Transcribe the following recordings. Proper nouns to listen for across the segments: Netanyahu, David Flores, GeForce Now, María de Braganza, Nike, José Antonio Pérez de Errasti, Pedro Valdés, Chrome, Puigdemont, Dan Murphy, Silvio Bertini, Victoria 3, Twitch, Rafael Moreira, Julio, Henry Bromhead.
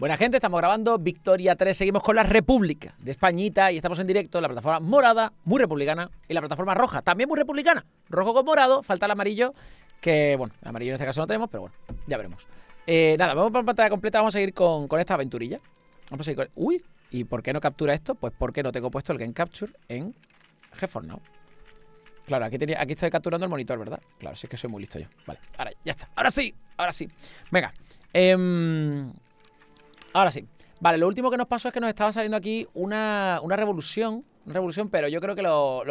Buena gente, estamos grabando Victoria 3, seguimos con la República de Españita y estamos en directo en la plataforma morada, muy republicana, y la plataforma roja, también muy republicana, rojo con morado, falta el amarillo, que bueno, el amarillo en este caso no tenemos, pero bueno, ya veremos. Nada, vamos para pantalla completa, vamos a seguir con esta aventurilla. Vamos a seguir con... Uy, ¿y por qué no captura esto? Pues porque no tengo puesto el Game Capture en GeForce Now. Claro, aquí estoy capturando el monitor, ¿verdad? Claro, sí, es que soy muy listo yo. Vale, ahora ya está, ahora sí, ahora sí. Venga, ahora sí. Vale, lo último que nos pasó es que nos estaba saliendo aquí una revolución, pero yo creo que la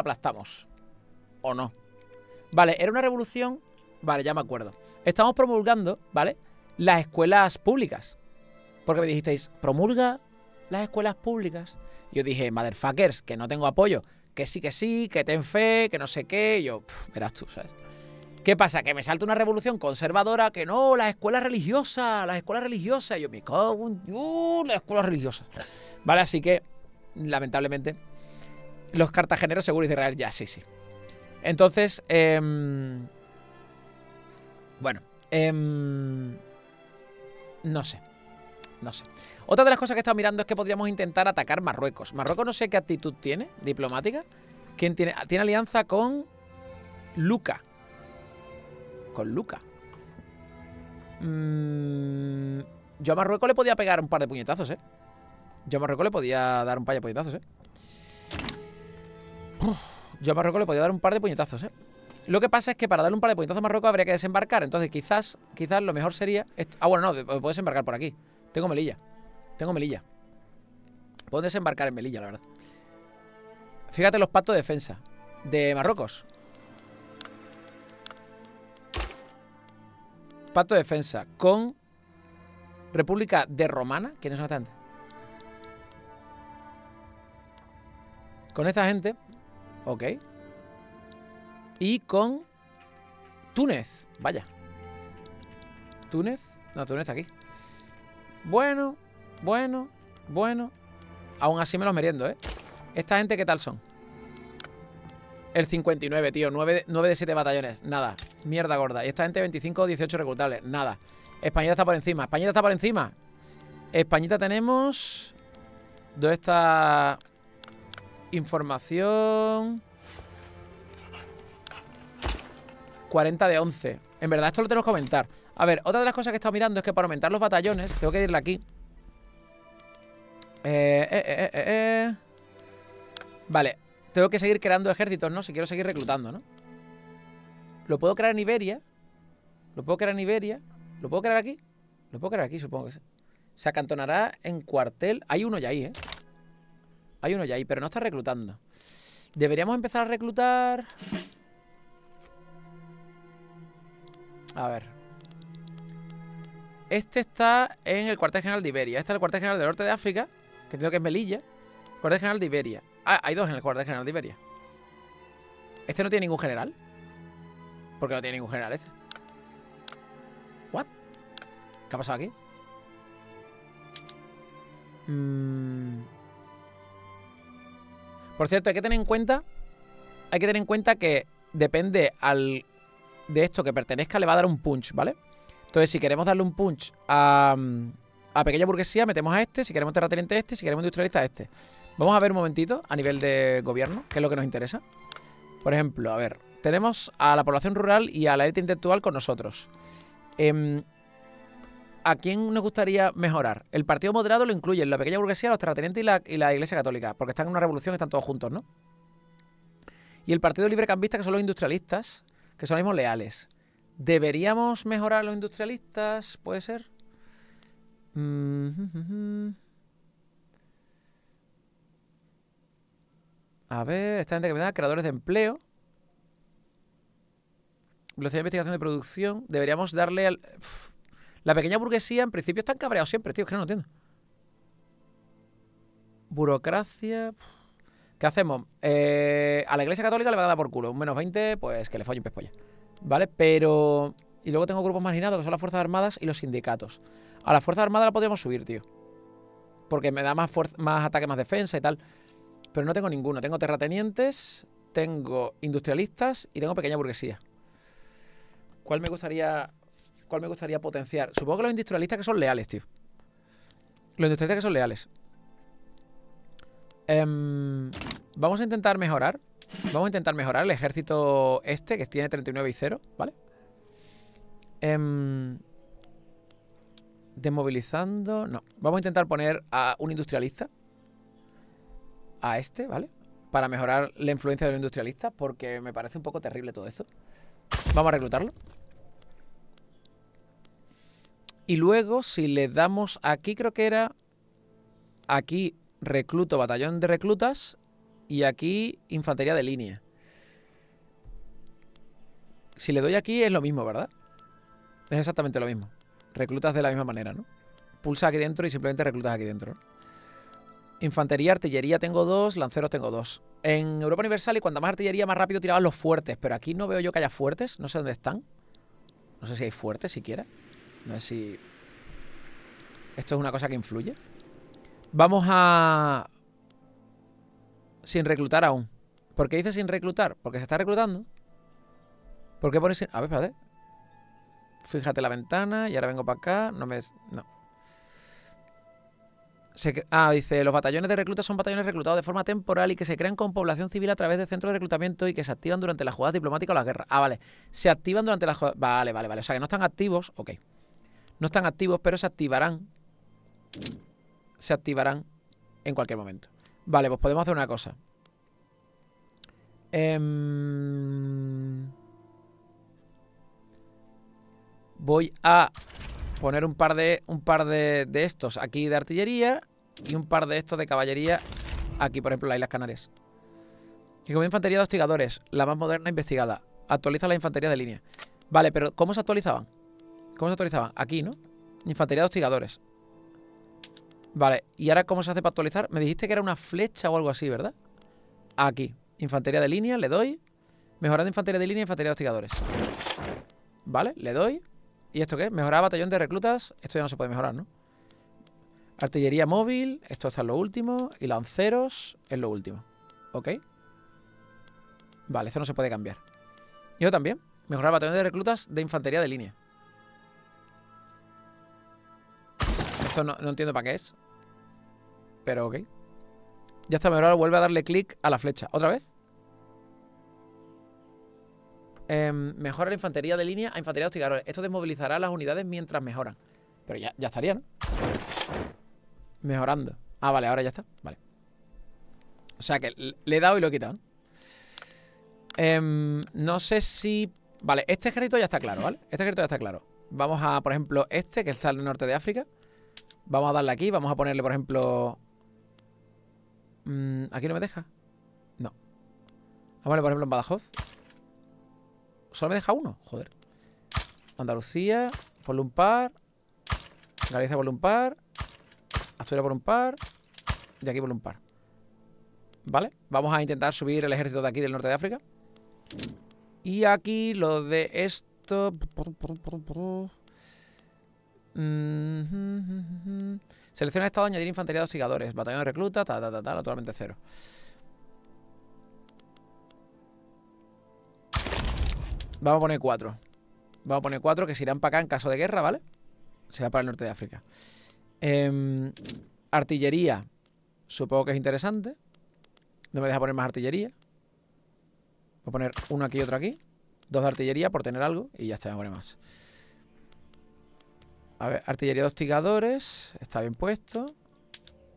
aplastamos. ¿O no? Vale, era una revolución. Vale, ya me acuerdo. Estamos promulgando, ¿vale? Las escuelas públicas. Porque me dijisteis, promulga las escuelas públicas. Yo dije, motherfuckers, que no tengo apoyo. Que sí, que ten fe, que no sé qué. Y yo, verás tú, ¿sabes? ¿Qué pasa? Que me salta una revolución conservadora que no, las escuelas religiosas. Y yo me cago en Dios, las escuelas religiosas. Vale, así que, lamentablemente, los cartageneros seguros de Israel ya, sí, sí. Entonces, bueno, no sé. Otra de las cosas que he estado mirando es que podríamos intentar atacar Marruecos. Marruecos no sé qué actitud tiene, diplomática. ¿Quién tiene? Tiene alianza con Luca. Yo a Marruecos le podía pegar un par de puñetazos, ¿eh? Yo a Marruecos le podía dar un par de puñetazos, ¿eh? Lo que pasa es que para darle un par de puñetazos a Marruecos habría que desembarcar. Entonces quizás lo mejor sería... Ah, bueno, no, puedo desembarcar por aquí. Tengo Melilla. Puedo desembarcar en Melilla, la verdad. Fíjate los pactos de defensa de Marruecos. Pacto de defensa con República de Romana. ¿Quiénes son esta gente? Con esta gente. Ok. Y con Túnez. Vaya. Túnez. No, Túnez está aquí. Bueno. Aún así me los meriendo, ¿eh? ¿Esta gente qué tal son? El 59, tío. 9 de 7 batallones. Nada. Mierda gorda. Y esta gente 25 o 18 reclutables. Nada. Españita está por encima. Españita tenemos... ¿Dónde está? Información... 40 de 11. En verdad, esto lo tenemos que aumentar. A ver, otra de las cosas que he estado mirando es que para aumentar los batallones... Tengo que irle aquí. Vale. Tengo que seguir creando ejércitos, ¿no? Si quiero seguir reclutando, ¿no? Lo puedo crear en Iberia. ¿Lo puedo crear aquí? Lo puedo crear aquí, supongo que sí. Se acantonará en cuartel. Hay uno ya ahí, ¿eh? Hay uno ya ahí, pero no está reclutando. Deberíamos empezar a reclutar... A ver. Este está en el cuartel general de Iberia. Este es el cuartel general del norte de África, que creo que es Melilla. Cuartel general de Iberia. Ah, hay dos en el cuartel general de Iberia. Este no tiene ningún general. ¿Por qué no tiene ningún general este? ¿What? ¿Qué ha pasado aquí? Por cierto, hay que tener en cuenta que depende de esto que pertenezca, le va a dar un punch, ¿vale? Entonces, si queremos darle un punch a pequeña burguesía, metemos a este. Si queremos terrateniente, este. Si queremos industrialista, este. Vamos a ver un momentito a nivel de gobierno, que es lo que nos interesa. Por ejemplo, a ver, tenemos a la población rural y a la élite intelectual con nosotros. ¿A quién nos gustaría mejorar? El partido moderado lo incluyen la pequeña burguesía, los terratenientes y la iglesia católica, porque están en una revolución, están todos juntos, ¿no? Y el partido librecambista, que son los industrialistas, que son los mismos leales. ¿Deberíamos mejorar a los industrialistas? ¿Puede ser? A ver, esta gente que me da, creadores de empleo. Velocidad de investigación de producción. Deberíamos darle al... Uf. La pequeña burguesía, en principio, están cabreados siempre, tío. Es que no lo entiendo. Burocracia... Uf. ¿Qué hacemos? A la iglesia católica le va a dar por culo. Un menos 20, pues que le folle un pez polla. ¿Vale? Pero... Y luego tengo grupos marginados, que son las fuerzas armadas y los sindicatos. A las fuerzas armadas la podríamos subir, tío. Porque me da más ataque, más defensa y tal... Pero no tengo ninguno. Tengo terratenientes, tengo industrialistas y tengo pequeña burguesía. ¿Cuál me gustaría potenciar? Supongo que los industrialistas, que son leales, tío. Los industriales que son leales. Vamos a intentar mejorar. Vamos a intentar mejorar el ejército este, que tiene 39 y 0, ¿vale? Desmovilizando... No. Vamos a intentar poner a un industrialista. A este, ¿vale? Para mejorar la influencia de los industrialistas, porque me parece un poco terrible todo esto. Vamos a reclutarlo. Y luego, si le damos aquí, creo que era... Aquí, recluto, batallón de reclutas. Y aquí, infantería de línea. Si le doy aquí, es lo mismo, ¿verdad? Es exactamente lo mismo. Reclutas de la misma manera, ¿no? Pulsa aquí dentro y simplemente reclutas aquí dentro. Infantería, artillería tengo 2, lanceros tengo 2. En Europa Universal y cuanta más artillería, más rápido tiraban los fuertes. Pero aquí no veo yo que haya fuertes. No sé dónde están. No sé si hay fuertes siquiera. No sé si... Esto es una cosa que influye. Vamos a... Sin reclutar aún. ¿Por qué dice sin reclutar? Porque se está reclutando. ¿Por qué pone sin...? A ver, espérate. Fíjate la ventana y ahora vengo para acá. No me... No. Ah, dice, los batallones de reclutas son batallones reclutados de forma temporal y que se crean con población civil a través de centros de reclutamiento y que se activan durante las jugadas diplomáticas o las guerras. Ah, vale. Se activan durante las jugadas... Vale, vale, vale. O sea, que no están activos. Ok. No están activos, pero se activarán. Se activarán en cualquier momento. Vale, pues podemos hacer una cosa. Voy a poner un par de estos aquí de artillería y un par de estos de caballería aquí, por ejemplo, en las Islas Canarias. Y como infantería de hostigadores, la más moderna investigada. Actualiza las infanterías de línea. Vale, pero ¿cómo se actualizaban? ¿Cómo se actualizaban? Aquí, ¿no? Infantería de hostigadores. Vale, ¿y ahora cómo se hace para actualizar? Me dijiste que era una flecha o algo así, ¿verdad? Aquí, infantería de línea, le doy. Mejorando infantería de línea, infantería de hostigadores. Vale, le doy. ¿Y esto qué? Mejorar batallón de reclutas. Esto ya no se puede mejorar, ¿no? Artillería móvil, esto está en lo último. Y lanceros en lo último. ¿Ok? Vale, esto no se puede cambiar. Y yo también. Mejorar batallón de reclutas de infantería de línea. Esto no entiendo para qué es. Pero ok. Ya está mejorado. Vuelve a darle clic a la flecha. ¿Otra vez? Mejora la infantería de línea a infantería de hostigadores. Esto desmovilizará las unidades mientras mejoran. Pero ya estaría, ¿no? Mejorando. Ah, vale, ahora ya está. Vale. O sea que le he dado y lo he quitado, ¿no? No sé si... Vale, este ejército ya está claro, ¿vale? Este ejército ya está claro. Vamos a, por ejemplo, este que está al norte de África. Vamos a darle aquí. Vamos a ponerle, por ejemplo... ¿Aquí no me deja? No. Vamos a ponerle, por ejemplo, en Badajoz. Solo me deja uno. Joder. Andalucía. Ponle un par. Galicia por un par. Asturias por un par. Y aquí por un par. ¿Vale? Vamos a intentar subir el ejército de aquí del norte de África. Y aquí lo de esto... Selecciona estado, añadir infantería de hostigadores, batallón de recluta, ta, ta, ta, ta, naturalmente cero. Vamos a poner 4. Vamos a poner 4 que se irán para acá en caso de guerra, ¿vale? Se va para el norte de África. Artillería. Supongo que es interesante. No me deja poner más artillería. Voy a poner uno aquí y otro aquí. 2 de artillería por tener algo. Y ya está, voy a poner más. A ver, artillería de hostigadores. Está bien puesto.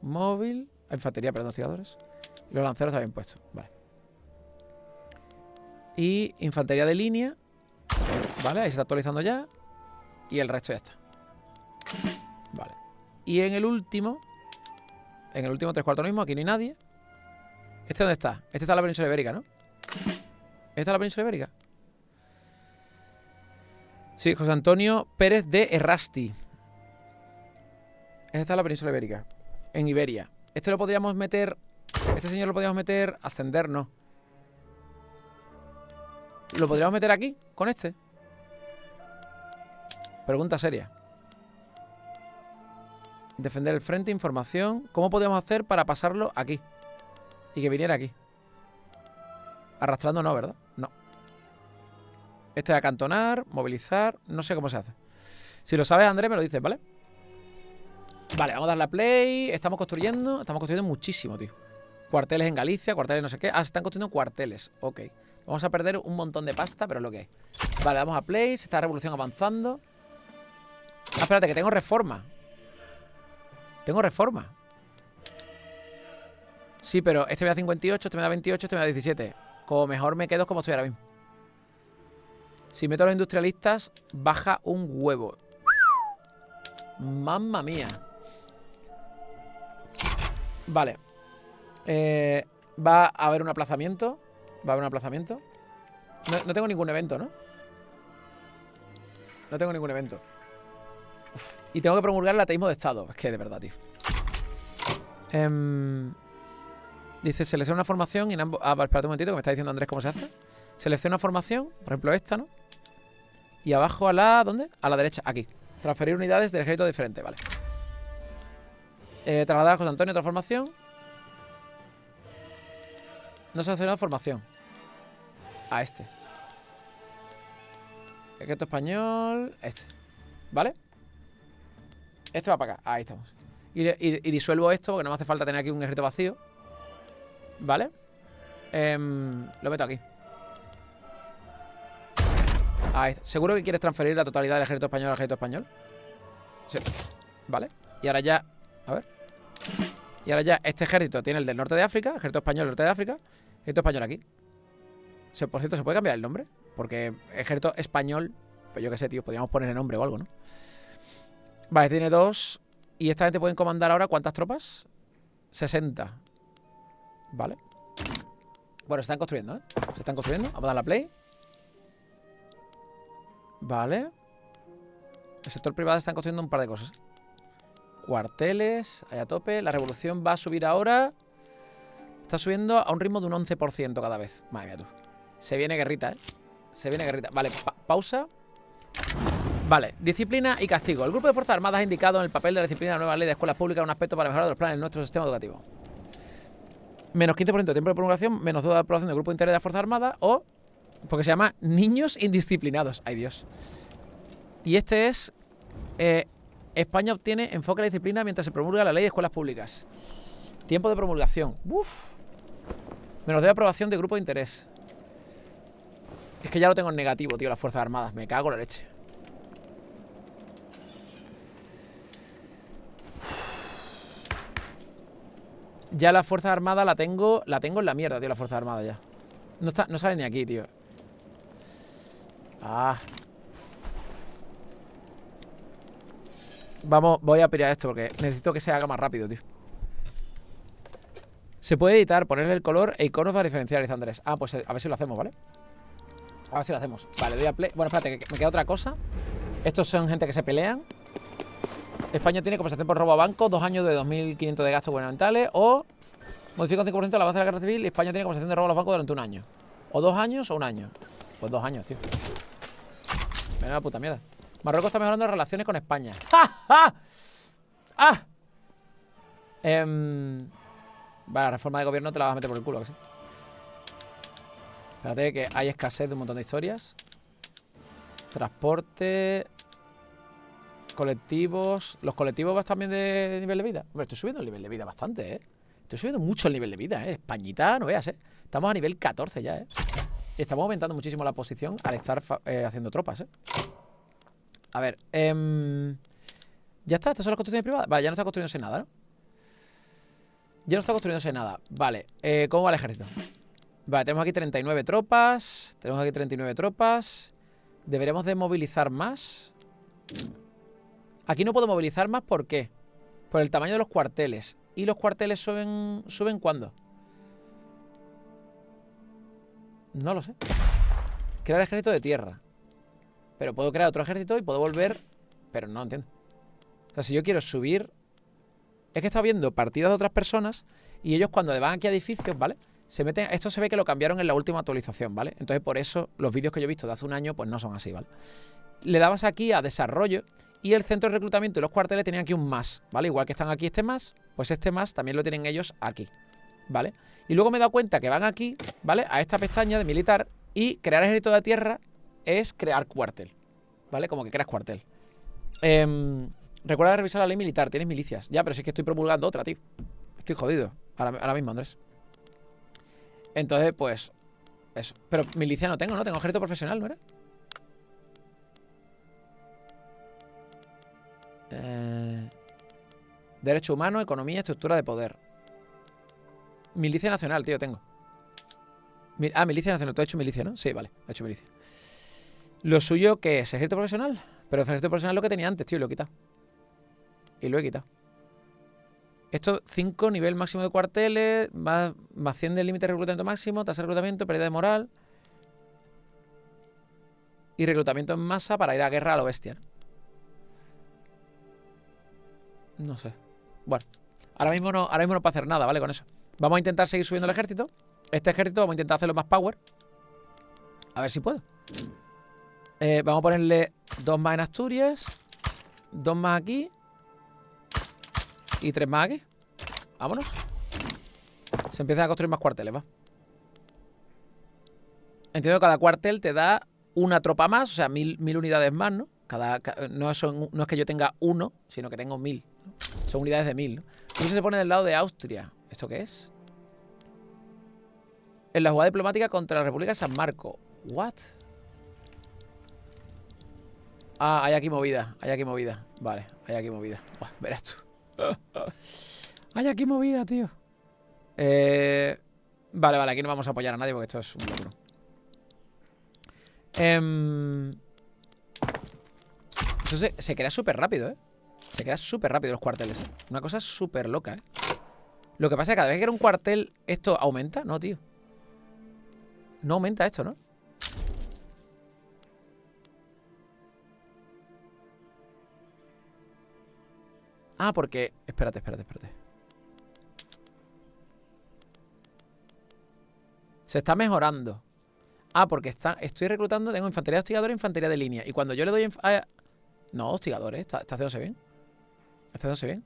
Móvil. Infantería, perdón, hostigadores. Y los lanceros está bien puesto. Vale. Y infantería de línea. Vale, ahí se está actualizando ya. Y el resto ya está. Vale. Y en el último. En el último 3/4 mismo. Aquí no hay nadie. ¿Este dónde está? Este está en la península ibérica, ¿no? ¿Este está en la península ibérica? Sí, José Antonio Pérez de Errasti. Esta es la península ibérica. En Iberia. Este lo podríamos meter... Este señor lo podríamos meter... Ascender, no. ¿Lo podríamos meter aquí? ¿Con este? Pregunta seria. Defender el frente, información... ¿Cómo podemos hacer para pasarlo aquí? Y que viniera aquí. Arrastrando no, ¿verdad? No. Este de acantonar, movilizar... No sé cómo se hace. Si lo sabes, Andrés, me lo dices, ¿vale? Vale, vamos a darle a play. Estamos construyendo muchísimo, tío. Cuarteles en Galicia, cuarteles no sé qué. Ah, se están construyendo cuarteles, ok. Vamos a perder un montón de pasta, pero es lo que es. Vale, damos a play, se está la revolución avanzando. Ah, espérate, que tengo reforma. Tengo reforma. Sí, pero este me da 58, este me da 28, este me da 17. Como mejor me quedo como estoy ahora mismo. Si meto a los industrialistas, baja un huevo. Mamma mía. Vale. Va a haber un aplazamiento. Va a haber un aplazamiento. No tengo ningún evento, ¿no? No tengo ningún evento. Uf. Y tengo que promulgar el ateísmo de Estado. Es que de verdad, tío. Dice, selecciona una formación y en ambos... Ah, espérate un momentito, que me está diciendo Andrés cómo se hace. Selecciona una formación, por ejemplo esta, ¿no? Y abajo a la... ¿Dónde? A la derecha, aquí. Transferir unidades del ejército de frente, vale. Trasladar a José Antonio otra formación. No se hace una formación. A este. Ejército español... Este. ¿Vale? Este va para acá. Ahí estamos. Y disuelvo esto porque no me hace falta tener aquí un ejército vacío. ¿Vale? Lo meto aquí. Ah, ¿seguro que quieres transferir la totalidad del ejército español al ejército español? Sí. Vale. Y ahora ya... A ver. Y ahora ya este ejército tiene el del norte de África, ejército español del norte de África, ejército español aquí. Por cierto, ¿se puede cambiar el nombre? Porque ejército español... Pues yo qué sé, tío. Podríamos poner el nombre o algo, ¿no? Vale, tiene dos. ¿Y esta gente pueden comandar ahora cuántas tropas? 60. Vale. Bueno, se están construyendo, ¿eh? Se están construyendo. Vamos a dar la play. Vale. El sector privado están construyendo un par de cosas. Cuarteles, ahí a tope. La revolución va a subir ahora. Está subiendo a un ritmo de un 11% cada vez. Madre mía, tú. Se viene guerrita, ¿eh? Se viene guerrita. Vale, pausa. Vale, disciplina y castigo. El grupo de fuerzas armadas ha indicado en el papel de la disciplina de la nueva ley de escuelas públicas un aspecto para mejorar los planes de nuestro sistema educativo. Menos 15% de tiempo de promulgación, menos 2 de aprobación del grupo interés de la Fuerza Armada o... Porque se llama niños indisciplinados. Ay, Dios. Y este es... España obtiene enfoque a la disciplina mientras se promulga la ley de escuelas públicas. Tiempo de promulgación. Uf. Menos 2 de aprobación de grupo de interés. Es que ya lo tengo en negativo, tío, las Fuerzas Armadas. Me cago en la leche. Ya la Fuerza Armada la tengo en la mierda, tío, la Fuerza Armada ya. No sale ni aquí, tío. Ah. Vamos, voy a pirar esto porque necesito que se haga más rápido, tío. Se puede editar, ponerle el color e iconos para diferenciar, dice Andrés. Ah, pues a ver si lo hacemos, ¿vale? A ver si lo hacemos. Vale, doy a play. Bueno, espérate, que me queda otra cosa. Estos son gente que se pelean. España tiene compensación por robo a banco, 2 años de 2.500 de gastos gubernamentales o modifica un 5% el avance de la guerra civil y España tiene compensación de robo a los bancos durante 1 año. O 2 años o 1 año. Pues 2 años, tío. Menuda puta mierda. Marruecos está mejorando las relaciones con España. ¡Ja! ¡Ja! ¡Ah! Vale, la reforma de gobierno te la vas a meter por el culo, ¿a que sí? Espérate que hay escasez de un montón de historias. Transporte... Colectivos. ¿Los colectivos vas también de nivel de vida? Hombre, estoy subiendo el nivel de vida bastante, ¿eh? Estoy subiendo mucho el nivel de vida, ¿eh? Españita, no veas, ¿eh? Estamos a nivel 14 ya, ¿eh? Y estamos aumentando muchísimo la posición al estar haciendo tropas, ¿eh? A ver. Ya está, estas son las construcciones privadas. Vale, ya no está construyéndose nada, ¿no? Ya no está construyéndose nada. Vale, ¿cómo va el ejército? Vale, tenemos aquí 39 tropas. Tenemos aquí 39 tropas. Deberíamos de movilizar más. Aquí no puedo movilizar más, ¿por qué? Por el tamaño de los cuarteles. ¿Y los cuarteles suben cuándo? No lo sé. Crear ejército de tierra. Pero puedo crear otro ejército y puedo volver... Pero no entiendo. O sea, si yo quiero subir... Es que he estado viendo partidas de otras personas y ellos cuando van aquí a edificios, ¿vale? Se meten... Esto se ve que lo cambiaron en la última actualización, ¿vale? Entonces por eso los vídeos que yo he visto de hace 1 año pues no son así, ¿vale? Le dabas aquí a desarrollo... Y el centro de reclutamiento y los cuarteles tenían aquí un más, ¿vale? Igual que están aquí este más, pues este más también lo tienen ellos aquí, ¿vale? Y luego me he dado cuenta que van aquí, ¿vale? A esta pestaña de militar y crear ejército de tierra es crear cuartel, ¿vale? Como que creas cuartel. Recuerda revisar la ley militar, tienes milicias. Ya, pero si es que estoy promulgando otra, tío. Estoy jodido. Ahora mismo, Andrés. Entonces, pues... eso. Pero milicia no tengo, ¿no? Tengo ejército profesional, ¿no era? Derecho humano, economía, estructura de poder. Milicia nacional, tío, tengo. Milicia nacional. Tú has hecho milicia, ¿no? Sí, vale, he hecho milicia. Lo suyo, ¿qué es? ¿Ejército profesional? Pero el ejército profesional es lo que tenía antes, tío, y lo he quitado. Y lo he quitado. Esto, 5, nivel máximo de cuarteles, más 100 del límite de reclutamiento máximo, tasa de reclutamiento, pérdida de moral. Y reclutamiento en masa para ir a guerra a lo bestia, ¿no? No sé. Bueno, ahora mismo no puedo hacer nada, ¿vale? Con eso. Vamos a intentar seguir subiendo el ejército. Este ejército vamos a intentar hacerlo más power. A ver si puedo. Vamos a ponerle 2 más en Asturias, 2 más aquí y 3 más aquí. Vámonos. Se empiezan a construir más cuarteles, va. Entiendo que cada cuartel te da una tropa más, o sea, 1000 unidades más, ¿no? No es que yo tenga uno, sino que tengo 1000, ¿no? Son unidades de 1000, ¿no? Y eso se pone del lado de Austria. ¿Esto qué es? En la jugada diplomática contra la República de San Marco. ¿What? Ah, hay aquí movida. Hay aquí movida. Vale, hay aquí movida. Buah, verás tú. Hay aquí movida, tío. Vale, aquí no vamos a apoyar a nadie porque esto es un locuro. Eso se crea súper rápido, ¿eh? Se crea súper rápido los cuarteles, ¿eh? Una cosa súper loca, ¿eh? Lo que pasa es que cada vez que era un cuartel, ¿esto aumenta? No, tío. No aumenta esto, ¿no? Ah, porque... Espérate. Se está mejorando. Ah, porque estoy reclutando... Tengo infantería de hostigadores e infantería de línea. Y cuando yo le doy... No, hostigadores. Está haciéndose bien. Está haciéndose bien.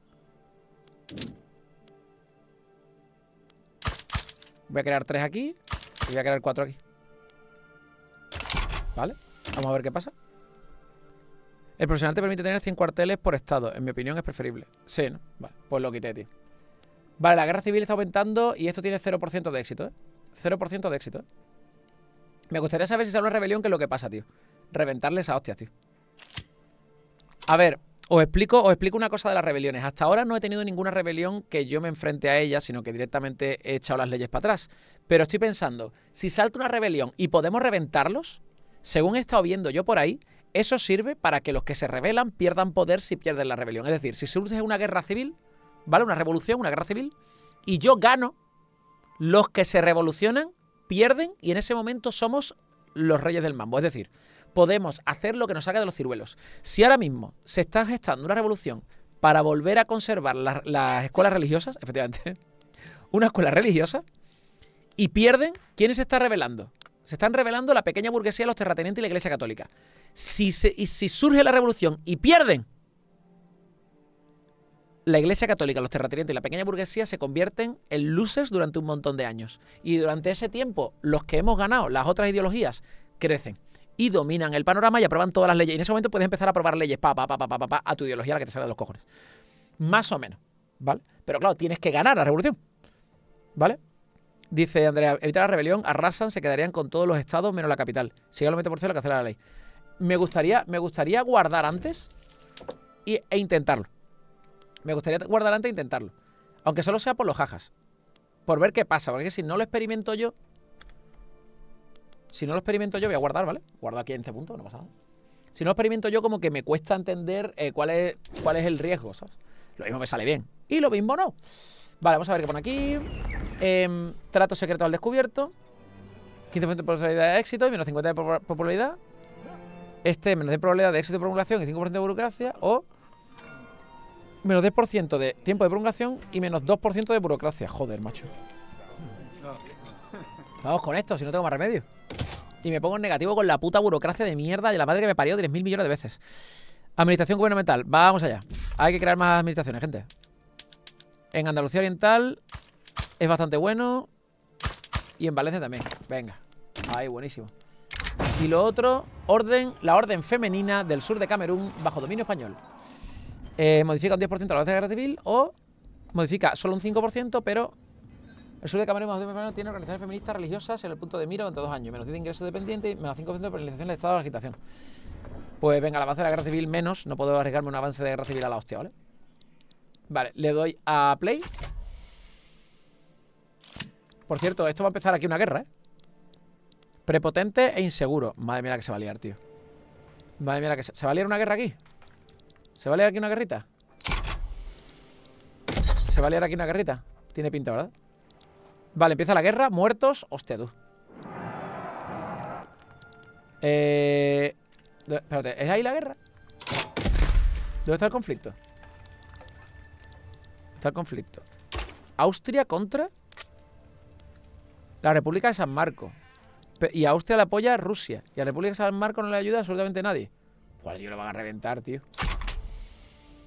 Voy a crear 3 aquí. Y voy a crear 4 aquí. Vale. Vamos a ver qué pasa. El profesional te permite tener 100 cuarteles por estado. En mi opinión es preferible. Sí, ¿no? Vale, pues lo quité, tío. Vale, la guerra civil está aumentando y esto tiene 0% de éxito, ¿eh? 0% de éxito, ¿eh? Me gustaría saber si sale una rebelión, que es lo que pasa, tío. Reventarles a hostias, tío. A ver, os explico una cosa de las rebeliones. Hasta ahora no he tenido ninguna rebelión que yo me enfrente a ella, sino que directamente he echado las leyes para atrás. Pero estoy pensando, si salta una rebelión y podemos reventarlos, según he estado viendo yo por ahí... Eso sirve para que los que se rebelan pierdan poder si pierden la rebelión. Es decir, si surge una guerra civil, ¿vale? Una revolución, una guerra civil, y yo gano, los que se revolucionan pierden y en ese momento somos los reyes del mambo. Es decir, podemos hacer lo que nos salga de los ciruelos. Si ahora mismo se está gestando una revolución para volver a conservar las escuelas religiosas, efectivamente, una escuela religiosa, y pierden, ¿quién se está rebelando? Se están rebelando la pequeña burguesía, los terratenientes y la Iglesia Católica. Si surge la revolución y pierden, la Iglesia Católica, los terratenientes y la pequeña burguesía se convierten en losers durante un montón de años. Y durante ese tiempo, los que hemos ganado, las otras ideologías, crecen y dominan el panorama y aprueban todas las leyes. Y en ese momento puedes empezar a aprobar leyes a tu ideología, la que te salga de los cojones. Más o menos, ¿vale? Pero claro, tienes que ganar la revolución, ¿vale? Dice Andrea, evitar la rebelión, arrasan, se quedarían con todos los estados menos la capital. Si ya lo mete por cero, cancela la ley. Me gustaría guardar antes e intentarlo. Me gustaría guardar antes e intentarlo. Aunque solo sea por los jajas. Por ver qué pasa. Porque si no lo experimento yo... Si no lo experimento yo, voy a guardar, ¿vale? Guardo aquí 15 puntos, no pasa nada. Si no lo experimento yo, como que me cuesta entender cuál es el riesgo, ¿sabes? Lo mismo me sale bien. Y lo mismo no. Vale, vamos a ver qué pone aquí. Trato secreto al descubierto. 15% de probabilidad de éxito y menos 50% de popularidad. Menos 10% de probabilidad de éxito de promulgación y 5% de burocracia. O menos 10% de tiempo de promulgación y menos 2% de burocracia. Joder, macho. Vamos con esto, si no tengo más remedio. Y me pongo en negativo con la puta burocracia de mierda de la madre que me parió 3.000 millones de veces. Administración gubernamental. Vamos allá. Hay que crear más administraciones, gente. En Andalucía Oriental es bastante bueno. Y en Valencia también. Venga. Ahí, buenísimo. Y lo otro, la orden femenina del sur de Camerún bajo dominio español. modifica un 10% a la vez de guerra civil o modifica solo un 5%, pero el sur de Camerún tiene organizaciones feministas religiosas en el punto de mira durante 2 años. Menos 10 de ingresos dependientes y menos 5% de penalización del estado de agitación. Pues venga, el avance de la guerra civil menos. No puedo arriesgarme un avance de guerra civil a la hostia, ¿vale? Vale, le doy a play. Por cierto, esto va a empezar aquí una guerra, ¿eh? Prepotente e inseguro. Madre mía la que se va a liar, tío. Madre mía la que se va a liar una guerra aquí. ¿Se va a liar aquí una guerrita? ¿Se va a liar aquí una guerrita? Tiene pinta, ¿verdad? Vale, empieza la guerra. Muertos. Hostia, tú. Espérate, ¿es ahí la guerra? ¿Dónde está el conflicto? Está el conflicto. Austria contra la República de San Marcos. Y Austria la apoya a Rusia. Y a la República de San Marcos no le ayuda absolutamente nadie. Pues yo lo van a reventar, tío.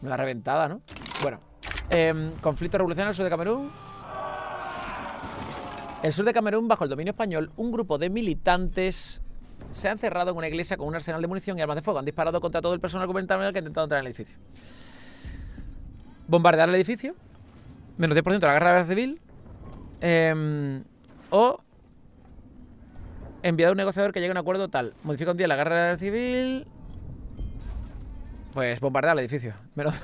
Una reventada, ¿no? Bueno, conflicto revolucionario en el sur de Camerún. El sur de Camerún, bajo el dominio español, un grupo de militantes se han cerrado en una iglesia con un arsenal de munición y armas de fuego. Han disparado contra todo el personal gubernamental que ha intentado entrar en el edificio. Bombardear el edificio, menos 10% de la guerra civil, o enviar a un negociador que llegue a un acuerdo tal. Modifica un día la guerra civil, pues bombardear el edificio. Menos...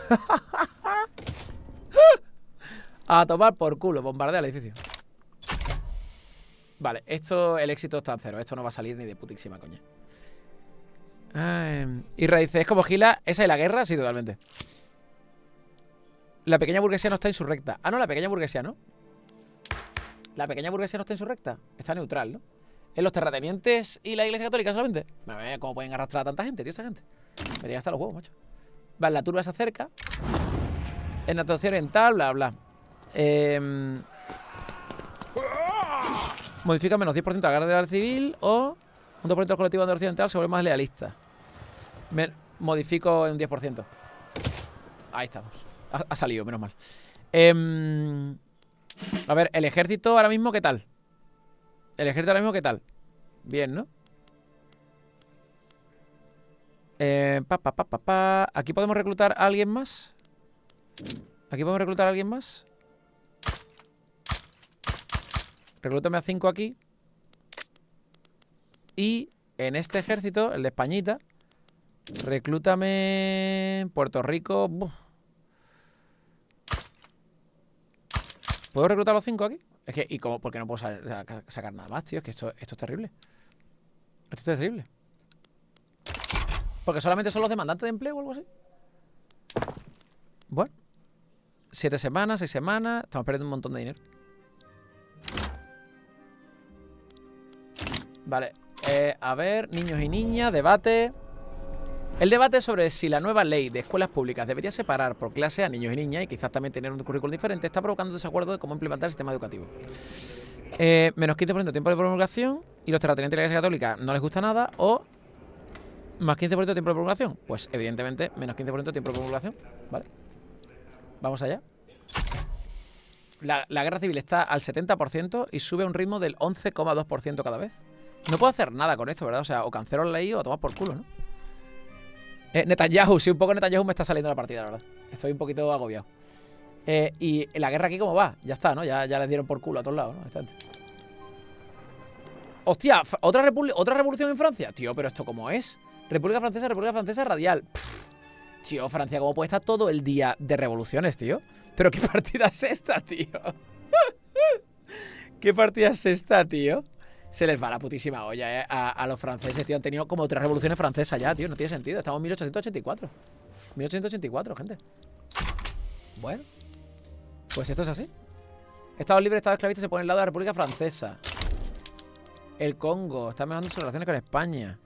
a tomar por culo, bombardear el edificio. Vale, esto, el éxito está en cero, esto no va a salir ni de putísima coña. Y raíces, es como Gila, esa es la guerra, sí, totalmente. La pequeña burguesía no está insurrecta. Ah, no, la pequeña burguesía, ¿no? La pequeña burguesía no está insurrecta. Está neutral, ¿no? ¿En los terratenientes y la iglesia católica solamente? Bueno, ¿cómo pueden arrastrar a tanta gente, tío, esta gente? Me llega hasta los huevos, macho. Vale, la turba se acerca. En la Asia oriental, bla, bla. Modifica menos 10% de la guerra civil o un 2% del colectivo andalucidental se vuelve más lealista. Modifico en un 10%. Ahí estamos. Ha salido, menos mal. A ver, el ejército ahora mismo, ¿qué tal? El ejército ahora mismo, ¿qué tal? Bien, ¿no? ¿Aquí podemos reclutar a alguien más? ¿Aquí podemos reclutar a alguien más? Reclútame a 5 aquí. Y en este ejército, el de Españita, reclútame Puerto Rico. Buf. ¿Puedo reclutar los 5 aquí? Es que, ¿y cómo? Porque no puedo sacar nada más, tío. Es que esto es terrible. Esto es terrible. Porque solamente son los demandantes de empleo o algo así. Bueno. 7 semanas, 6 semanas. Estamos perdiendo un montón de dinero. Vale, a ver, niños y niñas, debate. El debate sobre si la nueva ley de escuelas públicas debería separar por clase a niños y niñas y quizás también tener un currículum diferente está provocando desacuerdo de cómo implementar el sistema educativo. Menos 15% de tiempo de promulgación y los terratenientes de la Iglesia Católica no les gusta nada o más 15% de tiempo de promulgación. Pues evidentemente menos 15% de tiempo de promulgación, ¿vale? Vamos allá. La guerra civil está al 70% y sube a un ritmo del 11,2% cada vez. No puedo hacer nada con esto, ¿verdad? O sea, o cancelo la ley o a tomar por culo, ¿no? Netanyahu, sí, un poco Netanyahu me está saliendo la partida, la verdad. Estoy un poquito agobiado. ¿Y la guerra aquí cómo va? Ya está, ¿no? Ya les dieron por culo a todos lados, ¿no? Bastante. Hostia, ¿otra revolución en Francia? Tío, pero ¿esto cómo es? República Francesa radial. Pff, tío, Francia, ¿cómo puede estar todo el día de revoluciones, tío? ¿Pero qué partida es esta, tío? ¿Qué partida es esta, tío? Se les va la putísima olla, a los franceses, tío. Han tenido como 3 revoluciones francesas ya, tío. No tiene sentido. Estamos en 1884. 1884, gente. Bueno. Pues esto es así. Estados libres, Estados esclavistas se ponen al lado de la República Francesa. El Congo. Está mejorando sus relaciones con España.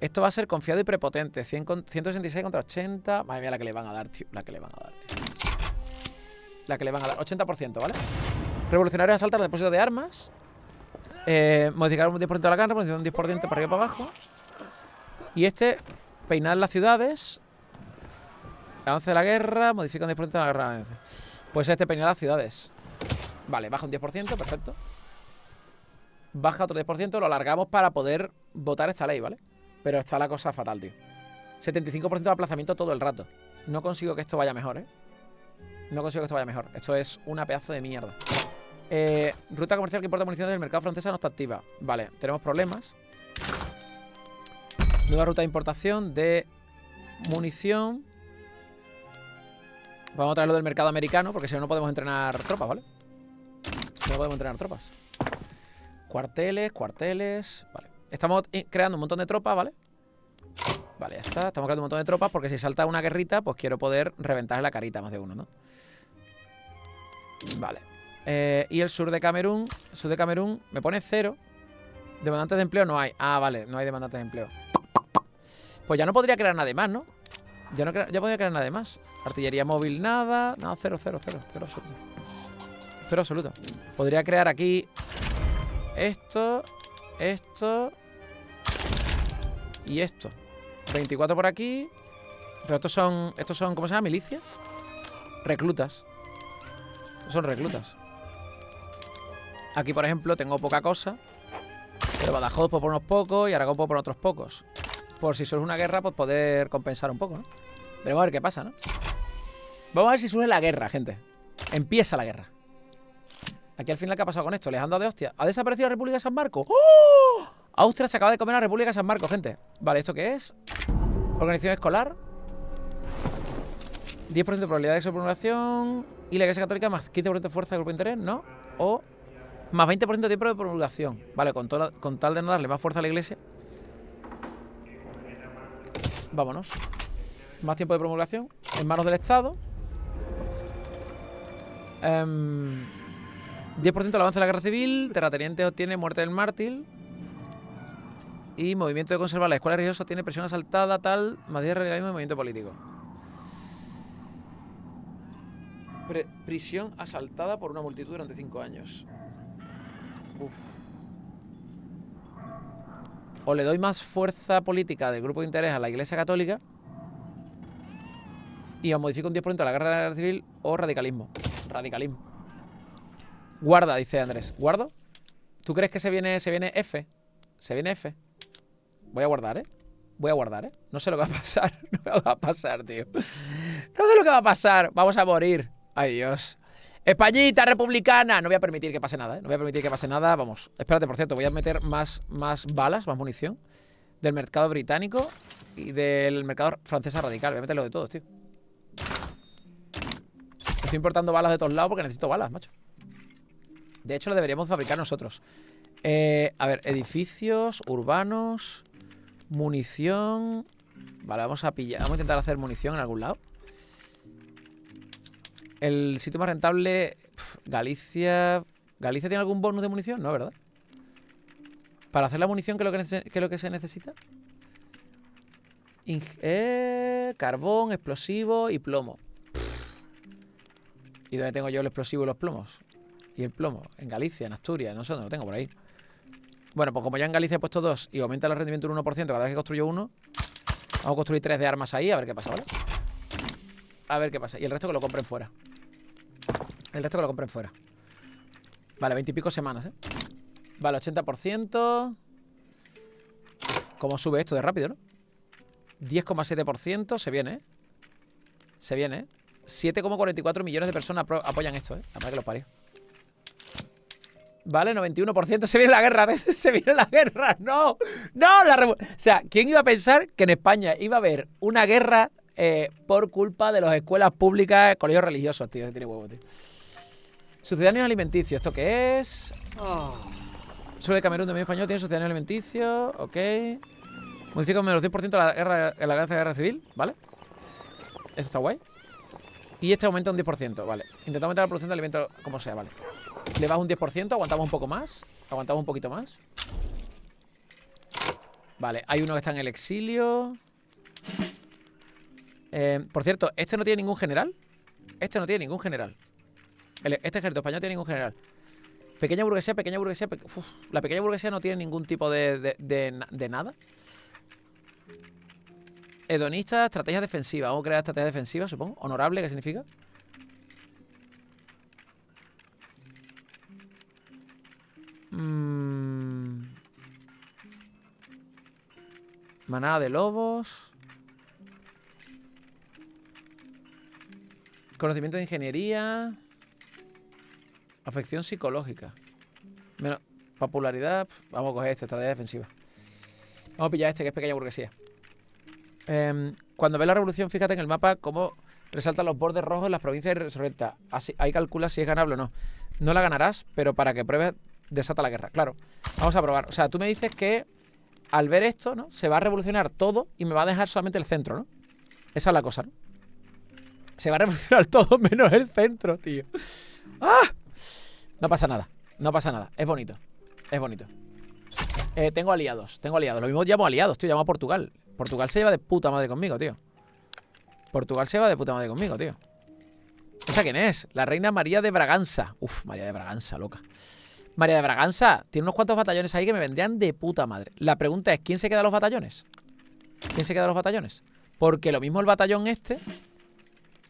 Esto va a ser confiado y prepotente. 166 contra 80. Madre mía, la que le van a dar, tío. La que le van a dar, tío. La que le van a dar. 80%, ¿vale? Revolucionarios asaltan el depósito de armas. Modificar un 10% de la carga, modificar un 10% para arriba y para abajo. Y este, peinar las ciudades. Avance de la guerra, modifica un 10% de la guerra. Pues este, peinar las ciudades. Vale, baja un 10%, perfecto. Baja otro 10%, lo alargamos para poder votar esta ley, ¿vale? Pero está la cosa fatal, tío. 75% de aplazamiento todo el rato. No consigo que esto vaya mejor, ¿eh? No consigo que esto vaya mejor. Esto es una pedazo de mierda. Ruta comercial que importa municiones del mercado francés no está activa. Vale, tenemos problemas. Nueva ruta de importación de munición. Vamos a traerlo del mercado americano, porque si no, no podemos entrenar tropas, ¿vale? No podemos entrenar tropas. Cuarteles, cuarteles. Vale. Estamos creando un montón de tropas, ¿vale? Vale, ya está. Estamos creando un montón de tropas porque si salta una guerrita, pues quiero poder reventar la carita más de uno, ¿no? Vale. Y el sur de Camerún. El sur de Camerún me pone 0. Demandantes de empleo no hay. Ah, vale. No hay demandantes de empleo. Pues ya no podría crear nada más, ¿no? Ya no podría crear nada más. Artillería móvil, nada. Nada, cero, cero, cero. Cero absoluto. Cero absoluto. Podría crear aquí... Esto, esto y esto. 24 por aquí. Pero estos son, ¿cómo se llama? ¿Milicias? Reclutas. Estos son reclutas. Aquí, por ejemplo, tengo poca cosa. Pero Badajoz puedo poner unos pocos y Aragón puedo poner otros pocos. Por si surge una guerra, pues poder compensar un poco, ¿no? Pero vamos a ver qué pasa, ¿no? Vamos a ver si surge la guerra, gente. Empieza la guerra. Aquí al final, ¿qué ha pasado con esto? ¿Les han dado de hostia? ¿Ha desaparecido la República de San Marcos? ¡Oh! Austria se acaba de comer a la República de San Marcos, gente. Vale, ¿esto qué es? Organización escolar. 10% de probabilidad de sobrepoblación. Y la Iglesia Católica más 15% de fuerza de grupo de interés, ¿no? O más 20% de tiempo de promulgación. Vale, con tal de no darle más fuerza a la Iglesia. Vámonos. Más tiempo de promulgación. En manos del Estado. 10% del avance de la guerra civil, terratenientes obtiene muerte del mártir y movimiento de conservar la escuela religiosa obtiene presión asaltada, tal, más 10 de realismo y movimiento político. Prisión asaltada por una multitud durante 5 años. Uf. O le doy más fuerza política del grupo de interés a la Iglesia Católica y os modifico un 10% a la guerra civil o radicalismo. Radicalismo. Guarda, dice Andrés. ¿Guardo? ¿Tú crees que se viene F? Se viene F. Voy a guardar, ¿eh? Voy a guardar, ¿eh? No sé lo que va a pasar. No me va a pasar, tío. No sé lo que va a pasar. Vamos a morir. Ay, Dios. Españita republicana. No voy a permitir que pase nada, ¿eh? No voy a permitir que pase nada. Vamos. Espérate, por cierto. Voy a meter más balas, más munición. Del mercado británico y del mercado francés radical. Voy a meterlo de todos, tío. Estoy importando balas de todos lados porque necesito balas, macho. De hecho, lo deberíamos fabricar nosotros. A ver, edificios, urbanos, munición. Vale, vamos a pillar. Vamos a intentar hacer munición en algún lado. El sitio más rentable... Galicia... ¿Galicia tiene algún bonus de munición? No, ¿verdad? Para hacer la munición, ¿qué es lo que se necesita? Carbón, explosivo y plomo. ¿Y dónde tengo yo el explosivo y los plomos? Y el plomo, en Galicia, en Asturias, no sé dónde lo tengo por ahí. Bueno, pues como ya en Galicia he puesto 2 y aumenta el rendimiento un 1% cada vez que construyo uno, vamos a construir 3 de armas ahí, a ver qué pasa, ¿vale? A ver qué pasa. Y el resto que lo compren fuera. El resto que lo compren fuera. Vale, 20 y pico semanas, ¿eh? Vale, 80%. ¿Cómo sube esto de rápido, no? 10,7%, se viene, ¿eh? Se viene, ¿eh? 7,44 millones de personas apoyan esto, ¿eh? Además que los parió. Vale, 91%. Se viene la guerra. Se viene la guerra. No. No. O sea, ¿quién iba a pensar que en España iba a haber una guerra por culpa de las escuelas públicas, colegios religiosos, tío? Se tiene huevo, tío. Sucedáneos alimenticios. ¿Esto qué es? Oh. Sobre el Camerún también español tiene sucedáneos alimenticios. Ok. Modifica menos 10% a la guerra civil. Vale. Eso está guay. Y este aumenta un 10%. Vale. Intentamos aumentar la producción de alimentos como sea. Vale. Le bajo un 10%, aguantamos un poco más. Aguantamos un poquito más. Vale, hay uno que está en el exilio. Por cierto, este no tiene ningún general. Este no tiene ningún general. Este ejército español tiene ningún general. Pequeña burguesía, pequeña burguesía. Uf, la pequeña burguesía no tiene ningún tipo de nada. Hedonista, estrategia defensiva. Vamos a crear estrategia defensiva, supongo. Honorable, ¿qué significa? Manada de lobos. Conocimiento de ingeniería. Afección psicológica. Menos popularidad. Vamos a coger este, estrategia defensiva. Vamos a pillar este, que es pequeña burguesía. Cuando ve la revolución, fíjate en el mapa cómo resaltan los bordes rojos en las provincias de Resurrecta. Así, ahí calcula si es ganable o no. No la ganarás, pero para que pruebes, desata la guerra. Claro, vamos a probar. O sea, tú me dices que al ver esto, ¿no? Se va a revolucionar todo y me va a dejar solamente el centro, ¿no? Esa es la cosa, ¿no? Se va a revolucionar todo menos el centro, tío. ¡Ah! No pasa nada, no pasa nada. Es bonito, es bonito. Tengo aliados, tengo aliados. Lo mismo llamo aliados, tío, llamo a Portugal. Portugal se lleva de puta madre conmigo, tío. Portugal se lleva de puta madre conmigo, tío. ¿Esta quién es? La reina María de Braganza. Uf, María de Braganza, loca. María de Braganza tiene unos cuantos batallones ahí que me vendrían de puta madre. La pregunta es, ¿quién se queda a los batallones? ¿Quién se queda a los batallones? Porque lo mismo el batallón este.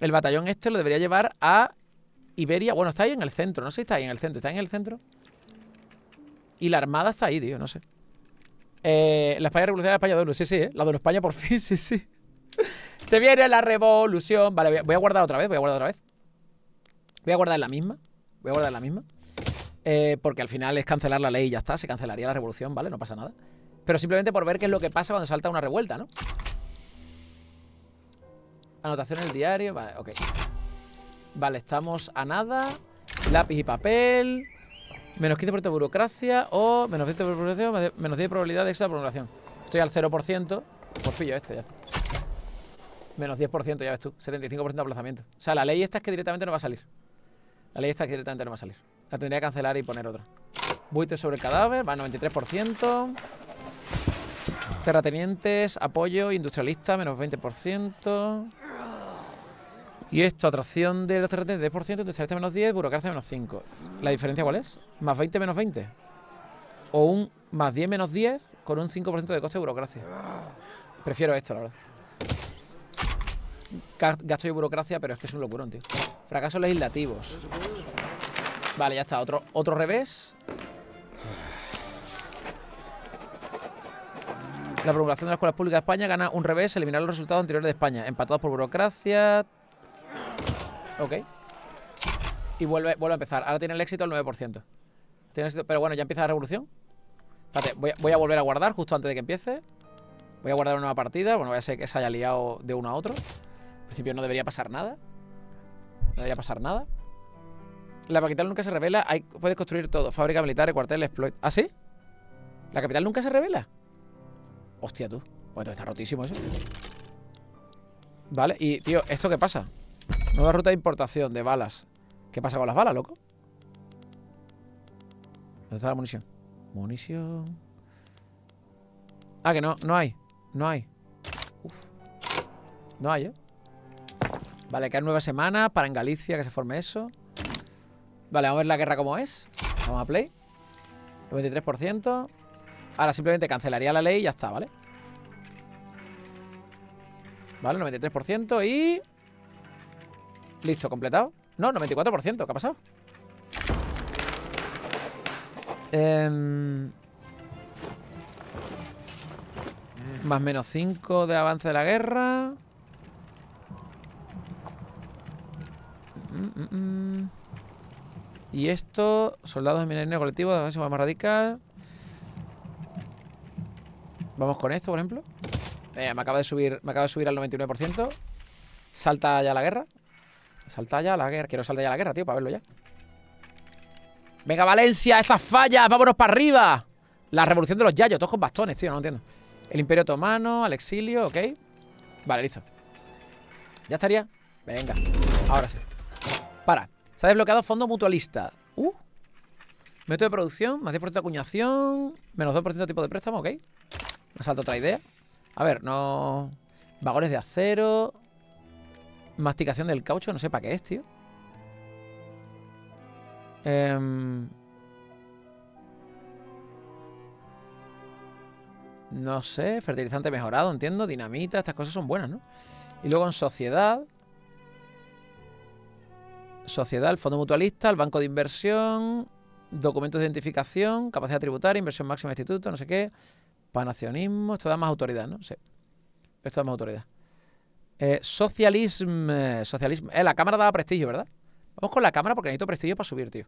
El batallón este lo debería llevar a Iberia. Bueno, está ahí en el centro. No sé si está ahí en el centro. ¿Está ahí en el centro? Y la armada está ahí, tío. No sé. La España revolucionaria, España de Oro. Sí, sí, ¿eh? La de España por fin. Sí, sí. Se viene la revolución. Vale, voy a guardar otra vez. Voy a guardar otra vez. Voy a guardar la misma. Voy a guardar la misma. Porque al final es cancelar la ley y ya está. Se cancelaría la revolución, ¿vale? No pasa nada. Pero simplemente por ver qué es lo que pasa cuando salta una revuelta, ¿no? Anotación en el diario. Vale, ok. Vale, estamos a nada. Lápiz y papel. Menos 15% de burocracia. O menos 20% de burocracia. Menos 10% de probabilidad de extra de promulgación. Estoy al 0%. Pues pillo esto ya. Menos 10%, ya ves tú. 75% de aplazamiento. O sea, la ley esta es que directamente no va a salir. La ley esta es que directamente no va a salir. La tendría que cancelar y poner otra. Buitre sobre el cadáver, más 93%. Terratenientes, apoyo, industrialista, menos 20%. Y esto, atracción de los terratenientes, 10%, industrialista menos 10, burocracia menos 5. ¿La diferencia cuál es? ¿Más 20 menos 20? O un más 10 menos 10 con un 5% de coste de burocracia. Prefiero esto, la verdad. Gasto de burocracia, pero es que es un locurón, tío. Fracasos legislativos. Vale, ya está. Otro revés. La promulgación de las escuelas públicas de España gana un revés, eliminar los resultados anteriores de España. Empatados por burocracia. Ok. Y vuelve a empezar. Ahora tiene el éxito el 9%. Tiene el éxito, pero bueno, ya empieza la revolución. Espérate, voy a volver a guardar justo antes de que empiece. Voy a guardar una nueva partida. Bueno, voy a ser que se haya liado de uno a otro. En principio no debería pasar nada. No debería pasar nada. La capital nunca se revela. Puedes construir todo. Fábrica militar, cuartel, exploit. ¿Ah, sí? ¿La capital nunca se revela? Hostia, tú. Bueno, está rotísimo eso. Vale, y tío, ¿esto qué pasa? Nueva ruta de importación de balas. ¿Qué pasa con las balas, loco? ¿Dónde está la munición? Munición. Ah, que no hay. No hay. Uf. No hay, ¿eh? Vale, quedan 9 semanas para en Galicia que se forme eso. Vale, vamos a ver la guerra como es. Vamos a play. 93%. Ahora simplemente cancelaría la ley y ya está, ¿vale? Vale, 93% y... Listo, completado. No, 94%, ¿qué ha pasado? Más menos 5 de avance de la guerra. Y esto, soldados de minería colectivo, de base más radical. Vamos con esto, por ejemplo. Me acaba de subir al 99%. Salta ya la guerra. Salta ya la guerra. Quiero saltar ya la guerra, tío, para verlo ya. Venga, Valencia, esas fallas, vámonos para arriba. La revolución de los yayos, todos con bastones, tío, no lo entiendo. El Imperio Otomano, al exilio, ok. Vale, listo. ¿Ya estaría? Venga, ahora sí. Para. Se ha desbloqueado fondo mutualista. Método de producción, más 10% de acuñación, menos 2% de tipo de préstamo, ok. Me salto otra idea. A ver, no... Vagones de acero. Masticación del caucho, no sé para qué es, tío. No sé, fertilizante mejorado, entiendo. Dinamita, estas cosas son buenas, ¿no? Y luego en sociedad... Sociedad, el fondo mutualista, el banco de inversión, documentos de identificación, capacidad tributaria, inversión máxima de instituto, no sé qué, panacionismo, esto da más autoridad, ¿no? Sí, esto da más autoridad. Socialismo. La cámara daba prestigio, ¿verdad? Vamos con la cámara porque necesito prestigio para subir, tío.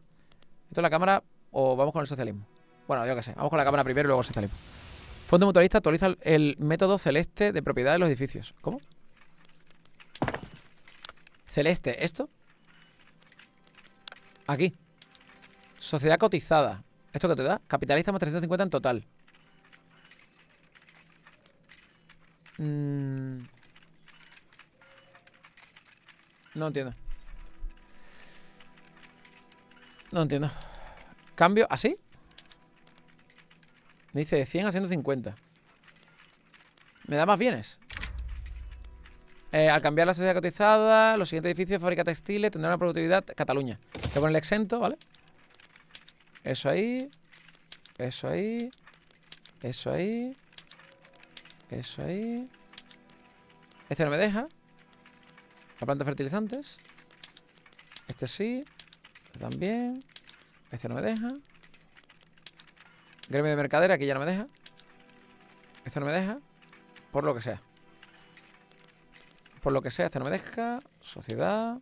Necesito la cámara o vamos con el socialismo. Bueno, yo qué sé. Vamos con la cámara primero y luego el socialismo. Fondo Mutualista actualiza el método celeste de propiedad de los edificios. ¿Cómo? Celeste, ¿esto? Aquí. Sociedad cotizada. ¿Esto qué te da? Capitalista más 350 en total. No entiendo. No entiendo. ¿Cambio? ¿Así? Me dice de 100 a 150. ¿Me da más bienes? Al cambiar la sociedad cotizada, los siguientes edificios de fábrica textiles tendrán una productividad... Cataluña. Voy a poner el exento, ¿vale? Eso ahí. Eso ahí. Eso ahí. Eso ahí. Este no me deja. La planta de fertilizantes. Este sí. Este también. Este no me deja. Gremio de mercadera, aquí ya no me deja. Este no me deja. Por lo que sea. Por lo que sea, este no me deja. Sociedad.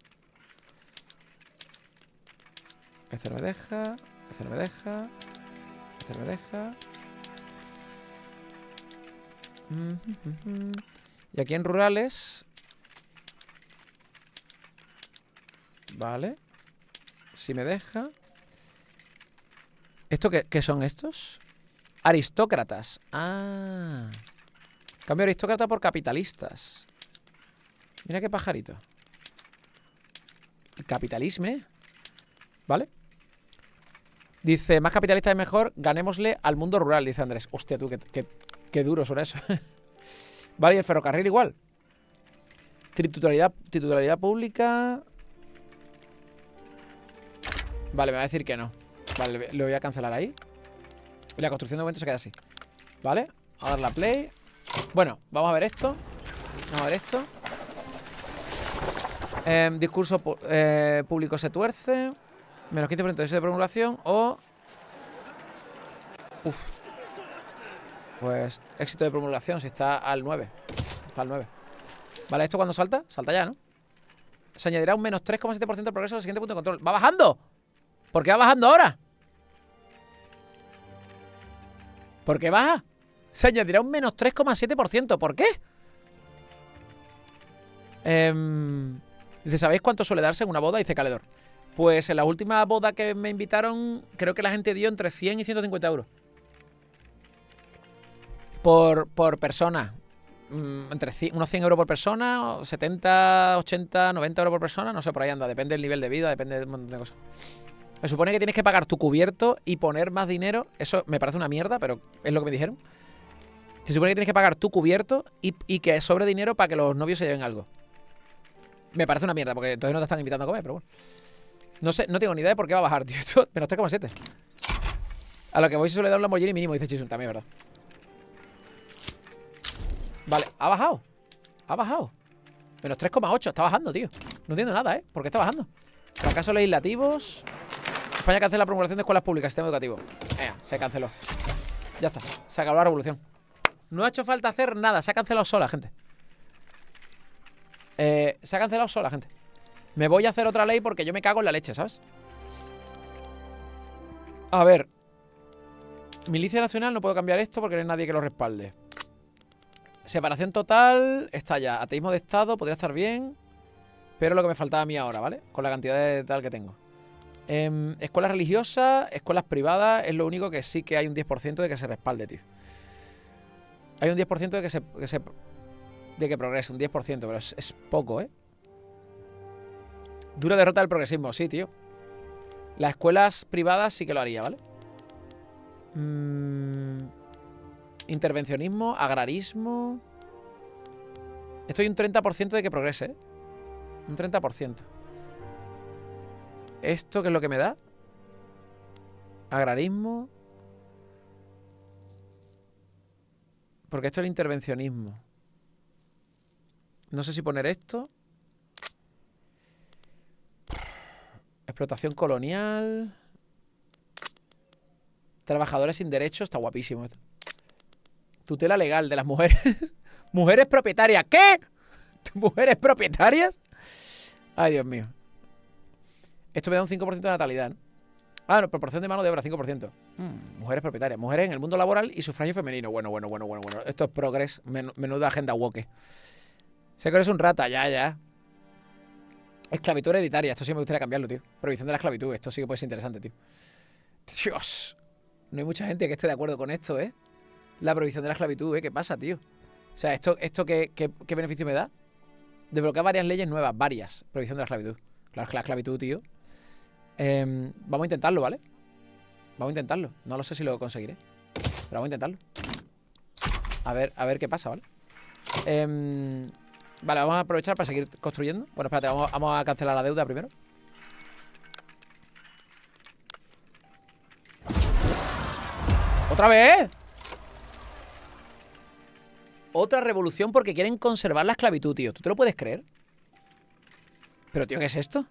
Este no me deja. Este no me deja. Este no me deja. Y aquí en rurales. Vale. Si me deja. ¿Esto qué son estos? Aristócratas. Ah. Cambio aristócrata por capitalistas. Mira qué pajarito. El capitalismo, ¿eh? ¿Vale? Dice, más capitalistas es mejor, ganémosle al mundo rural, dice Andrés. Hostia, tú, qué duro son eso. Vale, y el ferrocarril igual. Titularidad pública. Vale, me va a decir que no. Vale, lo voy a cancelar ahí. Y la construcción de momento se queda así. Vale, a darle a play. Bueno, vamos a ver esto. Vamos a ver esto. Discurso público se tuerce. Menos 15% de promulgación o... Uf. Pues éxito de promulgación si está al 9. Está al 9. Vale, ¿esto cuando salta? Salta ya, ¿no? Se añadirá un menos 3,7% de progreso al siguiente punto de control. ¡Va bajando! ¿Por qué va bajando ahora? ¿Por qué baja? Se añadirá un menos 3,7%. ¿Por qué? Dice, ¿sabéis cuánto suele darse en una boda? Dice Caledor. Pues en la última boda que me invitaron, creo que la gente dio entre 100 y 150 euros. Por persona. Entre unos 100 euros por persona, 70, 80, 90 euros por persona. No sé, por ahí anda. Depende del nivel de vida, depende de un montón de cosas. Se supone que tienes que pagar tu cubierto y poner más dinero. Eso me parece una mierda, pero es lo que me dijeron. Se supone que tienes que pagar tu cubierto y que sobre dinero para que los novios se lleven algo. Me parece una mierda, porque entonces no te están invitando a comer, pero bueno. No sé, no tengo ni idea de por qué va a bajar, tío. Esto, menos 3,7. A lo que voy se suele dar un Lamborghini mínimo, dice Chisun, también, ¿verdad? Vale, ha bajado. Ha bajado. Menos 3,8, está bajando, tío. No entiendo nada, ¿eh? ¿Por qué está bajando? Fracasos legislativos. España cancela la promulgación de escuelas públicas, sistema educativo. Se canceló. Ya está, se acabó la revolución. No ha hecho falta hacer nada, se ha cancelado sola, gente. Se ha cancelado sola, gente. Me voy a hacer otra ley porque yo me cago en la leche, ¿sabes? A ver. Milicia Nacional, no puedo cambiar esto porque no hay nadie que lo respalde. Separación total, está ya. Ateísmo de Estado, podría estar bien. Pero lo que me faltaba a mí ahora, ¿vale? Con la cantidad de tal que tengo. Escuelas religiosas, escuelas privadas, es lo único que sí que hay un 10% de que se respalde, tío. Hay un 10% de que progrese, un 10%, pero es poco, ¿eh? Dura derrota del progresismo, sí, tío. Las escuelas privadas sí que lo haría, ¿vale? Intervencionismo, agrarismo. Esto hay un 30% de que progrese, ¿eh? Un 30%. ¿Esto qué es lo que me da? Agrarismo. Porque esto es el intervencionismo. No sé si poner esto. Explotación colonial. Trabajadores sin derechos. Está guapísimo esto. Tutela legal de las mujeres. Mujeres propietarias. ¿Qué? ¿Mujeres propietarias? Ay, Dios mío. Esto me da un 5% de natalidad, ¿no? Ah, no, proporción de mano de obra, 5%. Mujeres propietarias. Mujeres en el mundo laboral y sufragio femenino. Bueno. Esto es progres. Menuda agenda woke. Sé que eres un rata, ya. Esclavitud hereditaria. Esto sí me gustaría cambiarlo, tío. Prohibición de la esclavitud. Esto sí que puede ser interesante, tío. Dios. No hay mucha gente que esté de acuerdo con esto, ¿eh? La prohibición de la esclavitud, ¿eh? ¿Qué pasa, tío? O sea, ¿esto qué beneficio me da? Desbloquear varias leyes nuevas. Varias. Prohibición de la esclavitud. Claro que la esclavitud, tío. Vamos a intentarlo, ¿vale? Vamos a intentarlo. No lo sé si lo conseguiré, pero vamos a intentarlo. A ver qué pasa, ¿vale? Vale, vamos a aprovechar para seguir construyendo. Bueno, espérate, vamos a cancelar la deuda primero. ¡Otra vez! Otra revolución porque quieren conservar la esclavitud, tío. ¿Tú te lo puedes creer? Pero, tío, ¿qué es esto?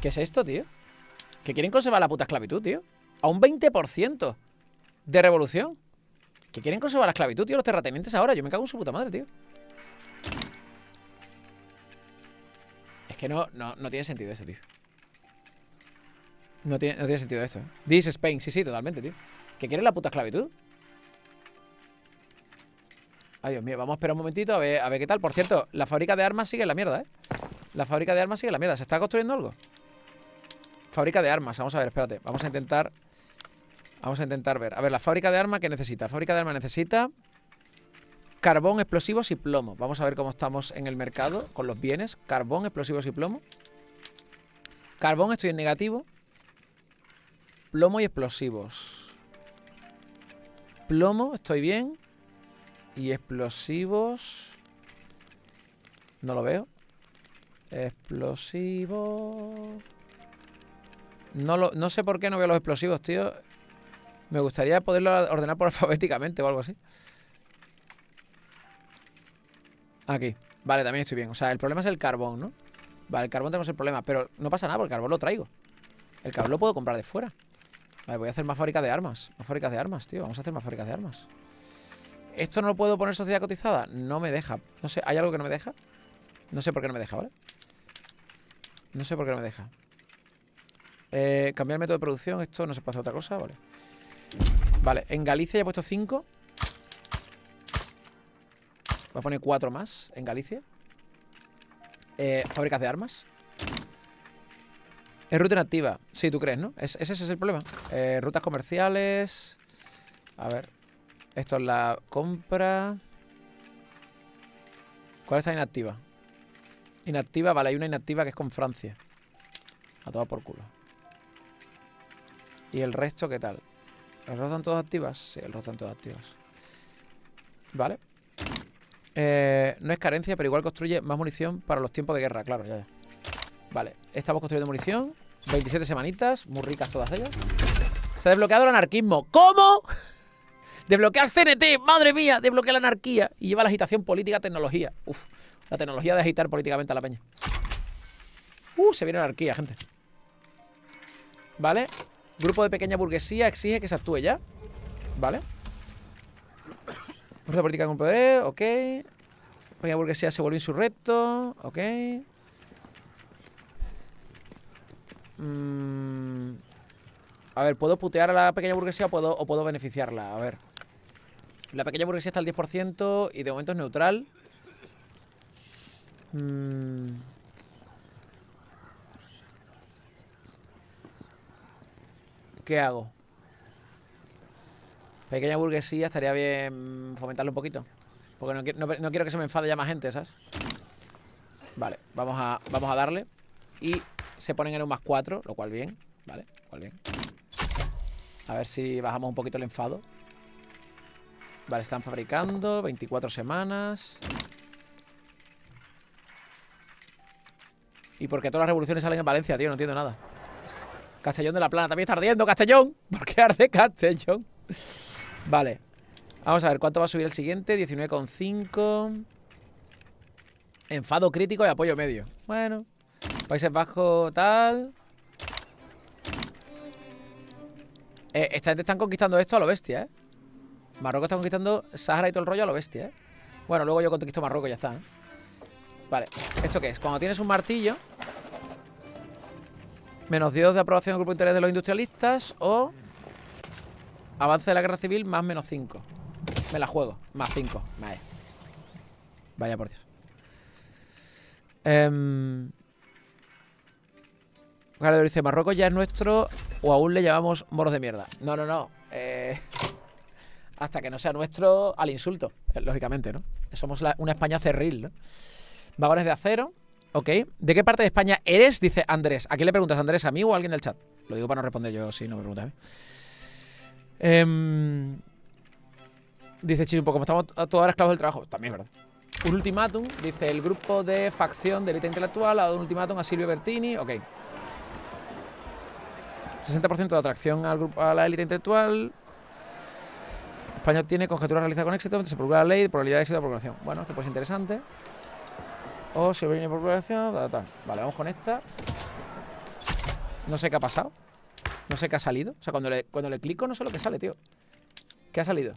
¿Qué es esto, tío? Que quieren conservar la puta esclavitud, tío. A un 20% de revolución. Que quieren conservar la esclavitud, tío. Los terratenientes ahora. Yo me cago en su puta madre, tío. Es que no tiene sentido esto, tío. No tiene sentido esto. This Spain. Sí, totalmente, tío. Que quieren la puta esclavitud. Ay, Dios mío. Vamos a esperar un momentito a ver qué tal. Por cierto, la fábrica de armas sigue en la mierda, ¿eh? La fábrica de armas sigue en la mierda. ¿Se está construyendo algo? Fábrica de armas, vamos a ver, espérate. Vamos a intentar ver. A ver, la fábrica de armas, ¿qué necesita? La fábrica de armas necesita carbón, explosivos y plomo. Vamos a ver cómo estamos en el mercado con los bienes. Carbón, explosivos y plomo. Carbón, estoy en negativo. Plomo y explosivos. Plomo, estoy bien. Y explosivos... No lo veo. Explosivos... No sé por qué no veo los explosivos, tío. Me gustaría poderlo ordenar por alfabéticamente o algo así. Aquí. Vale, también estoy bien. O sea, el problema es el carbón, ¿no? Vale, el carbón tenemos el problema. Pero no pasa nada porque el carbón lo traigo. El carbón lo puedo comprar de fuera. Vale, voy a hacer más fábricas de armas. Más fábricas de armas, tío. Vamos a hacer más fábricas de armas. ¿Esto no lo puedo poner sociedad cotizada? No me deja. No sé, ¿hay algo que no me deja? No sé por qué no me deja, ¿vale? No sé por qué no me deja. Cambiar el método de producción. Esto no se puede hacer otra cosa, vale. Vale, en Galicia ya he puesto 5. Voy a poner 4 más en Galicia. Fábricas de armas. Es ruta inactiva. Sí, tú crees, ¿no? Ese es el problema. Rutas comerciales. A ver. Esto es la compra. ¿Cuál está inactiva? Inactiva, vale, hay una inactiva que es con Francia. A toda por culo. ¿Y el resto qué tal? ¿El resto están todas activas? Sí, el resto están todas activas. Vale. No es carencia, pero igual construye más munición para los tiempos de guerra. Claro, ya. Vale, estamos construyendo munición. 27 semanitas, muy ricas todas ellas. Se ha desbloqueado el anarquismo. ¿Cómo? Desbloquear CNT, madre mía. Desbloquear la anarquía. Y lleva la agitación política a tecnología. Uf, la tecnología de agitar políticamente a la peña. Se viene anarquía, gente. Vale. Grupo de pequeña burguesía exige que se actúe ya. Vale. Fuerza política con poder, ok. Pequeña burguesía se volvió insurrecto, ok. A ver, ¿puedo putear a la pequeña burguesía o puedo beneficiarla? A ver. La pequeña burguesía está al 10% y de momento es neutral. ¿Qué hago? Pequeña burguesía, estaría bien fomentarlo un poquito. Porque no quiero que se me enfade ya más gente, ¿sabes? Vale, vamos a darle. Y se ponen en un +4, lo cual bien. Vale, lo cual bien. A ver si bajamos un poquito el enfado. Vale, están fabricando 24 semanas. ¿Y por qué todas las revoluciones salen en Valencia, tío? No entiendo nada. Castellón de la Plana. También está ardiendo, Castellón. ¿Por qué arde Castellón? Vale. Vamos a ver cuánto va a subir el siguiente. 19,5. Enfado crítico y apoyo medio. Bueno. Países Bajos, tal. Esta gente están conquistando esto a lo bestia, ¿eh? Marruecos está conquistando Sahara y todo el rollo a lo bestia, ¿eh? Bueno, luego yo conquisto Marruecos y ya está, ¿eh? Vale, ¿esto qué es? Cuando tienes un martillo, menos 10 de aprobación del grupo de interés de los industrialistas o avance de la guerra civil más menos 5. Me la juego, más 5. Vale. Vaya por Dios. Claro, dice, Marruecos ya es nuestro o aún le llamamos moros de mierda. No, no, no. Hasta que no sea nuestro al insulto, lógicamente, ¿no? Somos una España cerril, ¿no? Vagones de acero, ok. ¿De qué parte de España eres? Dice Andrés. ¿A quién le preguntas, Andrés? ¿A mí o a alguien del chat? Lo digo para no responder yo si no me preguntas a mí. Dice Chichu, como estamos todos esclavos del trabajo. También, ¿verdad? Un ultimátum, dice el grupo de facción de élite intelectual, ha dado un ultimátum a Silvio Bertini, ok. 60% de atracción al grupo, a la élite intelectual. España obtiene conjeturas realizadas con éxito, se procura la ley, probabilidad de éxito de procuración. Bueno, esto puede ser interesante. O si viene por procuración, tal, tal. Vale, vamos con esta. No sé qué ha pasado. No sé qué ha salido. O sea, cuando le clico no sé lo que sale, tío. ¿Qué ha salido?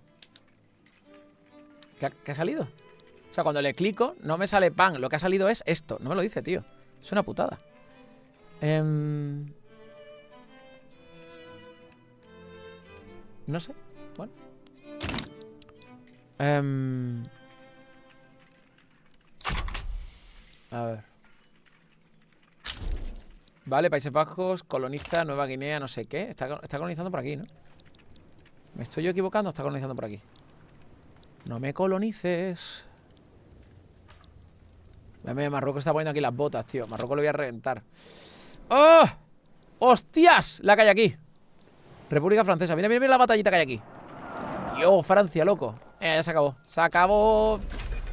¿Qué ha salido? O sea, cuando le clico no me sale pan. Lo que ha salido es esto. No me lo dice, tío. Es una putada. No sé. Bueno. A ver. Vale, Países Bajos, coloniza Nueva Guinea, no sé qué. Está colonizando por aquí, ¿no? ¿Me estoy yo equivocando? Está colonizando por aquí. No me colonices. Marruecos está poniendo aquí las botas, tío. Marruecos lo voy a reventar. ¡Oh! ¡Hostias! La que hay aquí. República Francesa. Mira, mira, mira la batallita que hay aquí. Dios, Francia, loco. Ya se acabó. Se acabó.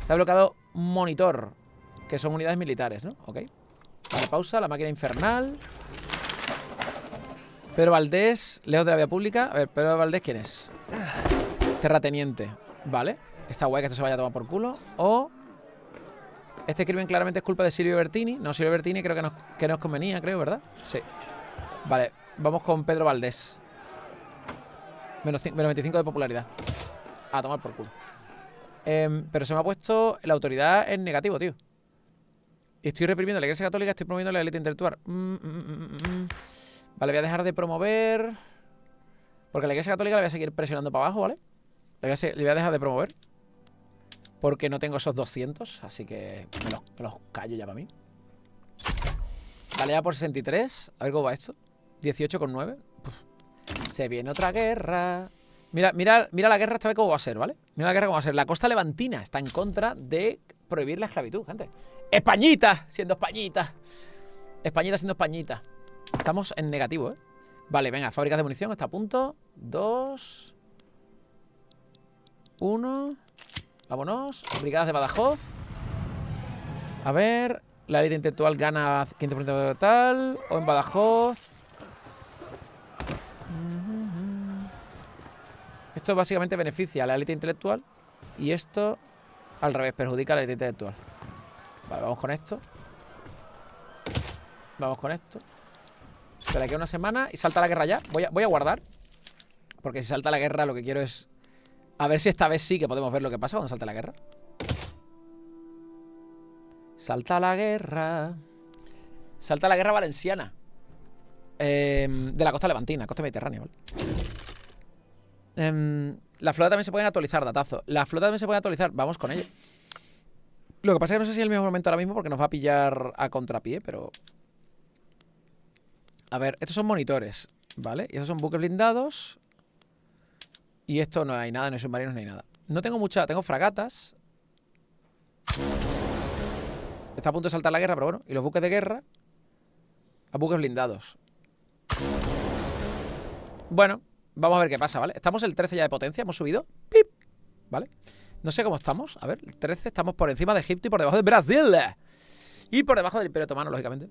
Se ha bloqueado un monitor. Que son unidades militares, ¿no? Ok. Vale, pausa. La máquina infernal. Pedro Valdés, lejos de la vía pública. A ver, Pedro Valdés, ¿quién es? Terrateniente. Vale. Está guay que esto se vaya a tomar por culo. O... este crimen claramente es culpa de Silvio Bertini. No, Silvio Bertini creo que nos convenía, creo, ¿verdad? Sí. Vale, vamos con Pedro Valdés. Menos 25 de popularidad. A tomar por culo. Pero se me ha puesto la autoridad en negativo, tío. Y estoy reprimiendo la Iglesia Católica, estoy promoviendo la élite intelectual. Vale, voy a dejar de promover. Porque la Iglesia Católica la voy a seguir presionando para abajo, ¿vale? Le voy a dejar de promover. Porque no tengo esos 200, así que me los callo ya para mí. Vale, ya por 63. A ver cómo va esto. 18,9. Se viene otra guerra. Mira, mira, mira la guerra esta vez cómo va a ser, ¿vale? Mira la guerra cómo va a ser. La costa levantina está en contra de prohibir la esclavitud, gente. ¡Españita! Siendo españita. Españita siendo españita. Estamos en negativo, ¿eh? Vale, venga, fábricas de munición está a punto. 2, 1... Vámonos, brigadas de Badajoz. A ver, la élite intelectual gana 15% total. O en Badajoz. Esto básicamente beneficia a la élite intelectual. Y esto, al revés, perjudica a la élite intelectual. Vale, vamos con esto. Vamos con esto. Espera, aquí una semana y salta la guerra ya. Voy a guardar. Porque si salta la guerra lo que quiero es... a ver si esta vez sí que podemos ver lo que pasa cuando salta la guerra. Salta la guerra. Salta la guerra valenciana. De la costa levantina, costa mediterránea, ¿vale? La flota también se pueden actualizar, datazo. La flota también se puede actualizar, vamos con ella. Lo que pasa es que no sé si es el mismo momento ahora mismo porque nos va a pillar a contrapié, pero... a ver, estos son monitores, ¿vale? Y estos son buques blindados... y esto no hay nada, no hay submarinos, no hay nada. No tengo mucha... tengo fragatas. Está a punto de saltar la guerra, pero bueno. Y los buques de guerra a buques blindados. Bueno, vamos a ver qué pasa, ¿vale? Estamos el 13 ya de potencia, hemos subido. ¡Pip! ¿Vale? No sé cómo estamos. A ver, el 13 estamos por encima de Egipto y por debajo de Brasil. Y por debajo del Imperio Otomano, lógicamente.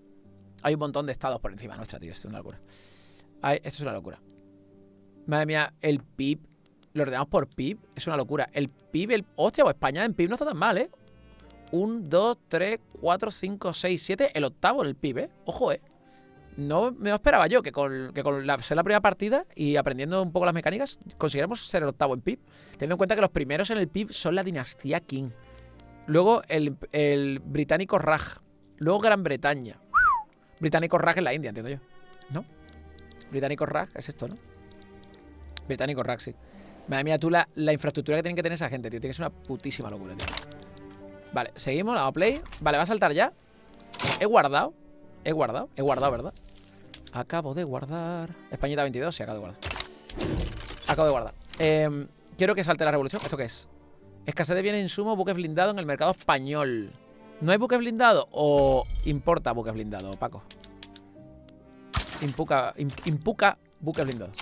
Hay un montón de estados por encima nuestra, tío. Esto es una locura. Ay, esto es una locura. Madre mía, el PIB... lo ordenamos por PIB, es una locura. El PIB, el... hostia, pues España en PIB no está tan mal, ¿eh? 1, 2, 3, 4, 5, 6, 7... el octavo en el PIB, ¿eh? Ojo, ¿eh? No me lo esperaba yo, que con ser la primera partida y aprendiendo un poco las mecánicas, consiguiéramos ser el octavo en PIB. Teniendo en cuenta que los primeros en el PIB son la dinastía Qing. Luego el británico Raj. Luego Gran Bretaña. Británico Raj en la India, entiendo yo. ¿No? Británico Raj es esto, ¿no? Británico Raj, sí. Madre mía, tú la infraestructura que tienen que tener esa gente, tío. Tiene que ser una putísima locura, tío. Vale, seguimos, la play. Vale, va a saltar ya. He guardado, ¿verdad? Acabo de guardar. Españita 22, sí, acabo de guardar. Quiero que salte la revolución. ¿Esto qué es? Escasez de bienes, insumos, buques blindados en el mercado español. ¿No hay buques blindados? ¿O importa buques blindados, Paco? Impuca buques blindados.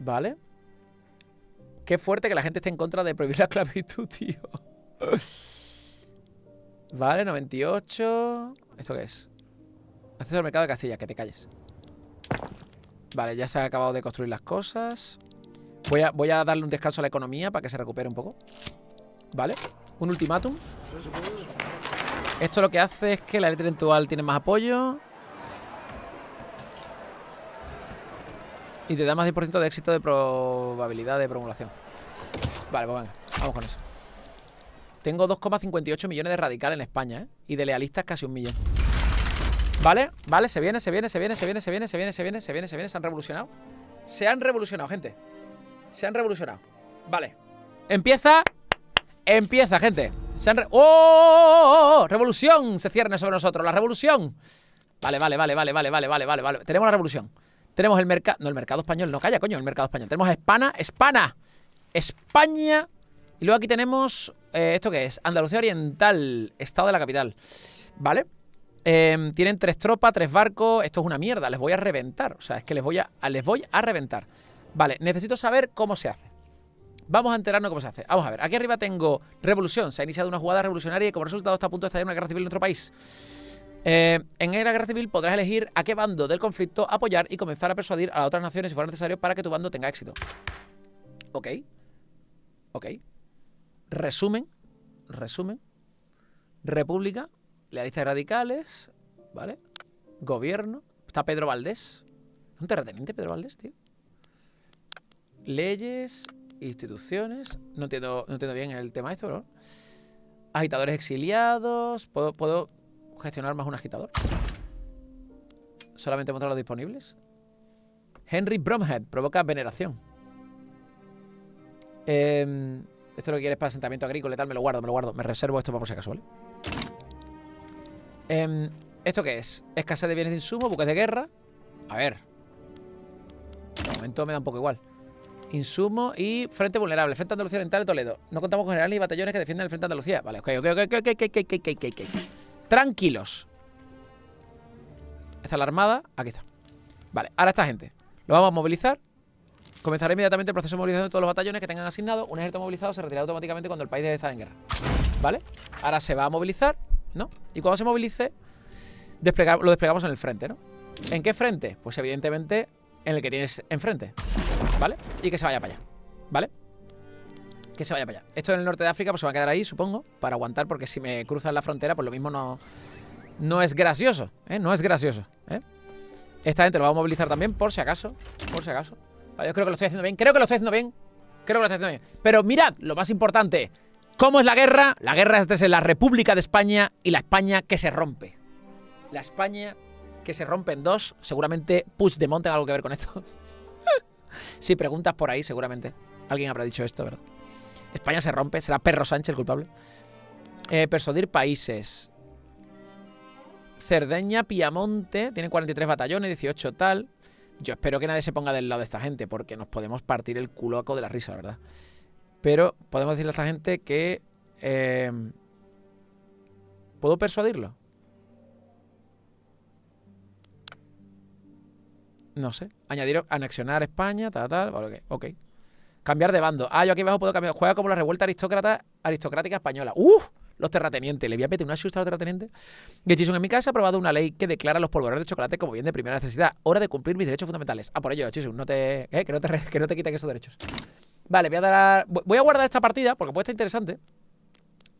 Vale. Qué fuerte que la gente esté en contra de prohibir la esclavitud, tío. Vale, 98. ¿Esto qué es? Acceso al mercado de Castilla, que te calles. Vale, ya se ha acabado de construir las cosas. Voy a darle un descanso a la economía para que se recupere un poco. Vale, un ultimátum. Esto lo que hace es que la élite intelectual tiene más apoyo y te da más 10% de éxito de probabilidad de promulgación. Vale, pues venga, vamos con eso. Tengo 2,58 millones de radicales en España, ¿eh? Y de lealistas casi 1 millón. Vale, vale, se viene. Se han revolucionado. Se han revolucionado, gente. Se han revolucionado. Vale. Empieza, gente. ¡Oh! ¡Revolución! Se cierne sobre nosotros. La revolución. Vale. Tenemos la revolución. Tenemos el mercado. No, el mercado español. No, calla, coño. El mercado español. Tenemos a España. Y luego aquí tenemos. ¿Esto qué es? Andalucía Oriental. Estado de la capital. Vale. Tienen 3 tropas, 3 barcos. Esto es una mierda. Les voy a reventar. O sea, es que les voy a reventar. Vale, necesito saber cómo se hace. Vamos a enterarnos cómo se hace. Vamos a ver, aquí arriba tengo revolución. Se ha iniciado una jugada revolucionaria y como resultado está a punto de estallar una guerra civil en nuestro país. En la guerra civil podrás elegir a qué bando del conflicto apoyar y comenzar a persuadir a las otras naciones si fuera necesario para que tu bando tenga éxito. Ok. Resumen. República, lealistas radicales, ¿vale? Gobierno. Está Pedro Valdés. ¿Es un terrateniente Pedro Valdés, tío? Leyes, instituciones. No entiendo bien el tema de esto, bro. Agitadores exiliados. ¿Puedo gestionar más un agitador? Solamente mostrar los disponibles. Henry Bromhead provoca veneración. Esto es lo que quieres para asentamiento agrícola y tal. Me lo guardo. Me reservo esto para por si acaso, ¿vale? ¿Esto qué es? Escasez de bienes de insumos, buques de guerra. A ver. De momento me da un poco igual. Insumo y frente vulnerable. Frente Andalucía Oriental de Toledo. No contamos con generales ni batallones que defiendan el frente Andalucía. Vale, ok. Tranquilos. Está la armada. Aquí está. Vale, ahora esta gente. Lo vamos a movilizar. Comenzará inmediatamente el proceso de movilización de todos los batallones que tengan asignado. Un ejército movilizado se retirará automáticamente cuando el país debe estar en guerra. Vale. Ahora se va a movilizar, ¿no? Y cuando se movilice, lo desplegamos en el frente, ¿no? ¿En qué frente? Pues evidentemente en el que tienes enfrente. ¿Vale? Y que se vaya para allá. ¿Vale? Que se vaya para allá. Esto en el norte de África pues se va a quedar ahí, supongo, para aguantar, porque si me cruzan la frontera, pues lo mismo no es gracioso, ¿eh? Esta gente lo va a movilizar también, por si acaso. Vale, yo creo que lo estoy haciendo bien. Pero mirad, lo más importante. ¿Cómo es la guerra? La guerra es desde la República de España y la España que se rompe. La España que se rompe en dos. Seguramente Puigdemont tenga algo que ver con esto. Si preguntas por ahí, seguramente alguien habrá dicho esto, ¿verdad? España se rompe, será Perro Sánchez el culpable. Persuadir países. Cerdeña, Piamonte, tienen 43 batallones, 18 tal. Yo espero que nadie se ponga del lado de esta gente, porque nos podemos partir el culoaco de la risa, ¿verdad? Pero podemos decirle a esta gente que... ¿puedo persuadirlo? No sé. Añadir, anexionar España, ok. Cambiar de bando. Ah, yo aquí abajo puedo cambiar. Juega como la revuelta aristocrática española. ¡Uf! Los terratenientes. Le voy a pedir una chusta a los terratenientes. Gechisun, en mi casa ha aprobado una ley que declara los polvorones de chocolate como bien de primera necesidad. Hora de cumplir mis derechos fundamentales. Ah, por ello, Gechisun. Que no te quiten esos derechos. Vale, voy a guardar esta partida porque puede estar interesante.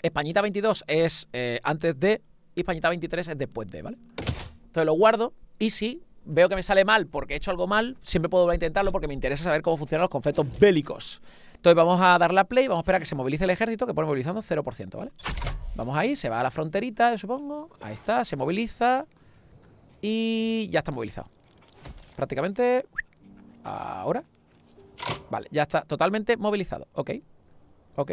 Españita 22 es antes de. Y Españita 23 es después de, ¿vale? Entonces lo guardo. Y si veo que me sale mal porque he hecho algo mal, siempre puedo volver a intentarlo porque me interesa saber cómo funcionan los conflictos bélicos. Entonces vamos a dar la play, vamos a esperar a que se movilice el ejército, que pone movilizando 0%, ¿vale? Vamos ahí, se va a la fronterita, yo supongo. Ahí está, se moviliza. Y ya está movilizado. Prácticamente. Ahora. Vale, ya está totalmente movilizado. Ok. Ok.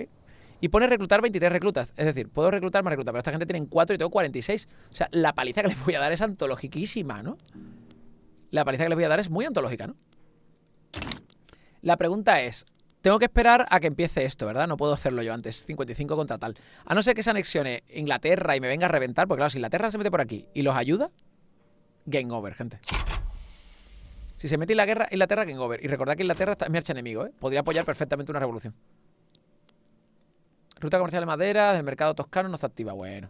Y pone reclutar 23 reclutas. Es decir, puedo reclutar más reclutas, pero esta gente tiene 4 y tengo 46. O sea, la paliza que les voy a dar es antologiquísima, ¿no? La paliza que les voy a dar es muy antológica, ¿no? La pregunta es, tengo que esperar a que empiece esto, ¿verdad? No puedo hacerlo yo antes, 55 contra tal. A no ser que se anexione Inglaterra y me venga a reventar, porque claro, si Inglaterra se mete por aquí y los ayuda, game over, gente. Si se mete en la guerra, Inglaterra, game over. Y recordad que Inglaterra es mi archienemigo, ¿eh? Podría apoyar perfectamente una revolución. Ruta comercial de madera, del mercado toscano no está activa. Bueno.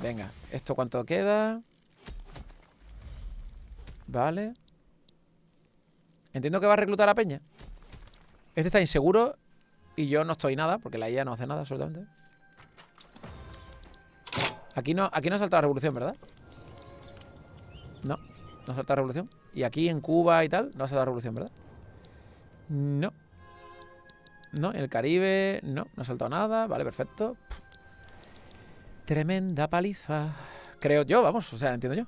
Venga, ¿esto cuánto queda? Vale. Entiendo que va a reclutar a Peña. Este está inseguro y yo no estoy nada, porque la IA no hace nada, absolutamente. Aquí no ha saltado la revolución, ¿verdad? No, no ha saltado la revolución. Y aquí en Cuba y tal, no ha saltado la revolución, ¿verdad? No. No, en el Caribe, no, no ha saltado nada. Vale, perfecto. Pff. Tremenda paliza. Creo yo, vamos, o sea, entiendo yo.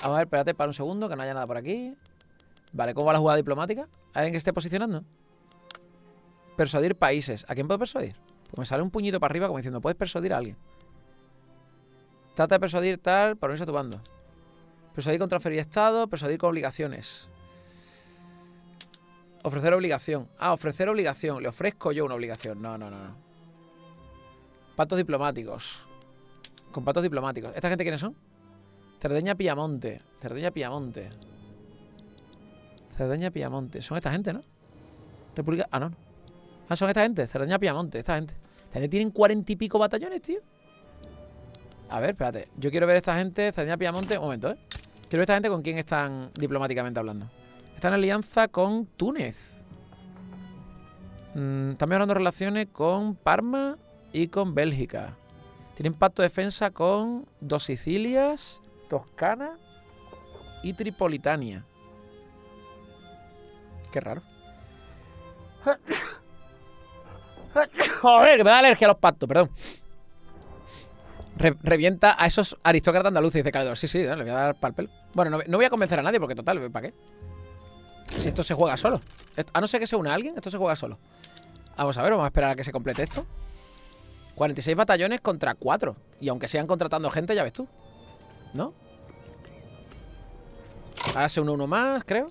A ver, espérate para un segundo, que no haya nada por aquí. Vale, ¿cómo va la jugada diplomática? ¿Alguien que esté posicionando? Persuadir países. ¿A quién puedo persuadir? Pues me sale un puñito para arriba como diciendo, puedes persuadir a alguien. Trata de persuadir tal, para unirse a tu bando. Persuadir con transferir estado, persuadir con obligaciones. Ofrecer obligación. Ah, ofrecer obligación. Le ofrezco yo una obligación. No, no, no, no. Pactos diplomáticos. Con pactos diplomáticos. ¿Esta gente quiénes son? Cerdeña, Piamonte. Cerdeña, Piamonte. Cerdeña, Piamonte. Son esta gente, ¿no? República... Ah, no. Ah, son esta gente. Cerdeña, Piamonte. Esta gente. Esta gente tienen 40 y pico batallones, tío. A ver, espérate. Yo quiero ver a esta gente. Cerdeña, Piamonte. Un momento, ¿eh? Quiero ver a esta gente con quién están diplomáticamente hablando. Están en alianza con Túnez. Están mejorando relaciones con Parma y con Bélgica. Tienen pacto de defensa con dos Sicilias... Toscana y Tripolitania. Qué raro. Joder, que me da alergia a los pactos, perdón. Revienta a esos aristócratas andaluces, dice Caledor. Sí, sí, le voy a dar pal pelo. Bueno, no voy a convencer a nadie porque total, ¿para qué? Si esto se juega solo. A no ser que se una a alguien, esto se juega solo. Vamos a ver, vamos a esperar a que se complete esto. 46 batallones contra 4. Y aunque sigan contratando gente, ya ves tú. ¿No? Ahora se une uno más, creo.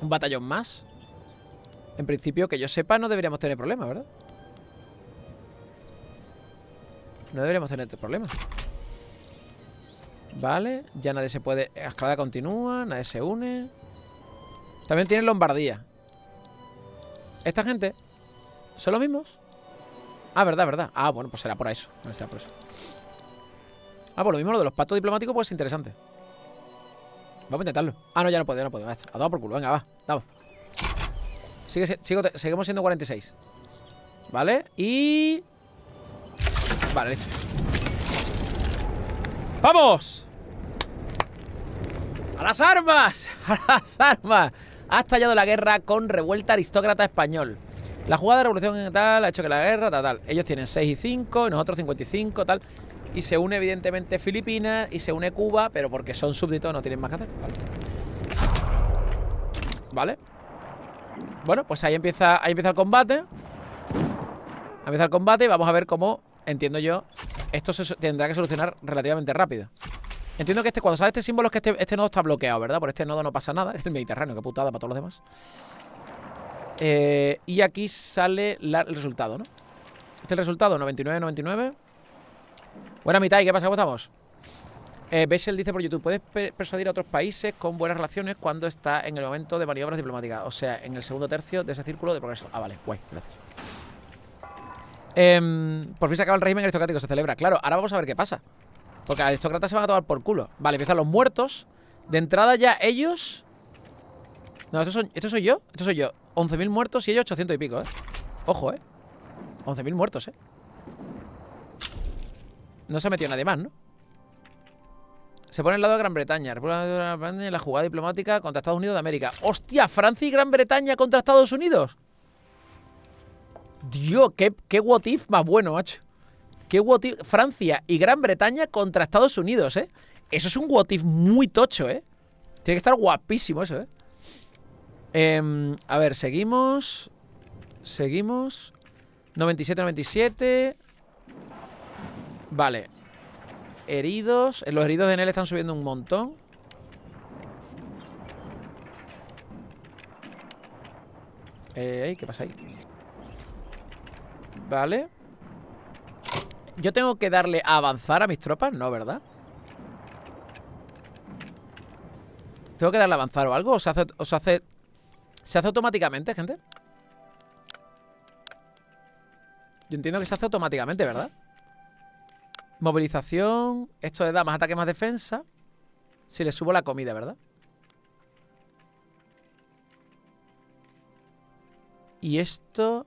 Un batallón más. En principio, que yo sepa, no deberíamos tener problemas, ¿verdad? No deberíamos tener problemas. Vale, ya nadie se puede... La escalada continúa, nadie se une. También tienen Lombardía. Esta gente son los mismos. Ah, verdad, verdad. Ah, bueno, pues será por eso. No será por eso. Ah, por lo mismo lo de los pactos diplomáticos, pues es interesante. Vamos a intentarlo. Ah, no, ya no puedo, ya no puedo. A tomar por culo, venga, va, vamos. Seguimos siendo 46. Vale, y... Vale, listo. ¡Vamos! ¡A las armas! ¡A las armas! Ha estallado la guerra con revuelta aristócrata español. La jugada de revolución tal ha hecho que la guerra tal, tal. Ellos tienen 6 y 5 y nosotros 55, tal... Y se une, evidentemente, Filipinas y se une Cuba, pero porque son súbditos no tienen más que hacer. Vale. Vale. Bueno, pues ahí empieza el combate. Ahí empieza el combate y vamos a ver cómo, entiendo yo, esto se tendrá que solucionar relativamente rápido. Entiendo que cuando sale este símbolo es que este nodo está bloqueado, ¿verdad? Por este nodo no pasa nada. Es el Mediterráneo, qué putada para todos los demás. Y aquí sale el resultado, ¿no? Este es el resultado, 99-99. Buena mitad, ¿y qué pasa? ¿Cómo estamos? Bessel dice por YouTube, puedes persuadir a otros países con buenas relaciones cuando está en el momento de maniobras diplomáticas. O sea, en el segundo tercio de ese círculo de progreso. Ah, vale, guay, gracias. Por fin se acaba el régimen aristocrático, se celebra. Claro, ahora vamos a ver qué pasa. Porque los aristócratas se van a tomar por culo. Vale, empiezan los muertos. De entrada ya ellos... No, esto soy yo. 11.000 muertos y ellos 800 y pico, ¿eh? Ojo, ¿eh? 11.000 muertos, ¿eh? No se ha metido nadie más, ¿no? Se pone al lado de Gran Bretaña. La jugada diplomática contra Estados Unidos de América. ¡Hostia! Francia y Gran Bretaña contra Estados Unidos. Dios, qué what if más bueno, macho. Qué what if. Francia y Gran Bretaña contra Estados Unidos, ¿eh? Eso es un what if muy tocho, ¿eh? Tiene que estar guapísimo eso, ¿eh? A ver, seguimos. 97. Vale. Heridos. Los heridos de Enel están subiendo un montón. ¿Qué pasa ahí? Vale. Yo tengo que darle a avanzar a mis tropas, ¿no? ¿Verdad? ¿Tengo que darle a avanzar o algo? ¿Se hace automáticamente, gente? Yo entiendo que se hace automáticamente, ¿verdad? Movilización. Esto le da más ataque, más defensa. Si le subo la comida, ¿verdad? Y esto...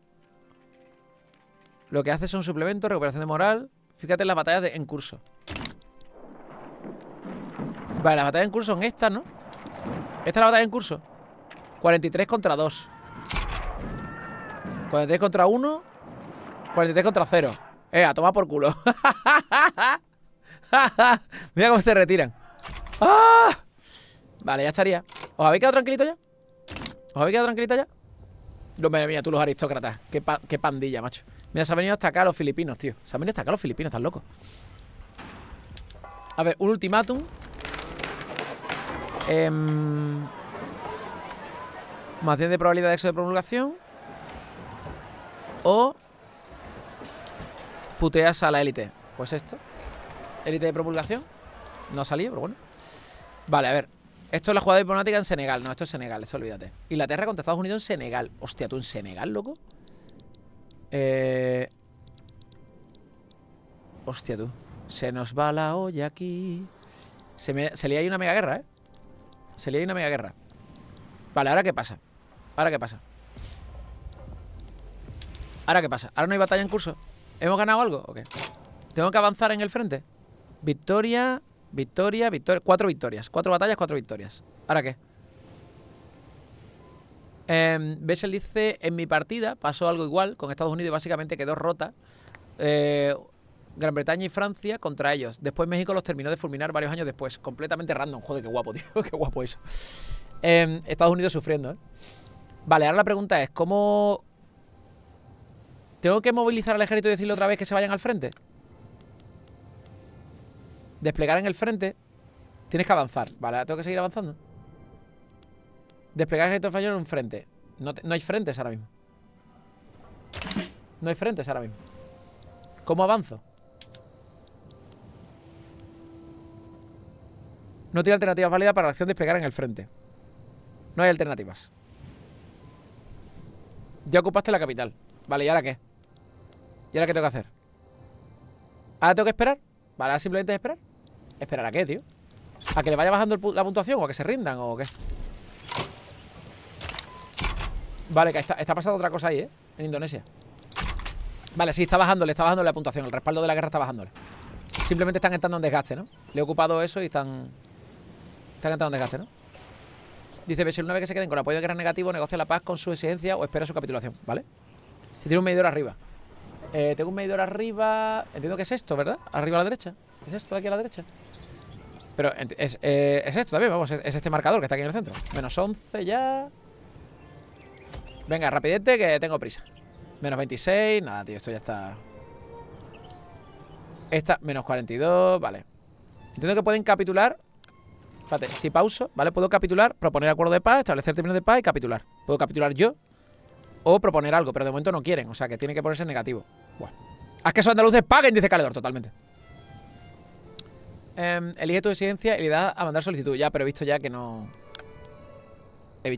Lo que hace son suplementos, recuperación de moral. Fíjate en las batallas en curso. Vale, las batallas en curso son estas, ¿no? Esta es la batalla en curso. 43 contra 2. 43 contra 1. 43 contra 0. A tomar por culo. Mira cómo se retiran. ¡Ah! Vale, ya estaría. ¿Os habéis quedado tranquilito ya? No, madre mía, tú los aristócratas. Qué pandilla, macho. Mira, se han venido hasta acá los filipinos, tío. Se han venido hasta acá los filipinos, están locos. A ver, un ultimátum. Más 10 de probabilidad de éxito de promulgación. O... puteas a la élite. Pues esto. Élite de promulgación. No ha salido, pero bueno. Vale, a ver. Esto es la jugada diplomática en Senegal. No, esto es Senegal, eso olvídate. Inglaterra contra Estados Unidos en Senegal. Hostia, tú en Senegal, loco. Hostia, tú. Se nos va la olla aquí. Se le hay una mega guerra, ¿eh? Se le hay una mega guerra. Vale, ¿ahora qué pasa? ¿Ahora no hay batalla en curso? ¿Hemos ganado algo? Ok. ¿Tengo que avanzar en el frente? Victoria. 4 victorias. 4 batallas, 4 victorias. ¿Ahora qué? Bessel dice, en mi partida pasó algo igual con Estados Unidos y básicamente quedó rota. Gran Bretaña y Francia contra ellos. Después México los terminó de fulminar varios años después. Completamente random. Joder, qué guapo, tío. Qué guapo eso. Estados Unidos sufriendo, ¿eh? Vale, ahora la pregunta es, ¿cómo...? ¿Tengo que movilizar al ejército y decirle otra vez que se vayan al frente? Desplegar en el frente. Tienes que avanzar. Vale, tengo que seguir avanzando. Desplegar el ejército español en un frente. No hay frentes ahora mismo. ¿Cómo avanzo? No tiene alternativas válidas para la acción de desplegar en el frente. No hay alternativas. Ya ocupaste la capital. Vale, ¿y ahora qué? ¿Y ahora qué tengo que hacer? ¿Ahora tengo que esperar? ¿Vale, ahora simplemente esperar? ¿Esperar a qué, tío? ¿A que le vaya bajando la puntuación? ¿O a que se rindan? ¿O qué? Vale, que está pasando otra cosa ahí, ¿eh? En Indonesia. Vale, sí, está bajándole la puntuación. El respaldo de la guerra está bajándole. Simplemente están entrando en desgaste, ¿no? Le he ocupado eso y están entrando en desgaste, ¿no? Dice Bechel, una vez que se queden con apoyo de guerra negativo, negocia la paz con su exigencia o espera su capitulación, ¿vale? Si tiene un medidor arriba. Tengo un medidor arriba... Entiendo que es esto, ¿verdad? Arriba a la derecha. ¿Es esto de aquí a la derecha? Pero es esto también, vamos. Es este marcador que está aquí en el centro. Menos 11 ya. Venga, rapidete que tengo prisa. Menos 26. Nada, tío, esto ya está... Esta, menos 42. Vale. Entiendo que pueden capitular... Espérate, si pauso, ¿vale? Puedo capitular, proponer acuerdo de paz, establecer términos de paz y capitular. Puedo capitular yo... O proponer algo, pero de momento no quieren. O sea, que tiene que ponerse negativo. Bueno. Haz que esos andaluces paguen, dice Caledor, totalmente. Elige tu exigencia y le das a mandar solicitud. Ya, pero he visto ya que no. Así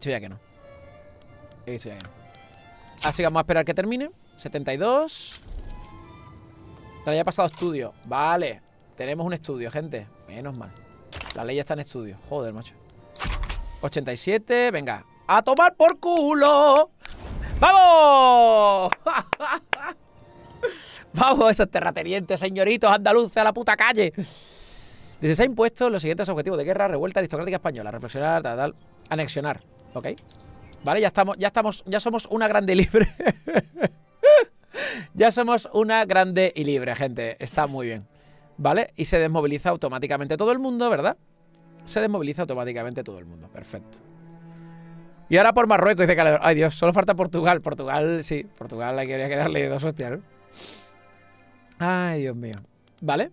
que vamos a esperar que termine. 72. La ley ha pasado estudio. Vale. Tenemos un estudio, gente. Menos mal. La ley ya está en estudio. Joder, macho. 87. Venga. ¡A tomar por culo! ¡Vamos! Vamos, esos terratenientes, señoritos, andaluces, a la puta calle. Dice, se han impuesto los siguientes objetivos de guerra, revuelta aristocrática española, reflexionar, tal, tal, anexionar. ¿Ok? Vale, ya somos una grande y libre. Ya somos una grande y libre, gente. Está muy bien. ¿Vale? Y se desmoviliza automáticamente todo el mundo, ¿verdad? Se desmoviliza automáticamente todo el mundo. Perfecto. Y ahora por Marruecos, dice Calderón. Ay, Dios, solo falta Portugal. Portugal, sí. Portugal hay que darle dos hostias, ¿no? Ay, Dios mío. ¿Vale?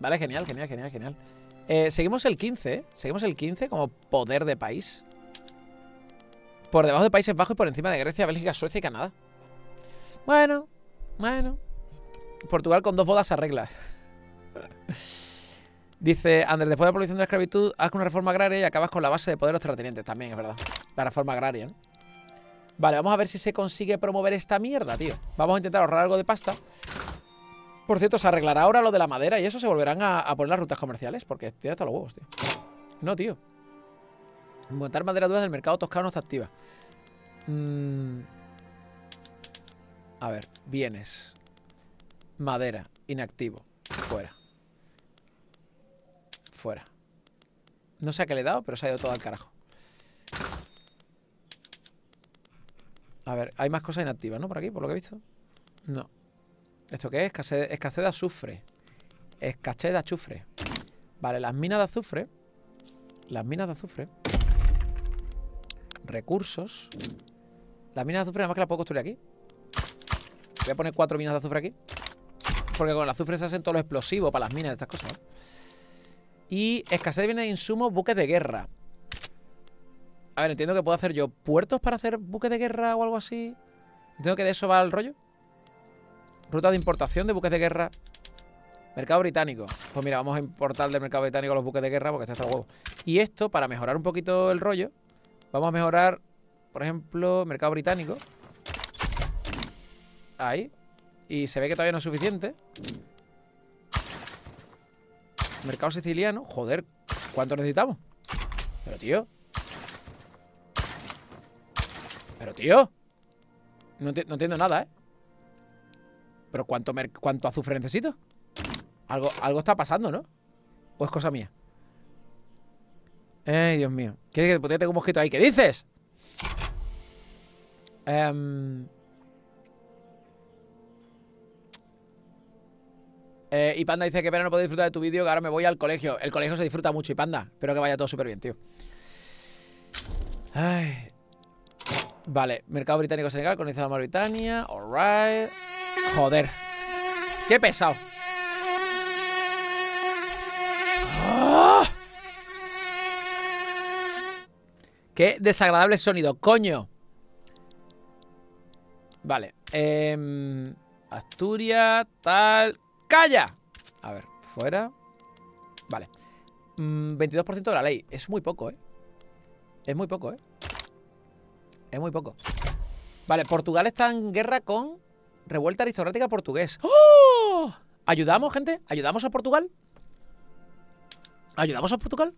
Vale, genial, genial, genial, genial. Seguimos el 15, ¿eh? Seguimos el 15 como poder de país. Por debajo de Países Bajos y por encima de Grecia, Bélgica, Suecia y Canadá. Bueno, bueno. Portugal con dos bodas arregla. Dice Andrés, después de la abolición de la esclavitud, haz una reforma agraria y acabas con la base de poder de los terratenientes. También es verdad. La reforma agraria, ¿no? Vale, vamos a ver si se consigue promover esta mierda, tío. Vamos a intentar ahorrar algo de pasta. Por cierto, se arreglará ahora lo de la madera y eso se volverán a poner las rutas comerciales porque estoy hasta los huevos, tío. No, tío. Montar madera dura del mercado toscano está activa. A ver, bienes. Madera, inactivo. Fuera. Fuera. No sé a qué le he dado, pero se ha ido todo al carajo. A ver, hay más cosas inactivas, ¿no? Por aquí, por lo que he visto. No. ¿Esto qué es? Escasez de azufre. Escasez de azufre. Vale, las minas de azufre. Las minas de azufre. Recursos. Las minas de azufre, nada más que las puedo construir aquí. Voy a poner 4 minas de azufre aquí. Porque con el azufre se hacen todos los explosivos para las minas de estas cosas, ¿eh? Y escasez de bienes de insumos, buques de guerra. A ver, entiendo que puedo hacer yo puertos para hacer buques de guerra o algo así. Entiendo que de eso va el rollo. Ruta de importación de buques de guerra. Mercado británico. Pues mira, vamos a importar del mercado británico los buques de guerra porque esto está huevo. Y esto, para mejorar un poquito el rollo, vamos a mejorar, por ejemplo, mercado británico. Ahí. Y se ve que todavía no es suficiente. Mercado siciliano. Joder, ¿cuánto necesitamos? Pero tío. Pero tío. No entiendo nada, ¿eh? Pero ¿cuánto azufre necesito? Algo está pasando, ¿no? ¿O es cosa mía? Ay, Dios mío. ¿Quieres que te tengo un mosquito ahí? ¿Qué dices? Y Panda dice que pena no puedo disfrutar de tu vídeo, que ahora me voy al colegio. El colegio se disfruta mucho, y Panda, espero que vaya todo súper bien, tío. Ay. Vale, mercado británico-senegal, colonizado Mauritania. Alright. Joder. Qué pesado. ¡Oh! Qué desagradable sonido, coño. Vale. Asturias, tal... ¡Calla! A ver, fuera. Vale. 22% de la ley. Es muy poco, ¿eh? Es muy poco, ¿eh? Es muy poco. Vale, Portugal está en guerra con revuelta aristocrática portugués. ¡Oh! ¿Ayudamos, gente? ¿Ayudamos a Portugal? ¿Ayudamos a Portugal?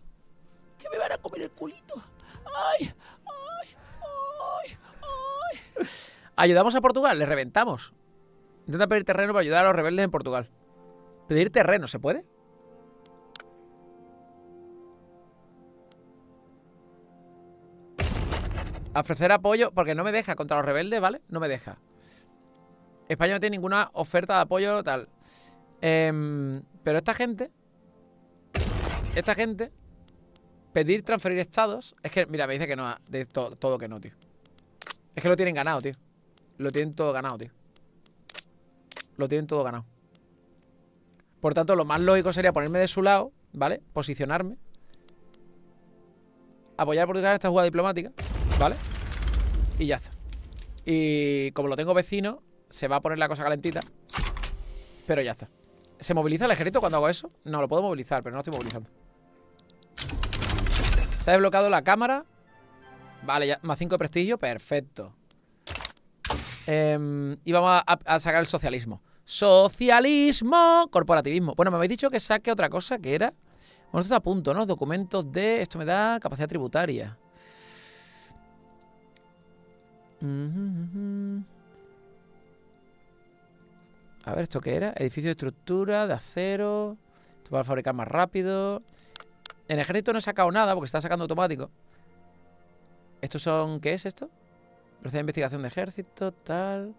¡Que me van a comer el culito! ¡Ay! ¡Ay! ¡Ay! ¡Ay! ¿Ayudamos a Portugal? Le reventamos. Intenta pedir terreno para ayudar a los rebeldes en Portugal. ¿Pedir terreno se puede? Ofrecer apoyo, porque no me deja contra los rebeldes, ¿vale? No me deja. España no tiene ninguna oferta de apoyo tal. Pero esta gente, pedir transferir estados, es que, mira, me dice que no, de todo que no, tío. Es que lo tienen ganado, tío. Lo tienen todo ganado, tío. Lo tienen todo ganado. Por tanto, lo más lógico sería ponerme de su lado, ¿vale? Posicionarme. Apoyar a Portugal en esta jugada diplomática, ¿vale? Y ya está. Y como lo tengo vecino, se va a poner la cosa calentita. Pero ya está. ¿Se moviliza el ejército cuando hago eso? No, lo puedo movilizar, pero no lo estoy movilizando. Se ha desbloqueado la cámara. Vale, ya, más 5 de prestigio. Perfecto. Y vamos a sacar el socialismo. Socialismo, corporativismo. Bueno, me habéis dicho que saque otra cosa que era... Bueno, esto está a punto, ¿no? Los documentos de... Esto me da capacidad tributaria. A ver, ¿esto qué era? Edificio de estructura, de acero. Esto para fabricar más rápido. En ejército no he sacado nada porque está sacando automático. ¿Estos son? ¿Qué es esto? Velocidad de investigación de ejército, tal.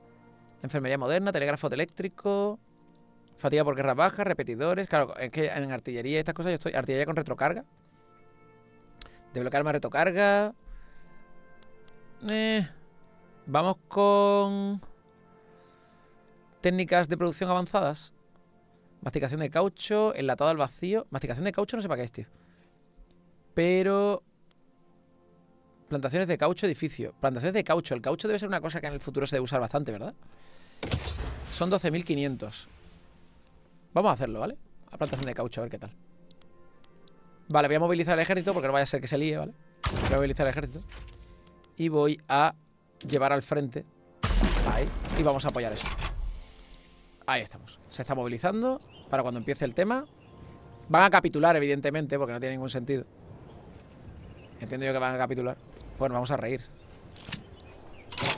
Enfermería moderna, telégrafo eléctrico. Fatiga por guerra baja, repetidores. Claro, es que en artillería y estas cosas yo estoy. Artillería con retrocarga. Desbloquear más retrocarga. Vamos con técnicas de producción avanzadas. Masticación de caucho, enlatado al vacío. Masticación de caucho no sé para qué es, tío. Pero plantaciones de caucho, edificio. Plantaciones de caucho. El caucho debe ser una cosa que en el futuro se debe usar bastante, ¿verdad? Son 12.500. Vamos a hacerlo, ¿vale? A plantación de caucho, a ver qué tal. Vale, voy a movilizar el ejército porque no vaya a ser que se líe, ¿vale? Voy a movilizar el ejército. Y voy a llevar al frente. Ahí. Y vamos a apoyar eso. Ahí estamos. Se está movilizando para cuando empiece el tema. Van a capitular, evidentemente, porque no tiene ningún sentido. Entiendo yo que van a capitular. Bueno, vamos a reír.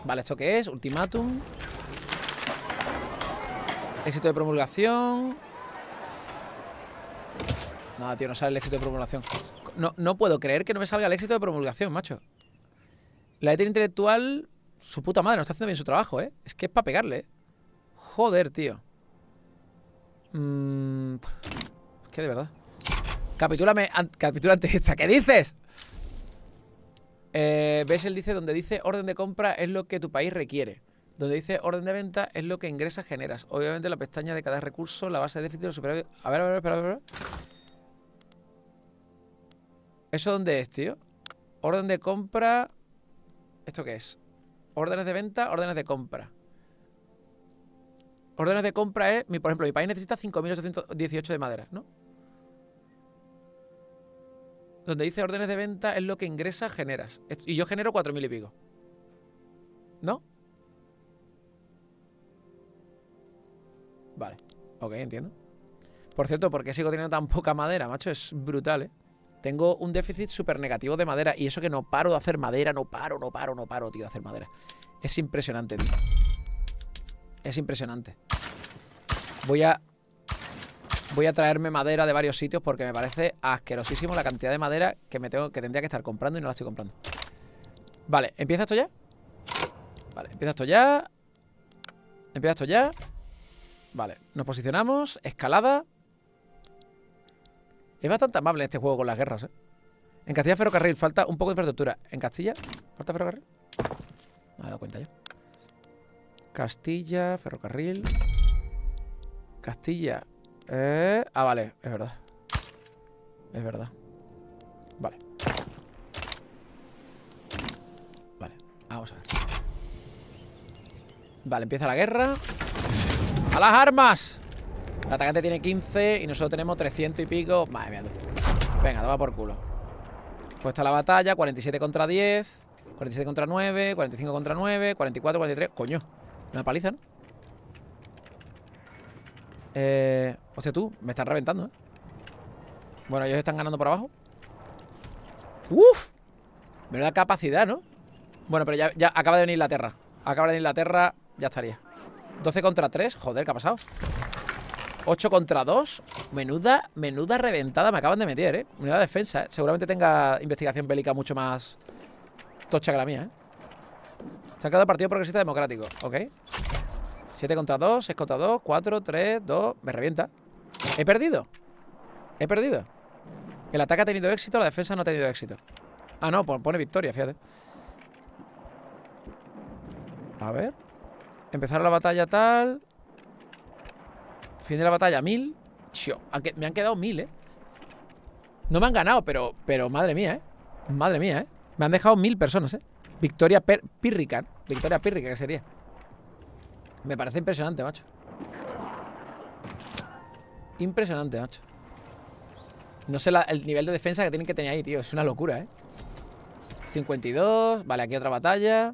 Vale, ¿esto qué es? Ultimátum. Éxito de promulgación. Nada, tío, no sale el éxito de promulgación. No puedo creer que no me salga el éxito de promulgación, macho. La ética intelectual, su puta madre, no está haciendo bien su trabajo, ¿eh? Es que es para pegarle, ¿eh? Joder, tío. Es que de verdad. Capitúlame ante esta. ¿Qué dices? ¿Ves? Él dice donde dice orden de compra es lo que tu país requiere. Donde dice orden de venta es lo que ingresas, generas. Obviamente la pestaña de cada recurso, la base de déficit, lo superávit. A ver. ¿Eso dónde es, tío? Orden de compra. ¿Esto qué es? Órdenes de venta, órdenes de compra. Órdenes de compra es, por ejemplo, mi país necesita 5.818 de madera, ¿no? Donde dice órdenes de venta es lo que ingresas, generas. Y yo genero 4.000 y pico, ¿no? Vale, ok, entiendo. Por cierto, ¿por qué sigo teniendo tan poca madera, macho? Es brutal, ¿eh? Tengo un déficit súper negativo de madera. Y eso que no paro de hacer madera. No paro, tío, de hacer madera. Es impresionante, tío. Es impresionante. Voy a traerme madera de varios sitios porque me parece asquerosísimo la cantidad de madera que tendría que estar comprando y no la estoy comprando. Vale, ¿empieza esto ya? Vale, empieza esto ya. Vale, nos posicionamos. Escalada. Es bastante amable este juego con las guerras, ¿eh? En Castilla ferrocarril, falta un poco de infraestructura. En Castilla, falta ferrocarril. Me he dado cuenta ya. Castilla, ferrocarril. Castilla. Ah, vale, es verdad. Es verdad. Vale. Vale, vamos a ver. Vale, empieza la guerra. ¡A las armas! El atacante tiene 15 y nosotros tenemos 300 y pico. Madre mía, tú. Venga, toma por culo. Pues está la batalla, 47 contra 10, 47 contra 9, 45 contra 9, 44, 43. Coño, una paliza, ¿no? Hostia, tú, me estás reventando, ¿eh? Bueno, ellos están ganando por abajo. ¡Uf! Menuda capacidad, ¿no? Bueno, pero ya acaba de venir Inglaterra. Acaba de venir Inglaterra, ya estaría. 12 contra 3, joder, ¿qué ha pasado? 8 contra 2. Menuda reventada me acaban de meter, ¿eh? Unidad de defensa, ¿eh? Seguramente tenga investigación bélica mucho más tocha que la mía, ¿eh? Se ha creado el Partido Progresista Democrático. Ok. 7 contra 2, 6 contra 2, 4, 3, 2. Me revienta. He perdido. El ataque ha tenido éxito, la defensa no ha tenido éxito. Ah, no, pone victoria, fíjate. A ver. Empezaron la batalla tal. Fin de la batalla, 1000. Aunque me han quedado 1000, ¿eh? No me han ganado, pero madre mía, ¿eh? Madre mía, ¿eh? Me han dejado 1000 personas, ¿eh? Victoria pírrica, ¿eh? Victoria pírrica, ¿qué sería? Me parece impresionante, macho. Impresionante, macho. No sé el nivel de defensa que tienen que tener ahí, tío. Es una locura, ¿eh? 52. Vale, aquí otra batalla.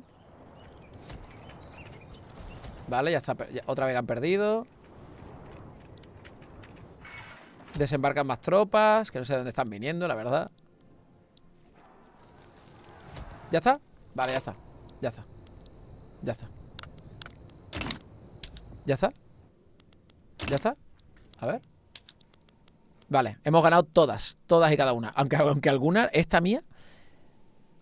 Vale, ya está. Otra vez han perdido. Desembarcan más tropas, que no sé de dónde están viniendo, la verdad. ¿Ya está? Vale, ya está. Ya está. Ya está. ¿Ya está? ¿Ya está? A ver. Vale, hemos ganado todas. Todas y cada una. Aunque alguna, esta mía,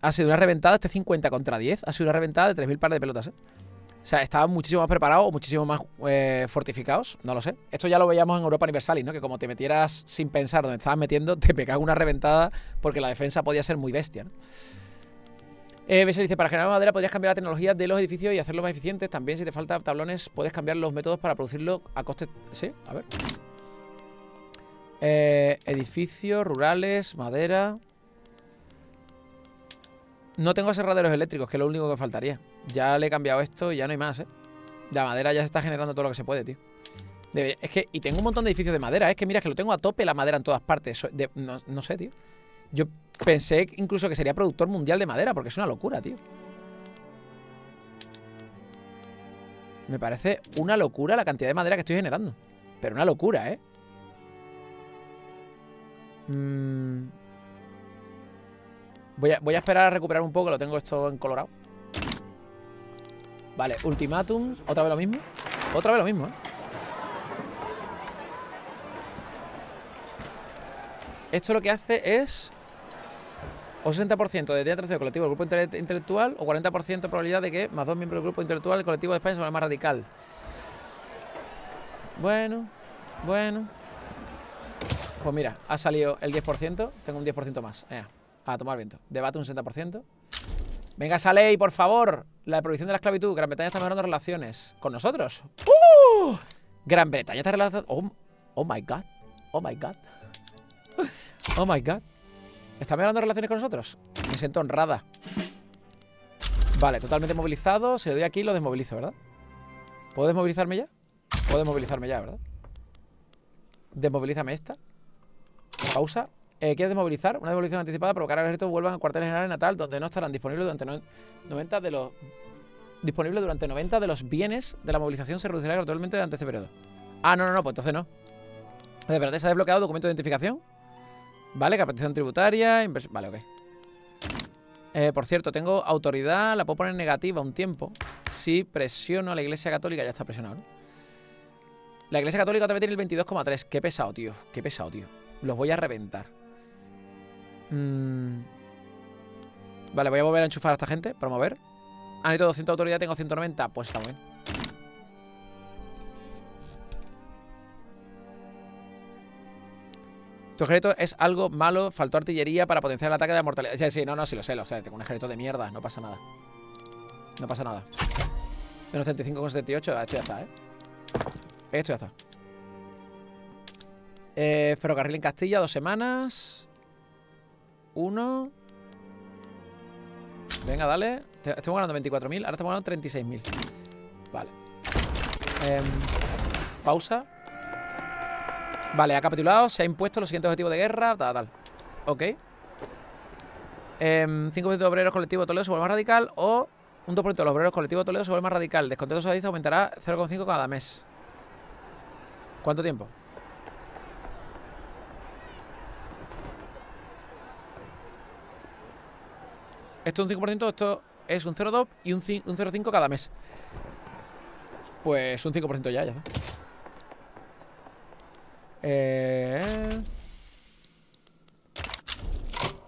ha sido una reventada. Este 50 contra 10 ha sido una reventada de 3.000 pares de pelotas, ¿eh? O sea, estaban muchísimo más preparados o muchísimo más fortificados. No lo sé. Esto ya lo veíamos en Europa Universalis, ¿no? Que como te metieras sin pensar donde estabas metiendo, te pegaba una reventada porque la defensa podía ser muy bestia, ¿no? Bessel dice, para generar madera podrías cambiar la tecnología de los edificios y hacerlos más eficientes. También, si te faltan tablones, puedes cambiar los métodos para producirlo a coste... Sí, a ver. Edificios, rurales, madera... No tengo aserraderos eléctricos, que es lo único que faltaría. Ya le he cambiado esto y ya no hay más, ¿eh? La madera ya se está generando todo lo que se puede, tío. Es que... Y tengo un montón de edificios de madera. Es que mira, que lo tengo a tope la madera en todas partes. No sé, tío. Yo pensé incluso que sería productor mundial de madera, porque es una locura, tío. Me parece una locura la cantidad de madera que estoy generando. Pero una locura, ¿eh? Voy a esperar a recuperar un poco, que lo tengo esto en colorado. Vale, ultimátum. ¿Otra vez lo mismo? Otra vez lo mismo, ¿eh? Esto lo que hace es... O 60% de teatro del colectivo del grupo intelectual, o 40% de probabilidad de que más dos miembros del grupo intelectual del colectivo de España son el más radical. Bueno, bueno. Pues mira, ha salido el 10%. Tengo un 10% más. A tomar viento. Debate un 60%. Venga, esa ley, por favor. La prohibición de la esclavitud. Gran Bretaña está mejorando relaciones con nosotros. Gran Bretaña está relacionando... Oh my God. Oh my God. Oh my God. ¿Está mejorando relaciones con nosotros? Me siento honrada. Vale, totalmente movilizado. Si le doy aquí, lo desmovilizo, ¿verdad? ¿Puedo desmovilizarme ya? Puedo desmovilizarme ya, ¿verdad? Desmovilízame esta. Pausa. ¿Quieres desmovilizar? Una desmovilización anticipada provocará que los ejércitos vuelvan al cuartel general natal, donde no estarán disponibles durante 90 de los... Disponibles durante 90 de los bienes de la movilización se reducirá gradualmente durante este periodo. Ah, no, no, no, pues entonces no. Espérate, se ha desbloqueado documento de identificación. Vale, capacitación tributaria, inversión... Vale, ok. Por cierto, tengo autoridad, la puedo poner negativa un tiempo. Si presiono a la Iglesia Católica, ya está presionado, ¿no? La Iglesia Católica otra vez tiene el 22,3. Qué pesado, tío. Qué pesado, tío. Los voy a reventar. Vale, voy a volver a enchufar a esta gente. Promover. Han hecho 200 autoridad, tengo 190. Pues está muy bien. Tu ejército es algo malo. Faltó artillería para potenciar el ataque de la mortalidad. Sí, sí, no, no, sí lo sé, lo sé. Tengo un ejército de mierda. No pasa nada. No pasa nada. Menos 75,78. Esto ya está, ¿eh? Esto ya está. Ferrocarril en Castilla, 2 semanas. 1. Venga, dale. Estamos ganando 24.000. Ahora estamos ganando 36.000. Vale. Pausa. Vale, ha capitulado. Se ha impuesto los siguientes objetivos de guerra. Tal, tal. Ok. 5% de obreros colectivos de Toledo se vuelve más radical. O un 2% de los obreros colectivos de Toledo se vuelve más radical. Descontento socialista aumentará 0,5 cada mes. ¿Cuánto tiempo? Esto es un 5%, esto es un 0,2 y un 0,5 cada mes. Pues un 5% ya, ya está.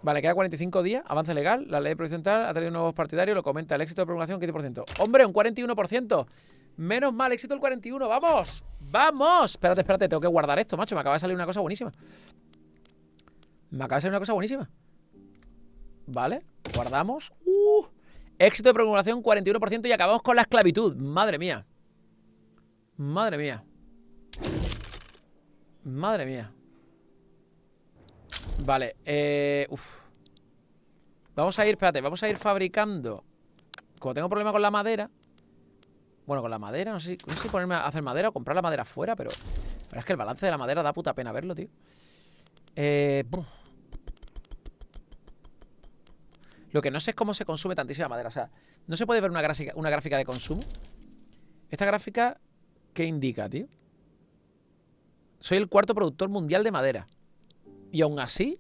Vale, queda 45 días, avance legal. La ley provisional ha traído nuevos partidarios, lo comenta el éxito de promulgación, 15%. ¡Hombre, un 41%! Menos mal, éxito el 41, ¡vamos! ¡Vamos! Espérate, espérate, tengo que guardar esto, macho. Me acaba de salir una cosa buenísima. Me acaba de salir una cosa buenísima. Vale, guardamos. Éxito de promulgación 41% y acabamos con la esclavitud. Madre mía. Madre mía. Madre mía. Vale, vamos a ir, espérate, vamos a ir fabricando. Como tengo problema con la madera. Bueno, con la madera, no sé si ponerme a hacer madera o comprar la madera fuera, pero es que el balance de la madera da puta pena verlo, tío. Lo que no sé es cómo se consume tantísima madera. O sea, no se puede ver una gráfica de consumo. Esta gráfica, ¿qué indica, tío? Soy el cuarto productor mundial de madera. Y aún así,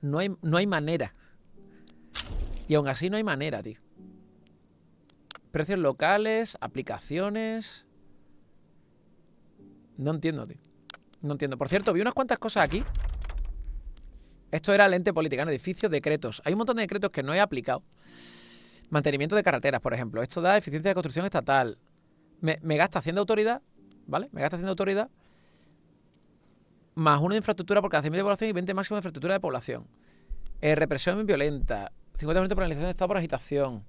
no hay manera. Y aún así no hay manera, tío. Precios locales, aplicaciones... No entiendo, tío. No entiendo. Por cierto, vi unas cuantas cosas aquí. Esto era el ente politicano, edificios, decretos. Hay un montón de decretos que no he aplicado. Mantenimiento de carreteras, por ejemplo. Esto da eficiencia de construcción estatal. Me gasta Hacienda Autoridad, ¿vale? Me gasta Hacienda Autoridad. Más 1 de infraestructura por cada 100.000 de población y 20 máximo de infraestructura de población. Represión violenta. 50% por organización de Estado por agitación.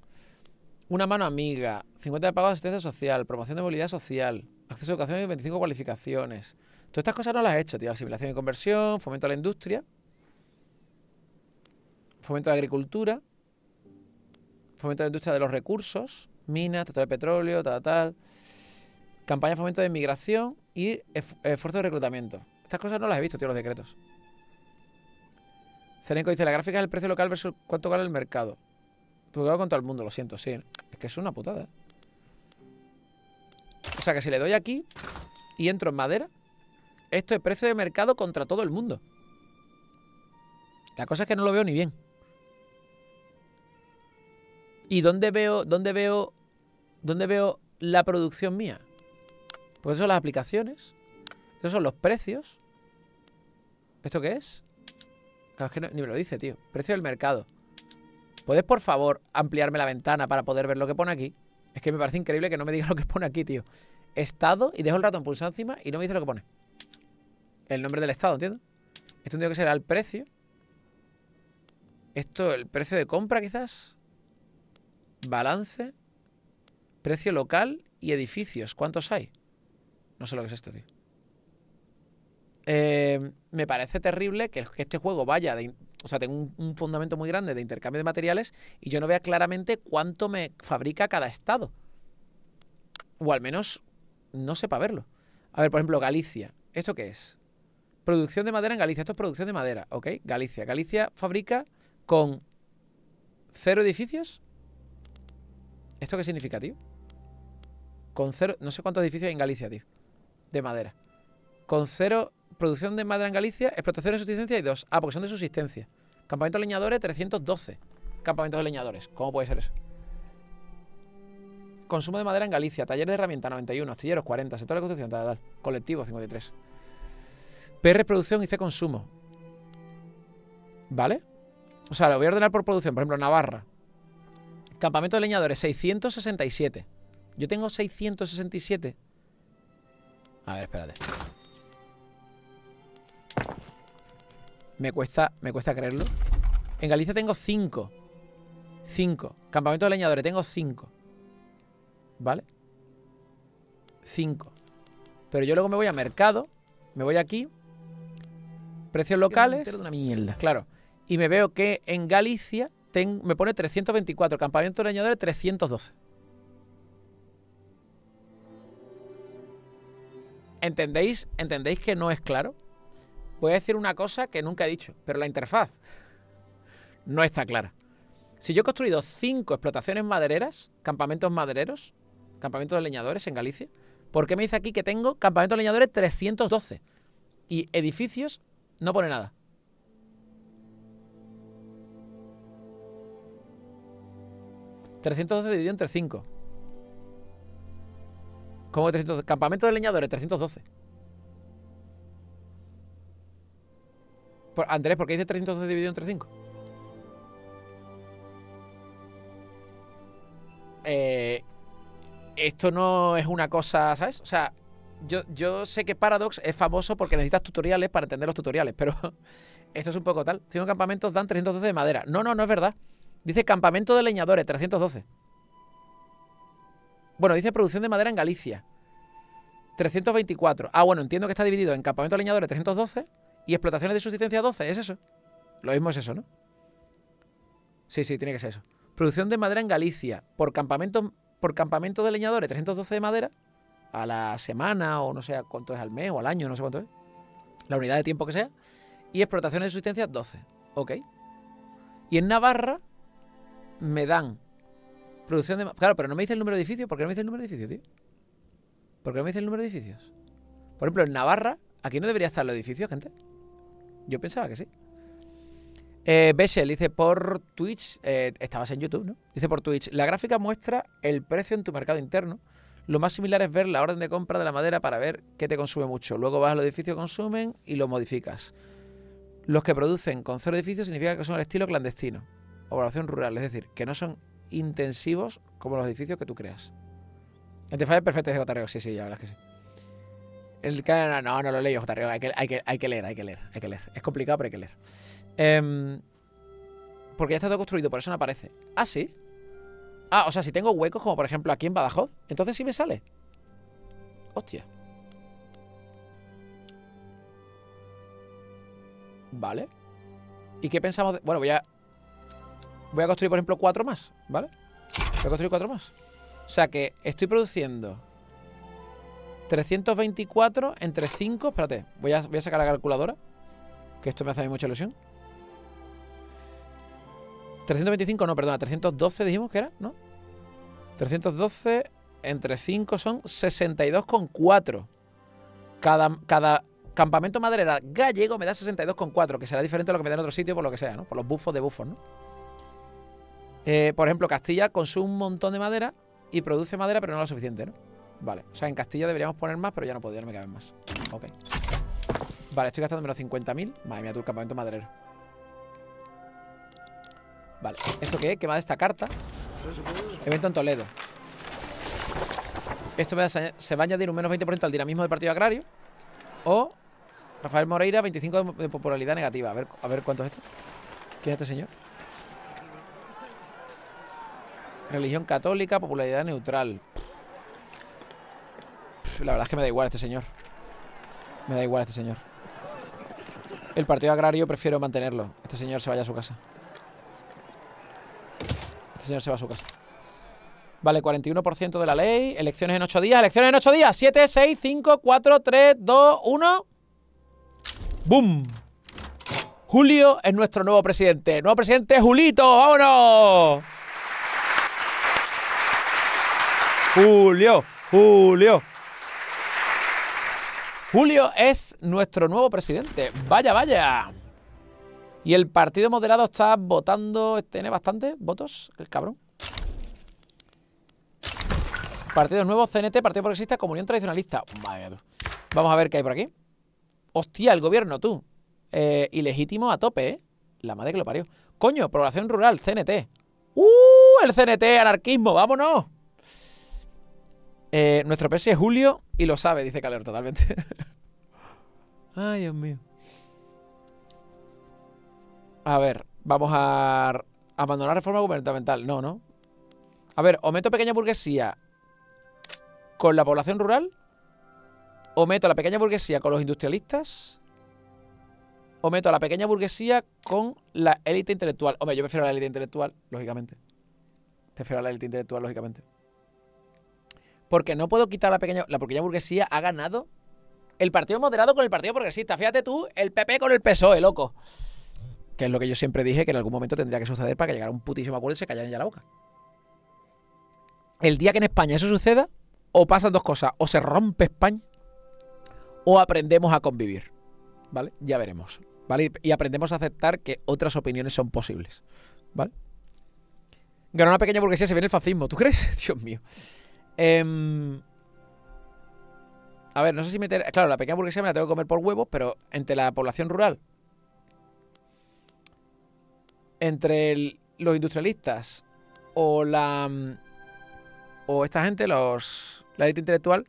Una mano amiga. 50 de pago de asistencia social. Promoción de movilidad social. Acceso a educación y 25 cualificaciones. Todas estas cosas no las he hecho, tío. Asimilación y conversión. Fomento a la industria. Fomento de agricultura. Fomento de la industria de los recursos. Minas, tratado de petróleo, tal. Campaña de fomento de inmigración y esfuerzo de reclutamiento. Estas cosas no las he visto, tío, los decretos. Cerenco dice, la gráfica es el precio local versus cuánto gana el mercado. Tu quedo contra el mundo, lo siento, sí. Es que es una putada. O sea, que si le doy aquí y entro en madera, esto es precio de mercado contra todo el mundo. La cosa es que no lo veo ni bien. ¿Y dónde veo la producción mía? Pues eso son las aplicaciones. Esos son los precios. ¿Esto qué es? Claro, es que no, ni me lo dice, tío. Precio del mercado. ¿Puedes, por favor, ampliarme la ventana para poder ver lo que pone aquí? Es que me parece increíble que no me diga lo que pone aquí, tío. Estado, y dejo el ratón pulsado encima y no me dice lo que pone. El nombre del estado, ¿entiendes? Esto tiene que ser al precio. Esto, el precio de compra, quizás. Balance. Precio local y edificios. ¿Cuántos hay? No sé lo que es esto, tío. Me parece terrible que este juego vaya de... O sea, tengo un fundamento muy grande de intercambio de materiales y yo no vea claramente cuánto me fabrica cada estado. O al menos no sepa verlo. A ver, por ejemplo, Galicia. ¿Esto qué es? Producción de madera en Galicia. Esto es producción de madera, ¿ok? Galicia. Galicia fabrica con 0 edificios. ¿Esto qué significa, tío? Con 0... No sé cuántos edificios hay en Galicia, tío. De madera. Con 0... Producción de madera en Galicia, explotación de subsistencia hay 2. Ah, porque son de subsistencia. Campamento de leñadores, 312. Campamentos de leñadores. ¿Cómo puede ser eso? Consumo de madera en Galicia. Taller de herramienta, 91. Astilleros, 40. Sector de construcción, tal, tal. Colectivo, 53. PR, producción y C, consumo. ¿Vale? O sea, lo voy a ordenar por producción. Por ejemplo, Navarra. Campamento de leñadores, 667. Yo tengo 667. A ver, espérate. Me cuesta creerlo. En Galicia tengo 5. 5. Campamento de leñadores tengo 5. ¿Vale? 5. Pero yo luego me voy a mercado. Me voy aquí. Precios locales. Una mierda. Claro. Y me veo que en Galicia me pone 324. Campamento de leñadores 312. ¿Entendéis? ¿Entendéis que no es claro? Voy a decir una cosa que nunca he dicho, pero la interfaz no está clara. Si yo he construido 5 explotaciones madereras, campamentos madereros, campamentos de leñadores en Galicia, ¿por qué me dice aquí que tengo campamentos de leñadores 312? Y edificios no pone nada. ¿312 dividido entre 5? ¿Cómo 312? Campamentos de leñadores 312. Andrés, ¿por qué dice 312 dividido entre 5? Esto no es una cosa, ¿sabes? O sea, yo sé que Paradox es famoso porque necesitas tutoriales para entender los tutoriales, pero esto es un poco tal. 5 campamentos dan 312 de madera. No, no, no es verdad. Dice campamento de leñadores, 312. Bueno, dice producción de madera en Galicia, 324. Ah, bueno, entiendo que está dividido en campamento de leñadores, 312... Y explotaciones de subsistencia 12, ¿es eso? Lo mismo es eso, ¿no? Sí, sí, tiene que ser eso. Producción de madera en Galicia por campamento de leñadores, 312 de madera a la semana, o no sé cuánto es al mes o al año, no sé cuánto es. La unidad de tiempo que sea. Y explotaciones de subsistencia 12, ok. Y en Navarra me dan producción de... Claro, pero no me dice el número de edificios. ¿Por qué no me dice el número de edificios, tío? ¿Por qué no me dice el número de edificios? Por ejemplo, en Navarra, ¿aquí no debería estar los edificios, gente? Yo pensaba que sí. Bessel dice por Twitch, estabas en YouTube, ¿no? Dice por Twitch, la gráfica muestra el precio en tu mercado interno, Lo más similar es ver la orden de compra de la madera para ver qué te consume mucho. Luego vas a los edificios que consumen y los modificas. Los que producen con cero edificios significa que son al estilo clandestino o población rural, es decir, que no son intensivos como los edificios que tú creas. El te falla perfecto de Jotarreo, sí, sí, ya verás que sí. El que, no lo leí, Jotarreo, hay que leer. Es complicado, pero hay que leer. Porque ya está todo construido, por eso no aparece. Ah, sí. Ah, o sea, si tengo huecos, como por ejemplo aquí en Badajoz, entonces sí me sale. Hostia. Vale. ¿Y qué pensamos? Bueno, voy a construir, por ejemplo, 4 más, ¿vale? Voy a construir 4 más. O sea que estoy produciendo 324 entre 5. Espérate, voy a sacar la calculadora, que esto me hace a mí mucha ilusión. 325, no, perdona, 312 dijimos que era, ¿no? 312 entre 5 son 62,4. Cada campamento maderera gallego me da 62,4, que será diferente a lo que me da en otro sitio por lo que sea, ¿no? Por los bufos de bufos, ¿no? Por ejemplo, Castilla consume un montón de madera y produce madera, pero no lo suficiente, ¿no? Vale, o sea, en Castilla deberíamos poner más, pero ya no puedo, ya no me caben más. Ok. Vale, estoy gastando menos 50.000. Madre mía, tu campamento maderero. Vale, ¿esto qué es? ¿Qué me da esta carta? Evento en Toledo. Esto me da, se va a añadir un menos 20% al dinamismo del partido agrario. O Rafael Moreira, 25 de popularidad negativa. A ver cuánto es esto. ¿Quién es este señor? Religión católica, popularidad neutral. La verdad es que me da igual este señor. Me da igual este señor. El partido agrario prefiero mantenerlo. Este señor se vaya a su casa. Este señor se va a su casa. Vale, 41% de la ley. Elecciones en 8 días. Elecciones en 8 días. 7, 6, 5, 4, 3, 2, 1. ¡Boom! Julio es nuestro nuevo presidente. Nuevo presidente Julito. ¡Vámonos! Julio, Julio. Julio es nuestro nuevo presidente. Vaya, vaya. Y el Partido Moderado está votando. Tiene bastantes votos, el cabrón. Partidos nuevos, CNT, Partido Progresista, Comunión Tradicionalista. Madre mía, tú. Vamos a ver qué hay por aquí. Hostia, el gobierno, tú. Ilegítimo a tope, ¿eh? La madre que lo parió. Coño, población rural, CNT. El CNT, anarquismo, vámonos. Nuestro PS es Julio y lo sabe, dice Calero, totalmente. Ay, Dios mío. A ver, vamos a abandonar reforma gubernamental. No, no. A ver, o meto pequeña burguesía con la población rural, o meto a la pequeña burguesía con los industrialistas, o meto a la pequeña burguesía con la élite intelectual. Hombre, yo prefiero a la élite intelectual, lógicamente. Prefiero a la élite intelectual, lógicamente. Porque no puedo quitar a la pequeña burguesía ha ganado el Partido Moderado con el Partido Progresista. Fíjate tú, el PP con el PSOE, loco. Que es lo que yo siempre dije que en algún momento tendría que suceder para que llegara un putísimo acuerdo y se callaran ya la boca. El día que en España eso suceda, o pasan dos cosas. O se rompe España, o aprendemos a convivir. ¿Vale? Ya veremos. ¿Vale? Y aprendemos a aceptar que otras opiniones son posibles. ¿Vale? Ganó una pequeña burguesía, se viene el fascismo. ¿Tú crees? Dios mío. A ver, no sé si meter... Claro, la pequeña burguesía me la tengo que comer por huevos, pero entre la población rural, entre los industrialistas o esta gente, la élite intelectual,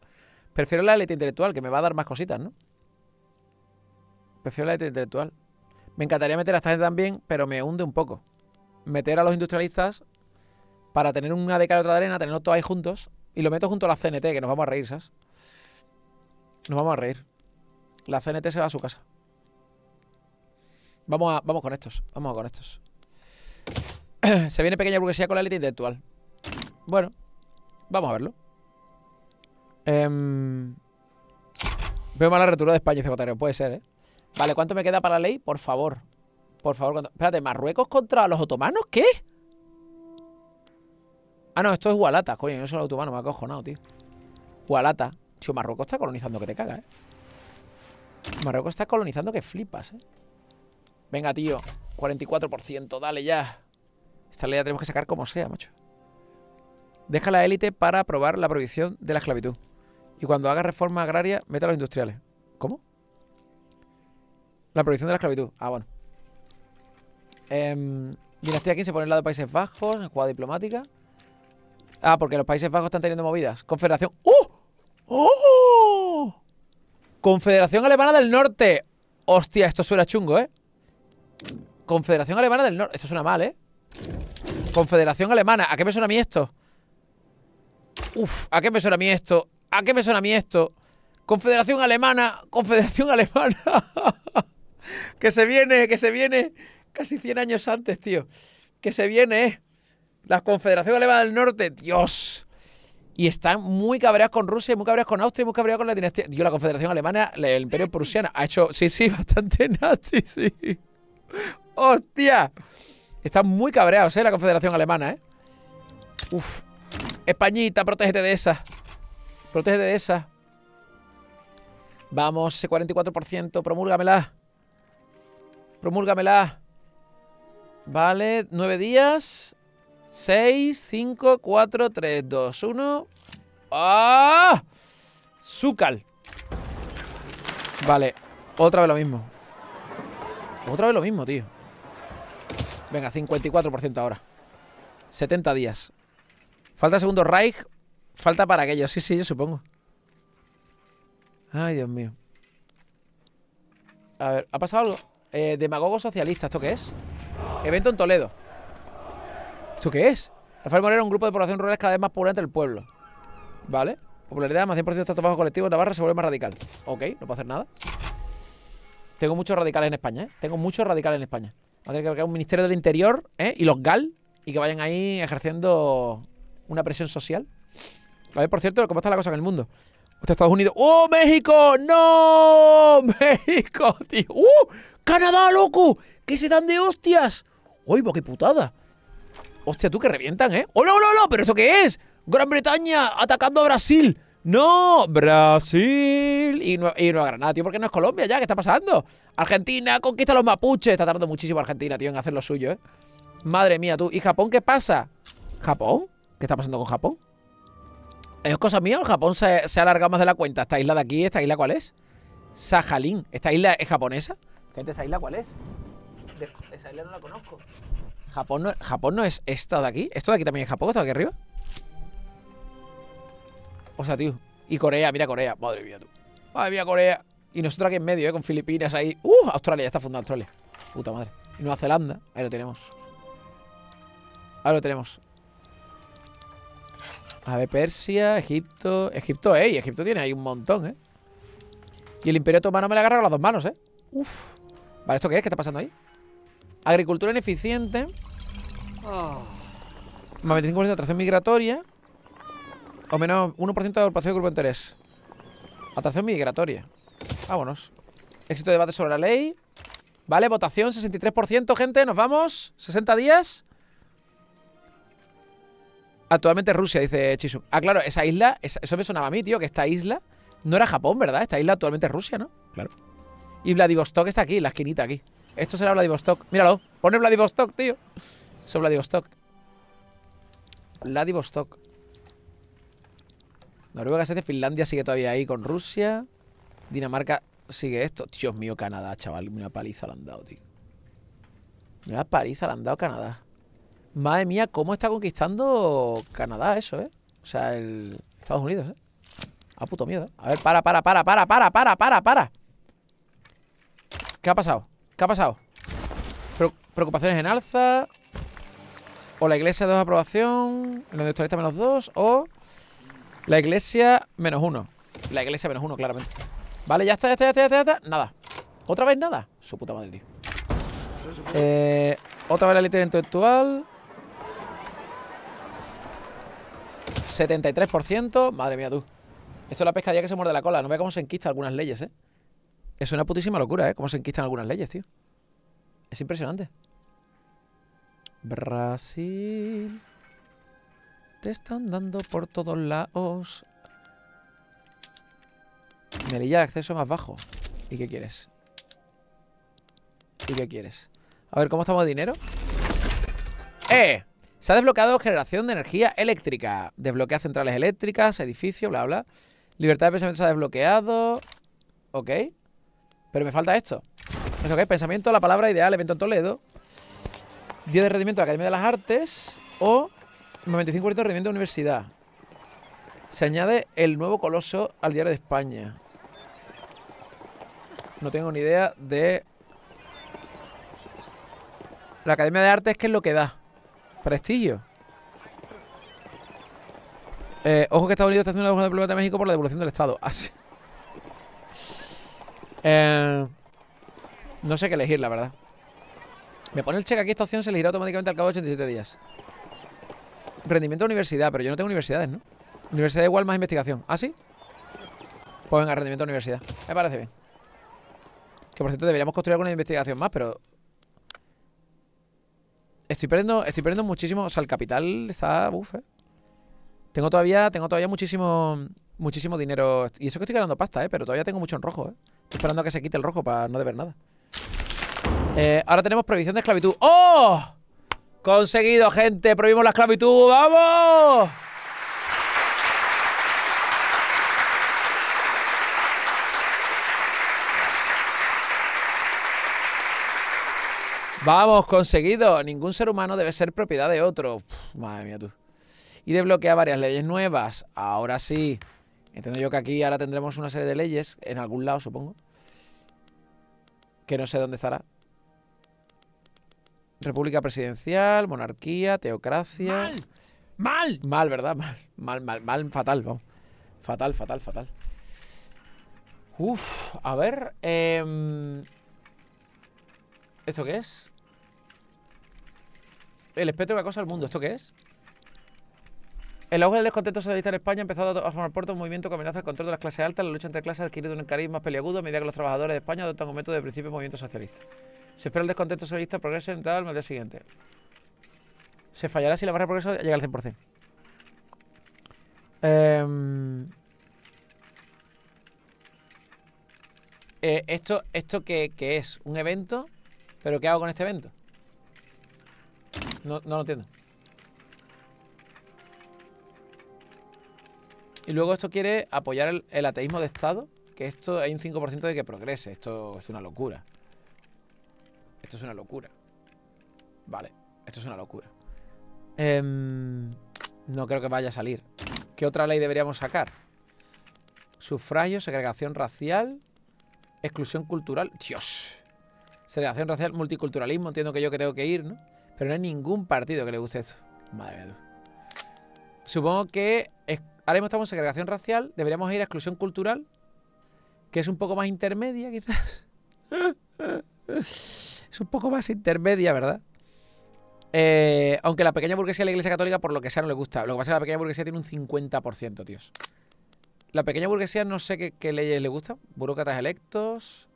prefiero la élite intelectual, que me va a dar más cositas, ¿no? Prefiero la élite intelectual. Me encantaría meter a esta gente también, pero me hunde un poco. Meter a los industrialistas para tener una de cara y otra de arena, tenerlos todos ahí juntos. Y lo meto junto a la CNT, que nos vamos a reír, ¿sabes? Nos vamos a reír. La CNT se va a su casa. Vamos con estos. Vamos con estos. Se viene pequeña burguesía con la élite intelectual. Bueno, vamos a verlo. Veo mala retura de España, Cecotareo. Puede ser, ¿eh? Vale, ¿cuánto me queda para la ley? Por favor. Por favor. Espérate, ¿Marruecos contra los otomanos? ¿Qué? Ah, no, esto es Hualata, coño, no soy el otomano, me ha cojonado, tío. Hualata. Tío, Marruecos está colonizando que te caga, ¿eh? Marruecos está colonizando que flipas, ¿eh? Venga, tío, 44%, dale ya. Esta ley la tenemos que sacar como sea, macho. Deja la élite para aprobar la prohibición de la esclavitud. Y cuando haga reforma agraria, meta a los industriales. ¿Cómo? La prohibición de la esclavitud. Ah, bueno. Dinastía 15 por el lado de Países Bajos, en jugada diplomática. Ah, porque los Países Bajos están teniendo movidas. Confederación. ¡Oh! ¡Oh! Confederación Alemana del Norte. Hostia, esto suena chungo, ¿eh? Confederación Alemana del Norte. Esto suena mal, ¿eh? Confederación Alemana. ¿A qué me suena a mí esto? Uf, ¿a qué me suena a mí esto? ¿A qué me suena a mí esto? Confederación Alemana. Confederación Alemana. Que se viene, que se viene. Casi 100 años antes, tío. Que se viene, ¿eh? La Confederación Alemana del Norte. Dios. Y están muy cabreados con Rusia, muy cabreados con Austria, muy cabreados con la dinastía. Dios, la Confederación Alemana, el Imperio Prusiano. Ha hecho, sí, sí, bastante nazi, sí. ¡Hostia! Están muy cabreados, ¿eh? La Confederación Alemana, ¿eh? Uf. Españita, protégete de esa. Protégete de esa. Vamos, ese 44%. Promúlgamela. Promúlgamela. Vale, 9 días. 6, 5, 4, 3, 2, 1. ¡Ah! Zúcal. Vale, otra vez lo mismo. Otra vez lo mismo, tío. Venga, 54% ahora. 70 días. Falta segundo Reich. Falta para aquello. Sí, sí, yo supongo. Ay, Dios mío. A ver, ¿ha pasado algo? Demagogo socialista, ¿esto qué es? Evento en Toledo. ¿Esto qué es? Rafael Moreira, un grupo de población rural cada vez más pululante del pueblo. ¿Vale? Popularidad, más 100% de trato bajo colectivo en Navarra, se vuelve más radical. Ok, no puedo hacer nada. Tengo muchos radicales en España, ¿eh? Tengo muchos radicales en España. Va a tener que crear un ministerio del interior, ¿eh? Y los GAL, y que vayan ahí ejerciendo una presión social. A ver, por cierto, ¿cómo está la cosa en el mundo? Estados Unidos. ¡Oh, México! ¡No! ¡México, tío! ¡Uh! ¡Canadá, loco! ¡Que se dan de hostias! ¡Uy, qué putada! Hostia, tú, que revientan, ¿eh? ¡Hola, hola, hola! ¿Pero esto qué es? ¡Gran Bretaña atacando a Brasil! ¡No! ¡Brasil! Y Nueva Granada, tío, porque no es Colombia ya. ¿Qué está pasando? Argentina conquista a los mapuches. Está tardando muchísimo Argentina, tío, en hacer lo suyo, ¿eh? Madre mía, tú. ¿Y Japón qué pasa? ¿Japón? ¿Qué está pasando con Japón? ¿Es cosa mía o Japón se ha alargado más de la cuenta? ¿Esta isla de aquí? ¿Esta isla cuál es? Sajalín. ¿Esta isla es japonesa? Gente, ¿esa isla cuál es? Esa isla no la conozco. ¿Japón no es esta de aquí? ¿Esto de aquí también es Japón? ¿Esto de aquí arriba? O sea, tío. Y Corea, mira Corea. Madre mía, tú. Madre mía, Corea. Y nosotros aquí en medio, con Filipinas ahí. Australia, ya está fundada Australia. Puta madre. Y Nueva Zelanda. Ahí lo tenemos. Ahí lo tenemos. A ver, Persia, Egipto... Egipto, ey, Egipto tiene ahí un montón, ¿eh? Y el Imperio Otomano me la agarra con las dos manos, ¿eh? Uf. Vale, ¿esto qué es? ¿Qué está pasando ahí? Agricultura ineficiente. Más 25% de atracción migratoria. O menos 1% de agrupación de grupo de interés. Atracción migratoria. Vámonos. Éxito de debate sobre la ley. Vale, votación, 63%, gente. Nos vamos. 60 días. Actualmente Rusia, dice Chisu. Ah, claro, esa isla, eso me sonaba a mí, tío, que esta isla no era Japón, ¿verdad? Esta isla actualmente es Rusia, ¿no? Claro. Y Vladivostok está aquí, en la esquinita aquí. Esto será Vladivostok. Míralo, pone Vladivostok, tío. Eso es Vladivostok. Vladivostok. Noruega se hace, Finlandia sigue todavía ahí con Rusia. Dinamarca sigue esto. Dios mío, Canadá, chaval. Una paliza le han dado, tío. Una paliza le han dado Canadá. Madre mía, cómo está conquistando Canadá eso, ¿eh? O sea, el... Estados Unidos, ¿eh? A puto miedo, ¿eh? A ver, para. ¿Qué ha pasado? ¿Qué ha pasado? Preocupaciones en alza. O la iglesia 2 aprobación. El industrialista menos 2. O la iglesia menos 1. La iglesia menos 1, claramente. Vale, ya está, ya está, ya está, ya está. Nada. ¿Otra vez nada? Su puta madre, tío. Otra vez la élite intelectual. 73%. Madre mía, tú. Esto es la pescadilla que se muerde la cola. No vea cómo se enquistan algunas leyes, ¿eh? Es una putísima locura, ¿eh? Cómo se enquistan algunas leyes, tío. Es impresionante. Brasil. Te están dando por todos lados. Melilla, el acceso más bajo. ¿Y qué quieres? ¿Y qué quieres? A ver, ¿cómo estamos de dinero? Se ha desbloqueado generación de energía eléctrica. Desbloquea centrales eléctricas, edificios, bla, bla. Libertad de pensamiento se ha desbloqueado. Ok. Pero me falta esto. Eso que es pensamiento, la palabra ideal, evento en Toledo. 10 de rendimiento de la Academia de las Artes. O 95% de rendimiento de universidad. Se añade el nuevo coloso al diario de España. No tengo ni idea de... La Academia de Artes, ¿qué es lo que da? Prestigio. Ojo que Estados Unidos está haciendo una demanda de México por la devolución del Estado. Así. No sé qué elegir, la verdad. Me pone el check aquí, esta opción se elegirá automáticamente al cabo de 87 días. Rendimiento de universidad, pero yo no tengo universidades, ¿no? Universidad igual más investigación. ¿Ah, sí? Pues venga, rendimiento de universidad. Me parece bien. Que por cierto, deberíamos construir alguna investigación más, pero... Estoy perdiendo muchísimo... O sea, el capital está... Uf, ¿eh? Tengo todavía muchísimo dinero. Y eso que estoy ganando pasta, pero todavía tengo mucho en rojo, Estoy esperando a que se quite el rojo para no deber nada. Ahora tenemos prohibición de esclavitud. ¡Oh! Conseguido, gente. Prohibimos la esclavitud. ¡Vamos! ¡Vamos! Conseguido. Ningún ser humano debe ser propiedad de otro. Uf, madre mía, tú. Y desbloquea varias leyes nuevas. Ahora sí. Entiendo yo que aquí ahora tendremos una serie de leyes. En algún lado, supongo. Que no sé dónde estará. República presidencial, monarquía, teocracia. ¡Mal! ¡Mal! Mal, ¿verdad? Mal, fatal, vamos. Fatal. Uf, a ver. ¿Esto qué es? El espectro que acosa al mundo. ¿Esto qué es? El auge del descontento socialista en España ha empezado a formar parte de un movimiento que amenaza el control de las clases altas. La lucha entre clases ha adquirido un cariz más peliagudo a medida que los trabajadores de España adoptan un método de principio del movimiento socialista. Se espera el descontento socialista progrese en tal al día siguiente. Se fallará si la barra de progreso llega al 100%. ¿Esto qué es? ¿Un evento? ¿Pero qué hago con este evento? No lo entiendo. Y luego esto quiere apoyar el ateísmo de Estado, que esto hay un 5% de que progrese. Esto es una locura. Esto es una locura. Vale, esto es una locura. No creo que vaya a salir. ¿Qué otra ley deberíamos sacar? Sufragio, segregación racial, exclusión cultural. ¡Dios! Segregación racial, multiculturalismo. Entiendo que yo que tengo que ir, ¿no? Pero no hay ningún partido que le guste esto. Madre mía. Supongo que... Ahora mismo estamos en segregación racial. Deberíamos ir a exclusión cultural, que es un poco más intermedia, quizás. Es un poco más intermedia, ¿verdad? Aunque la pequeña burguesía de la Iglesia Católica, por lo que sea, no le gusta. Lo que pasa es que la pequeña burguesía tiene un 50%, tíos. La pequeña burguesía no sé qué leyes le gustan. Burócratas electos.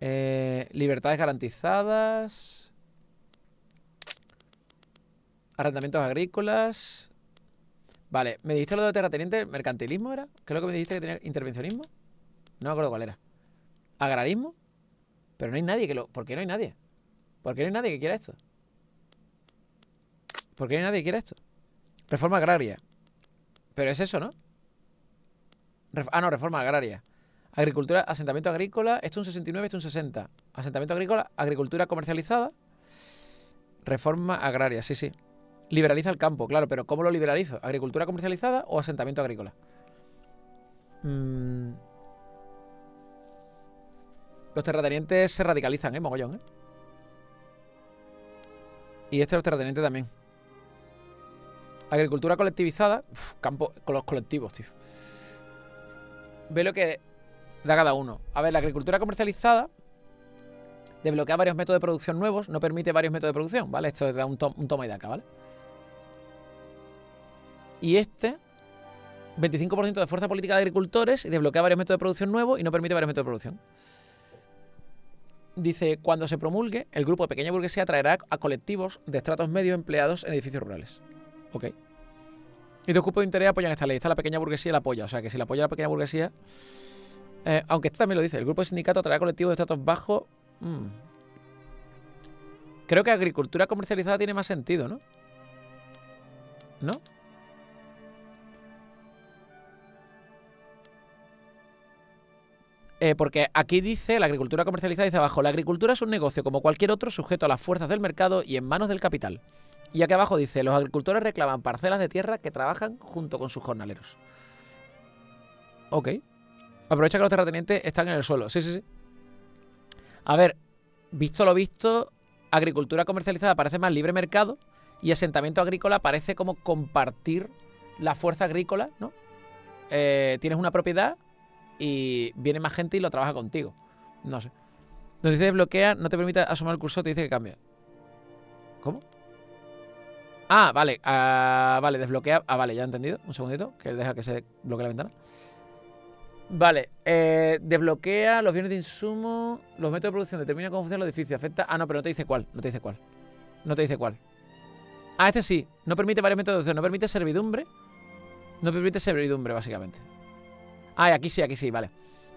Libertades garantizadas. Arrendamientos agrícolas. Vale, me dijiste lo de terrateniente. ¿Mercantilismo era? Creo que me dijiste que tenía intervencionismo. No me acuerdo cuál era. ¿Agrarismo? Pero no hay nadie que lo... ¿Por qué no hay nadie? ¿Por qué no hay nadie que quiera esto? ¿Por qué no hay nadie que quiera esto? Reforma agraria. Pero es eso, ¿no? Reforma agraria. Agricultura, asentamiento agrícola. Esto un 69, esto un 60. Asentamiento agrícola, agricultura comercializada. Reforma agraria, sí. Liberaliza el campo, claro, pero ¿cómo lo liberalizo? ¿Agricultura comercializada o asentamiento agrícola? Los terratenientes se radicalizan, mogollón, Y los terratenientes también. Agricultura colectivizada. Uf, campo con los colectivos, tío. Ve lo que da cada uno. A ver, la agricultura comercializada desbloquea varios métodos de producción nuevos. No permite varios métodos de producción, ¿vale? Esto da un toma y daca, ¿vale? Y este... 25% de fuerza política de agricultores y desbloquea varios métodos de producción nuevos y no permite varios métodos de producción. Dice, cuando se promulgue, el grupo de pequeña burguesía atraerá a colectivos de estratos medios empleados en edificios rurales. Ok. Y dos grupos de interés apoyan esta ley. Esta la pequeña burguesía la apoya. O sea, que si la apoya la pequeña burguesía... aunque esto también lo dice. El grupo de sindicatos atraerá a colectivos de estratos bajos... Creo que agricultura comercializada tiene más sentido, ¿no? ¿No? Porque aquí dice, la agricultura comercializada dice abajo, la agricultura es un negocio como cualquier otro sujeto a las fuerzas del mercado y en manos del capital. Y aquí abajo dice, los agricultores reclaman parcelas de tierra que trabajan junto con sus jornaleros. Ok. Aprovecha que los terratenientes están en el suelo. Sí, sí, sí. A ver, visto lo visto, agricultura comercializada parece más libre mercado y asentamiento agrícola parece como compartir la fuerza agrícola, ¿no? Tienes una propiedad y viene más gente y lo trabaja contigo. No sé. Nos dice desbloquea, no te permite asomar el cursor, te dice que cambia. ¿Cómo? Ah, vale. Ah, vale, desbloquea. Ah, vale, ya he entendido. Un segundito, que deja que se bloquee la ventana. Vale, desbloquea los bienes de insumo, los métodos de producción, determina cómo funcionan los edificios, afecta... Ah, no, pero no te dice cuál, no te dice cuál. No te dice cuál. Ah, este sí, no permite varios métodos de producción, no permite servidumbre. No permite servidumbre, básicamente. Ah, y aquí sí, vale.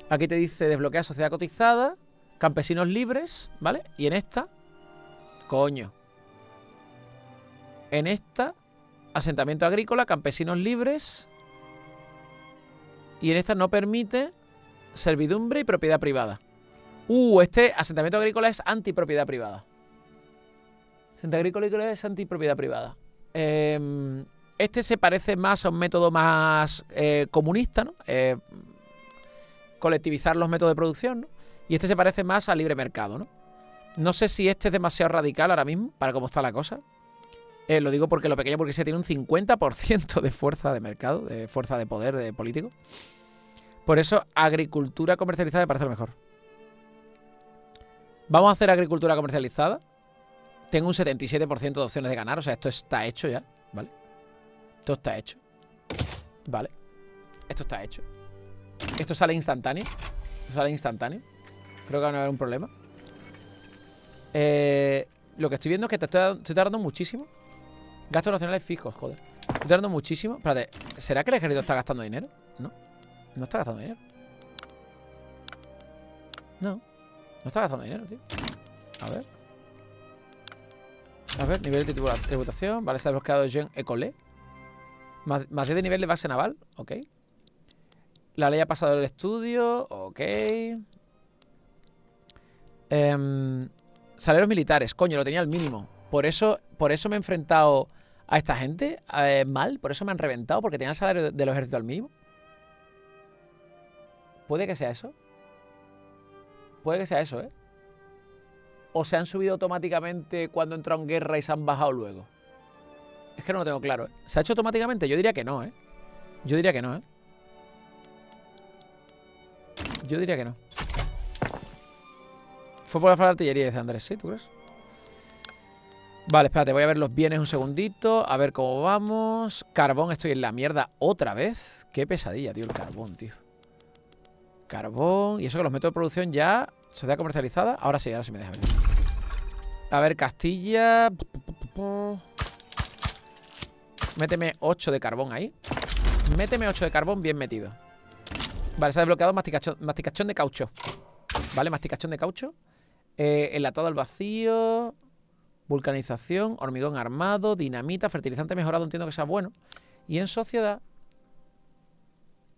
Aquí te dice desbloquea sociedad cotizada, campesinos libres, ¿vale? Y en esta... Coño. En esta, asentamiento agrícola, campesinos libres... Y en esta no permite servidumbre y propiedad privada. Este asentamiento agrícola es antipropiedad privada. Asentamiento agrícola es antipropiedad privada. Este se parece más a un método más comunista, ¿no? Colectivizar los métodos de producción, ¿no? Y este se parece más al libre mercado, ¿no? No sé si este es demasiado radical ahora mismo, para cómo está la cosa. Lo digo porque lo pequeño porque se tiene un 50% de fuerza de mercado, de fuerza de poder, de político. Por eso, agricultura comercializada me parece lo mejor. Vamos a hacer agricultura comercializada. Tengo un 77% de opciones de ganar. O sea, esto está hecho ya, ¿vale? Esto está hecho. Vale. Esto está hecho. Esto sale instantáneo. Esto sale instantáneo. Creo que va a haber un problema. Lo que estoy viendo es que te estoy tardando muchísimo. Gastos nacionales fijos, joder. Estoy tardando muchísimo. Espérate, ¿será que el ejército está gastando dinero? No. No está gastando dinero. No. No está gastando dinero, tío. A ver. A ver, nivel de tributación. Vale, se ha desbloqueado Jean Ecolé. Más 10 de nivel de base naval. Ok. La ley ha pasado del estudio. Ok. Salarios militares. Coño, lo tenía al mínimo. Por eso me he enfrentado... a esta gente mal, por eso me han reventado, porque tenían el salario de los ejércitos al mínimo. Puede que sea eso. Puede que sea eso, ¿eh? O se han subido automáticamente cuando entraron en guerra y se han bajado luego. Es que no lo tengo claro, ¿eh? ¿Se ha hecho automáticamente? Yo diría que no, ¿eh? Yo diría que no, ¿eh? Yo diría que no. Fue por la falta de artillería, dice Andrés, ¿sí? ¿Tú crees? Vale, espérate, voy a ver los bienes un segundito. A ver cómo vamos. Carbón, estoy en la mierda otra vez. Qué pesadilla, tío, el carbón, tío. Carbón. Y eso que los métodos de producción ya... Sociedad comercializada. Ahora sí me deja ver. A ver, Castilla. Méteme 8 de carbón ahí. Méteme 8 de carbón bien metido. Vale, se ha desbloqueado masticación de caucho. Vale, masticación de caucho. Enlatado al vacío... Vulcanización, hormigón armado, dinamita, fertilizante mejorado, entiendo que sea bueno. Y en sociedad...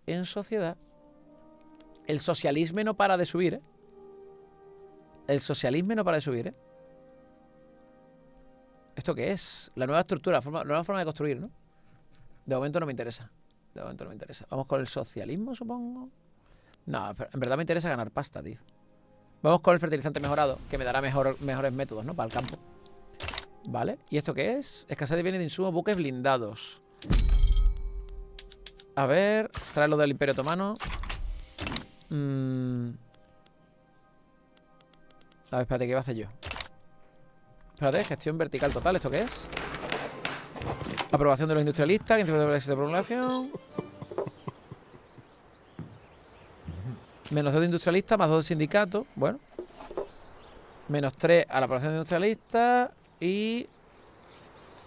En sociedad... El socialismo no para de subir, ¿eh? El socialismo no para de subir, ¿eh? ¿Esto qué es? La nueva estructura, la nueva forma de construir, ¿no? De momento no me interesa. De momento no me interesa. Vamos con el socialismo, supongo. No, en verdad me interesa ganar pasta, tío. Vamos con el fertilizante mejorado, que me dará mejores métodos, ¿no? Para el campo. Vale, ¿y esto qué es? Escasez de bienes de insumos, buques blindados. A ver, traerlo del Imperio Otomano. A ver, espérate, ¿qué voy a hacer yo? Espérate, gestión vertical total, ¿esto qué es? Aprobación de los industrialistas, 15% de éxito de población. Menos 2 de industrialistas, más 2 de sindicatos. Bueno. Menos 3 a la aprobación de industrialistas. Y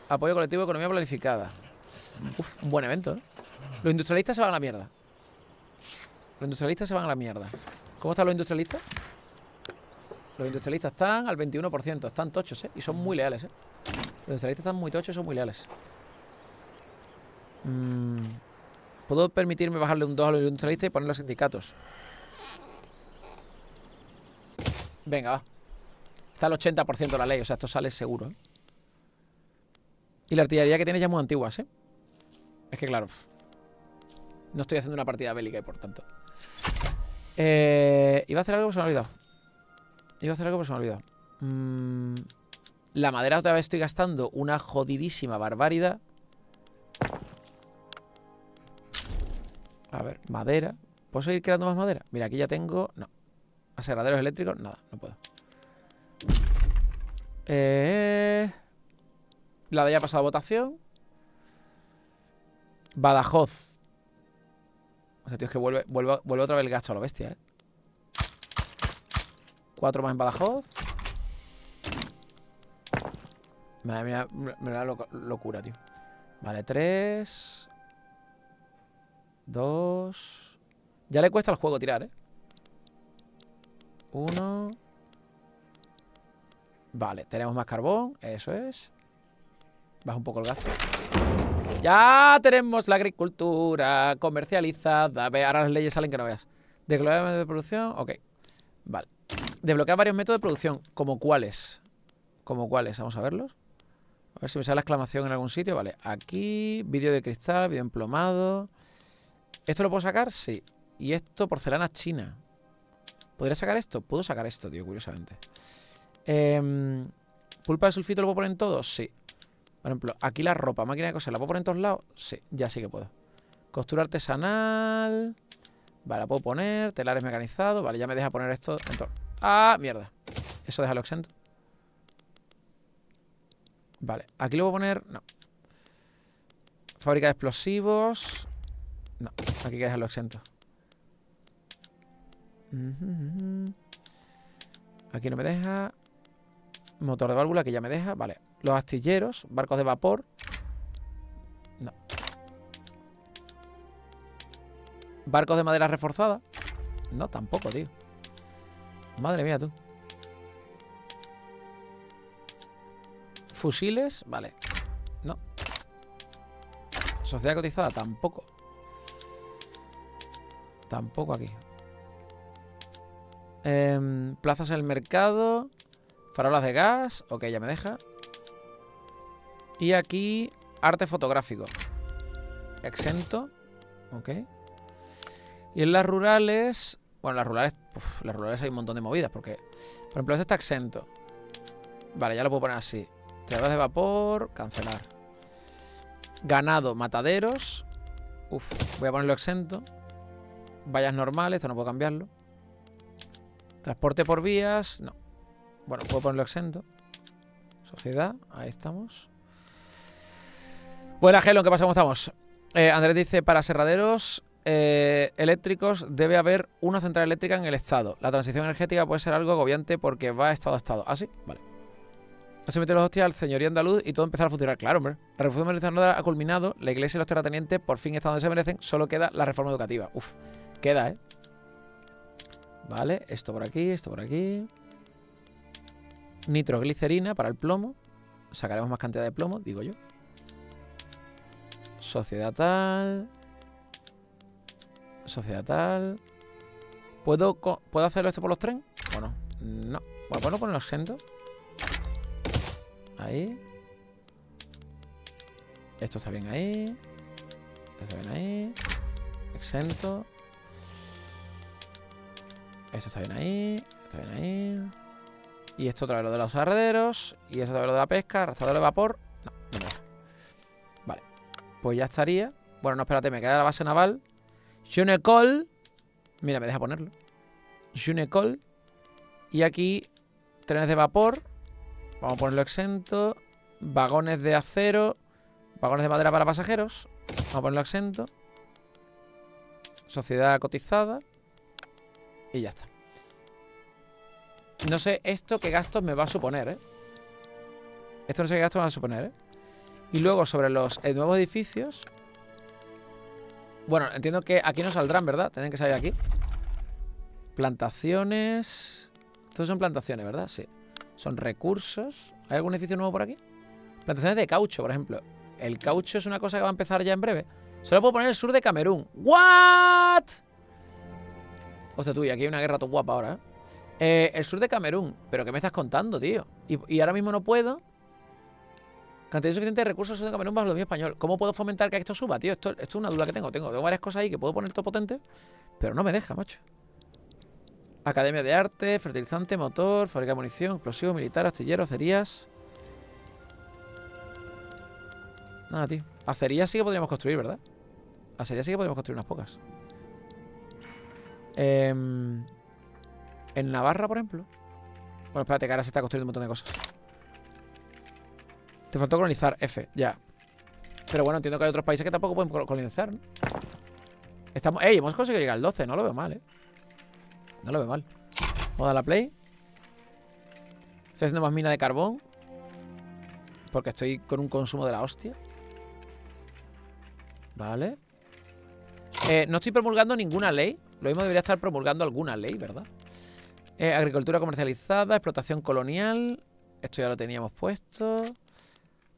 apoyo colectivo, economía planificada. Uf, un buen evento, ¿eh? Los industrialistas se van a la mierda. Los industrialistas se van a la mierda. ¿Cómo están los industrialistas? Los industrialistas están al 21%, están tochos, ¿eh? Y son muy leales, ¿eh? Los industrialistas están muy tochos y son muy leales. ¿Puedo permitirme bajarle un 2 a los industrialistas y ponerle a sindicatos? Venga, va. Está al 80% de la ley, o sea, esto sale seguro, ¿eh? Y la artillería que tiene ya es muy antigua, ¿eh? Es que claro, no estoy haciendo una partida bélica y por tanto. Iba a hacer algo, pero se me ha olvidado. La madera otra vez estoy gastando una jodidísima barbaridad. A ver, madera. ¿Puedo seguir creando más madera? Mira, aquí ya tengo... No. Aserraderos eléctricos, nada, no puedo. La de ya ha pasado a votación. Badajoz. O sea, tío, es que vuelve otra vez el gasto a la bestia, ¿eh? 4 más en Badajoz. Madre mía, me da locura, tío. Vale, 3, 2. Ya le cuesta al juego tirar, ¿eh? 1. Vale, tenemos más carbón. Eso es. Baja un poco el gasto. Ya tenemos la agricultura comercializada. Ahora las leyes salen que no veas. Desbloquear métodos de producción. Ok. Vale. Desbloquear varios métodos de producción. ¿Como cuáles? ¿Como cuáles? Vamos a verlos. A ver si me sale la exclamación en algún sitio. Vale. Aquí. Vídeo de cristal. Vídeo emplomado. ¿Esto lo puedo sacar? Sí. Y esto, porcelana china. ¿Podría sacar esto? Puedo sacar esto, tío, curiosamente. ¿Pulpa de sulfito lo puedo poner en todo? Sí. Por ejemplo, aquí la ropa, máquina de coser, ¿la puedo poner en todos lados? Sí, ya sí que puedo. Costura artesanal. Vale, la puedo poner. Telares mecanizados. Vale, ya me deja poner esto en todo. ¡Ah, mierda! Eso déjalo exento. Vale, aquí lo voy a poner... No. Fábrica de explosivos. No, aquí hay que dejarlo exento. Aquí no me deja. Motor de válvula que ya me deja. Vale. Los astilleros, barcos de vapor. No. Barcos de madera reforzada. No, tampoco, tío. Madre mía, tú. Fusiles, vale. No. Sociedad cotizada, tampoco. Tampoco aquí. Plazas en el mercado. Farolas de gas. Ok, ya me deja. Y aquí, arte fotográfico. Exento. Ok. Y en las rurales... Bueno, las rurales... Uf, las rurales hay un montón de movidas porque... Por ejemplo, este está exento. Vale, ya lo puedo poner así. Tiradores de vapor. Cancelar. Ganado. Mataderos. Uf, voy a ponerlo exento. Vallas normales. Esto no puedo cambiarlo. Transporte por vías, no. Bueno, puedo ponerlo exento. Sociedad, ahí estamos. Buena, Gelon, ¿qué pasa? ¿Cómo estamos? Andrés dice, para aserraderos eléctricos debe haber una central eléctrica en el estado. La transición energética puede ser algo agobiante porque va estado a estado. Ah, sí, vale. Se metió los hostias al señorío andaluz y todo empezó a funcionar. Claro, hombre. La reforma administrativa ha culminado, la iglesia y los terratenientes por fin están donde se merecen, solo queda la reforma educativa. Uf, queda, ¿eh? Vale, esto por aquí, esto por aquí. Nitroglicerina para el plomo. Sacaremos más cantidad de plomo, digo yo. Sociedad tal. Sociedad tal. ¿Puedo hacerlo esto por los trenes? Bueno, no. Bueno, ¿puedo ponerlo exento? Ahí. Esto está bien ahí. Esto está bien ahí. Exento. Esto está bien ahí, está bien ahí. Y esto otra vez lo de los aserraderos. Y esto otra vez lo de la pesca, arrastrador de vapor. No, no me deja. Vale, pues ya estaría. Bueno, no, espérate, me queda la base naval Junecol. Mira, me deja ponerlo Junecol. Y aquí, trenes de vapor. Vamos a ponerlo exento. Vagones de acero. Vagones de madera para pasajeros. Vamos a ponerlo exento. Sociedad cotizada. Y ya está. No sé esto qué gastos me va a suponer, ¿eh? Esto no sé qué gastos me va a suponer, ¿eh? Y luego sobre los nuevos edificios... Bueno, entiendo que aquí no saldrán, ¿verdad? Tienen que salir aquí. Plantaciones... Estos son plantaciones, ¿verdad? Sí. Son recursos. ¿Hay algún edificio nuevo por aquí? Plantaciones de caucho, por ejemplo. El caucho es una cosa que va a empezar ya en breve. Solo puedo poner el sur de Camerún. ¿What? Hostia, tú, y aquí hay una guerra todo guapa ahora, ¿eh? El sur de Camerún. ¿Pero qué me estás contando, tío? Y ahora mismo no puedo. Cantidad suficiente de recursos sur de Camerún bajo el dominio español. ¿Cómo puedo fomentar que esto suba, tío? Esto es una duda que tengo. Tengo varias cosas ahí que puedo poner todo potente, pero no me deja, macho. Academia de arte, fertilizante, motor, fábrica de munición, explosivo, militar, astillero, acerías. Nada, tío. Acerías sí que podríamos construir, ¿verdad? Acerías sí que podríamos construir unas pocas. En Navarra, por ejemplo. Bueno, espérate, que ahora se está construyendo un montón de cosas. Te faltó colonizar, F, ya. Pero bueno, entiendo que hay otros países que tampoco pueden colonizar, ¿no? Estamos... ¡Ey! Hemos conseguido llegar al 12, no lo veo mal, ¿eh? No lo veo mal. Vamos a dar la play. Estoy haciendo más mina de carbón porque estoy con un consumo de la hostia. Vale. No estoy promulgando ninguna ley. Lo mismo debería estar promulgando alguna ley, ¿verdad? Agricultura comercializada, explotación colonial. Esto ya lo teníamos puesto.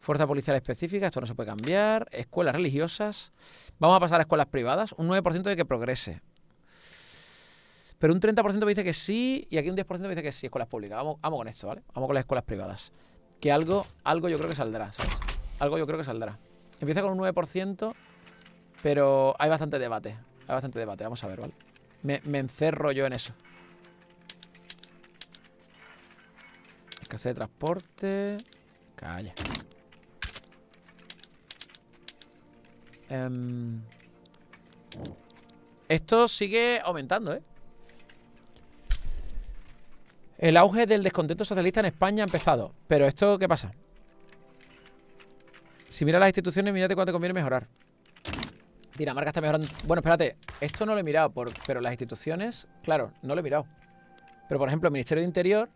Fuerza policial específica, esto no se puede cambiar. Escuelas religiosas. Vamos a pasar a escuelas privadas. Un 9% de que progrese. Pero un 30% me dice que sí. Y aquí un 10% me dice que sí, escuelas públicas. Vamos con esto, ¿vale? Vamos con las escuelas privadas. Que algo yo creo que saldrá, ¿sabes? Algo yo creo que saldrá. Empieza con un 9%, pero hay bastante debate. Hay bastante debate, vamos a ver, ¿vale? Me encerro yo en eso. Escasez de transporte. Calla. Esto sigue aumentando, ¿eh? El auge del descontento socialista en España ha empezado. Pero esto, ¿qué pasa? Si miras las instituciones, mírate cuánto te conviene mejorar. Dinamarca está mejorando. Bueno, espérate. Esto no lo he mirado, pero las instituciones... Claro, no lo he mirado. Pero, por ejemplo, el Ministerio de Interior...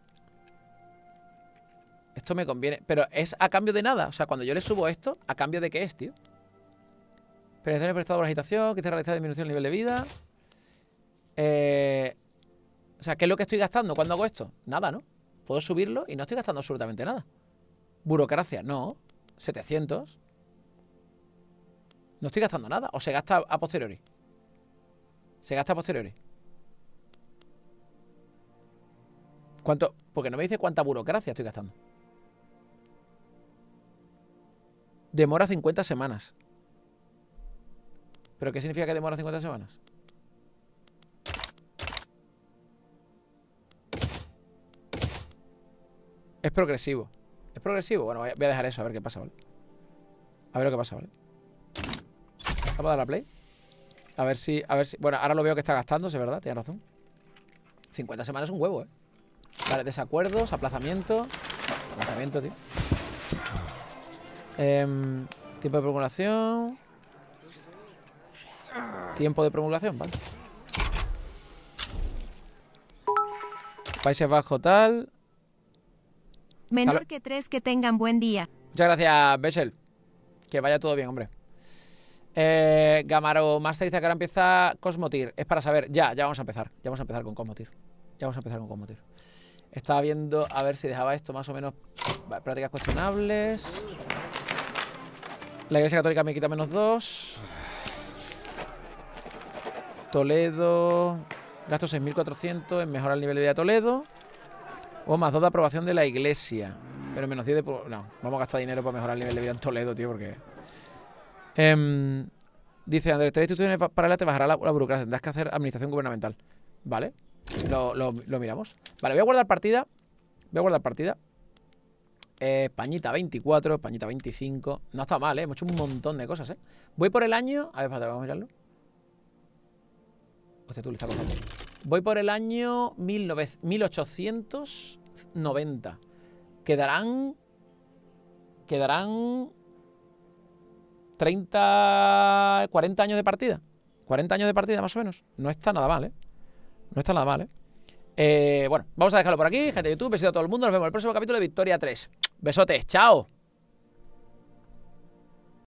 Esto me conviene. Pero es a cambio de nada. O sea, cuando yo le subo esto, ¿a cambio de qué es, tío? Penalizaciones prestadas por agitación, quizás realizar disminución del nivel de vida. O sea, ¿qué es lo que estoy gastando cuando hago esto? Nada, ¿no? Puedo subirlo y no estoy gastando absolutamente nada. Burocracia, no. 700. No estoy gastando nada. O se gasta a posteriori. Se gasta a posteriori. ¿Cuánto? Porque no me dice cuánta burocracia estoy gastando. Demora 50 semanas. ¿Pero qué significa que demora 50 semanas? Es progresivo. ¿Es progresivo? Bueno, voy a dejar eso, a ver qué pasa, ¿vale? A ver lo que pasa, ¿vale? Vamos a dar la play. A ver si... Bueno, ahora lo veo que está gastándose, ¿verdad? Tienes razón. 50 semanas es un huevo, ¿eh? Vale, desacuerdos, aplazamiento. Aplazamiento, tío. Tiempo de promulgación. Tiempo de promulgación, vale. Países Bajos, tal... Menor que 3, que tengan buen día. Muchas gracias, Bessel. Que vaya todo bien, hombre. Gamaro Master dice que ahora empieza Cosmotir. Es para saber. Ya vamos a empezar. Ya vamos a empezar con Cosmotir. Estaba viendo a ver si dejaba esto más o menos prácticas cuestionables. La Iglesia Católica me quita menos 2. Toledo. Gasto 6.400 en mejorar el nivel de vida de Toledo. O más 2 de aprobación de la iglesia. Pero menos 10 de... No, vamos a gastar dinero para mejorar el nivel de vida en Toledo, tío, porque... dice, Andrés, 3 instituciones paralelas te bajará la burocracia. Tendrás que hacer administración gubernamental. Vale, lo miramos. Vale, voy a guardar partida. Españita 24, Españita 25. No está mal, ¿eh? Hemos hecho un montón de cosas, ¿eh? Voy por el año... A ver, espérate, vamos a mirarlo. Hostia, tú le estás pasando. Voy por el año 1890. Quedarán 30... 40 años de partida. 40 años de partida, más o menos. No está nada mal, ¿eh? No está nada mal, ¿eh? Bueno, vamos a dejarlo por aquí. Gente de YouTube, besito a todo el mundo. Nos vemos en el próximo capítulo de Victoria 3. Besotes, chao.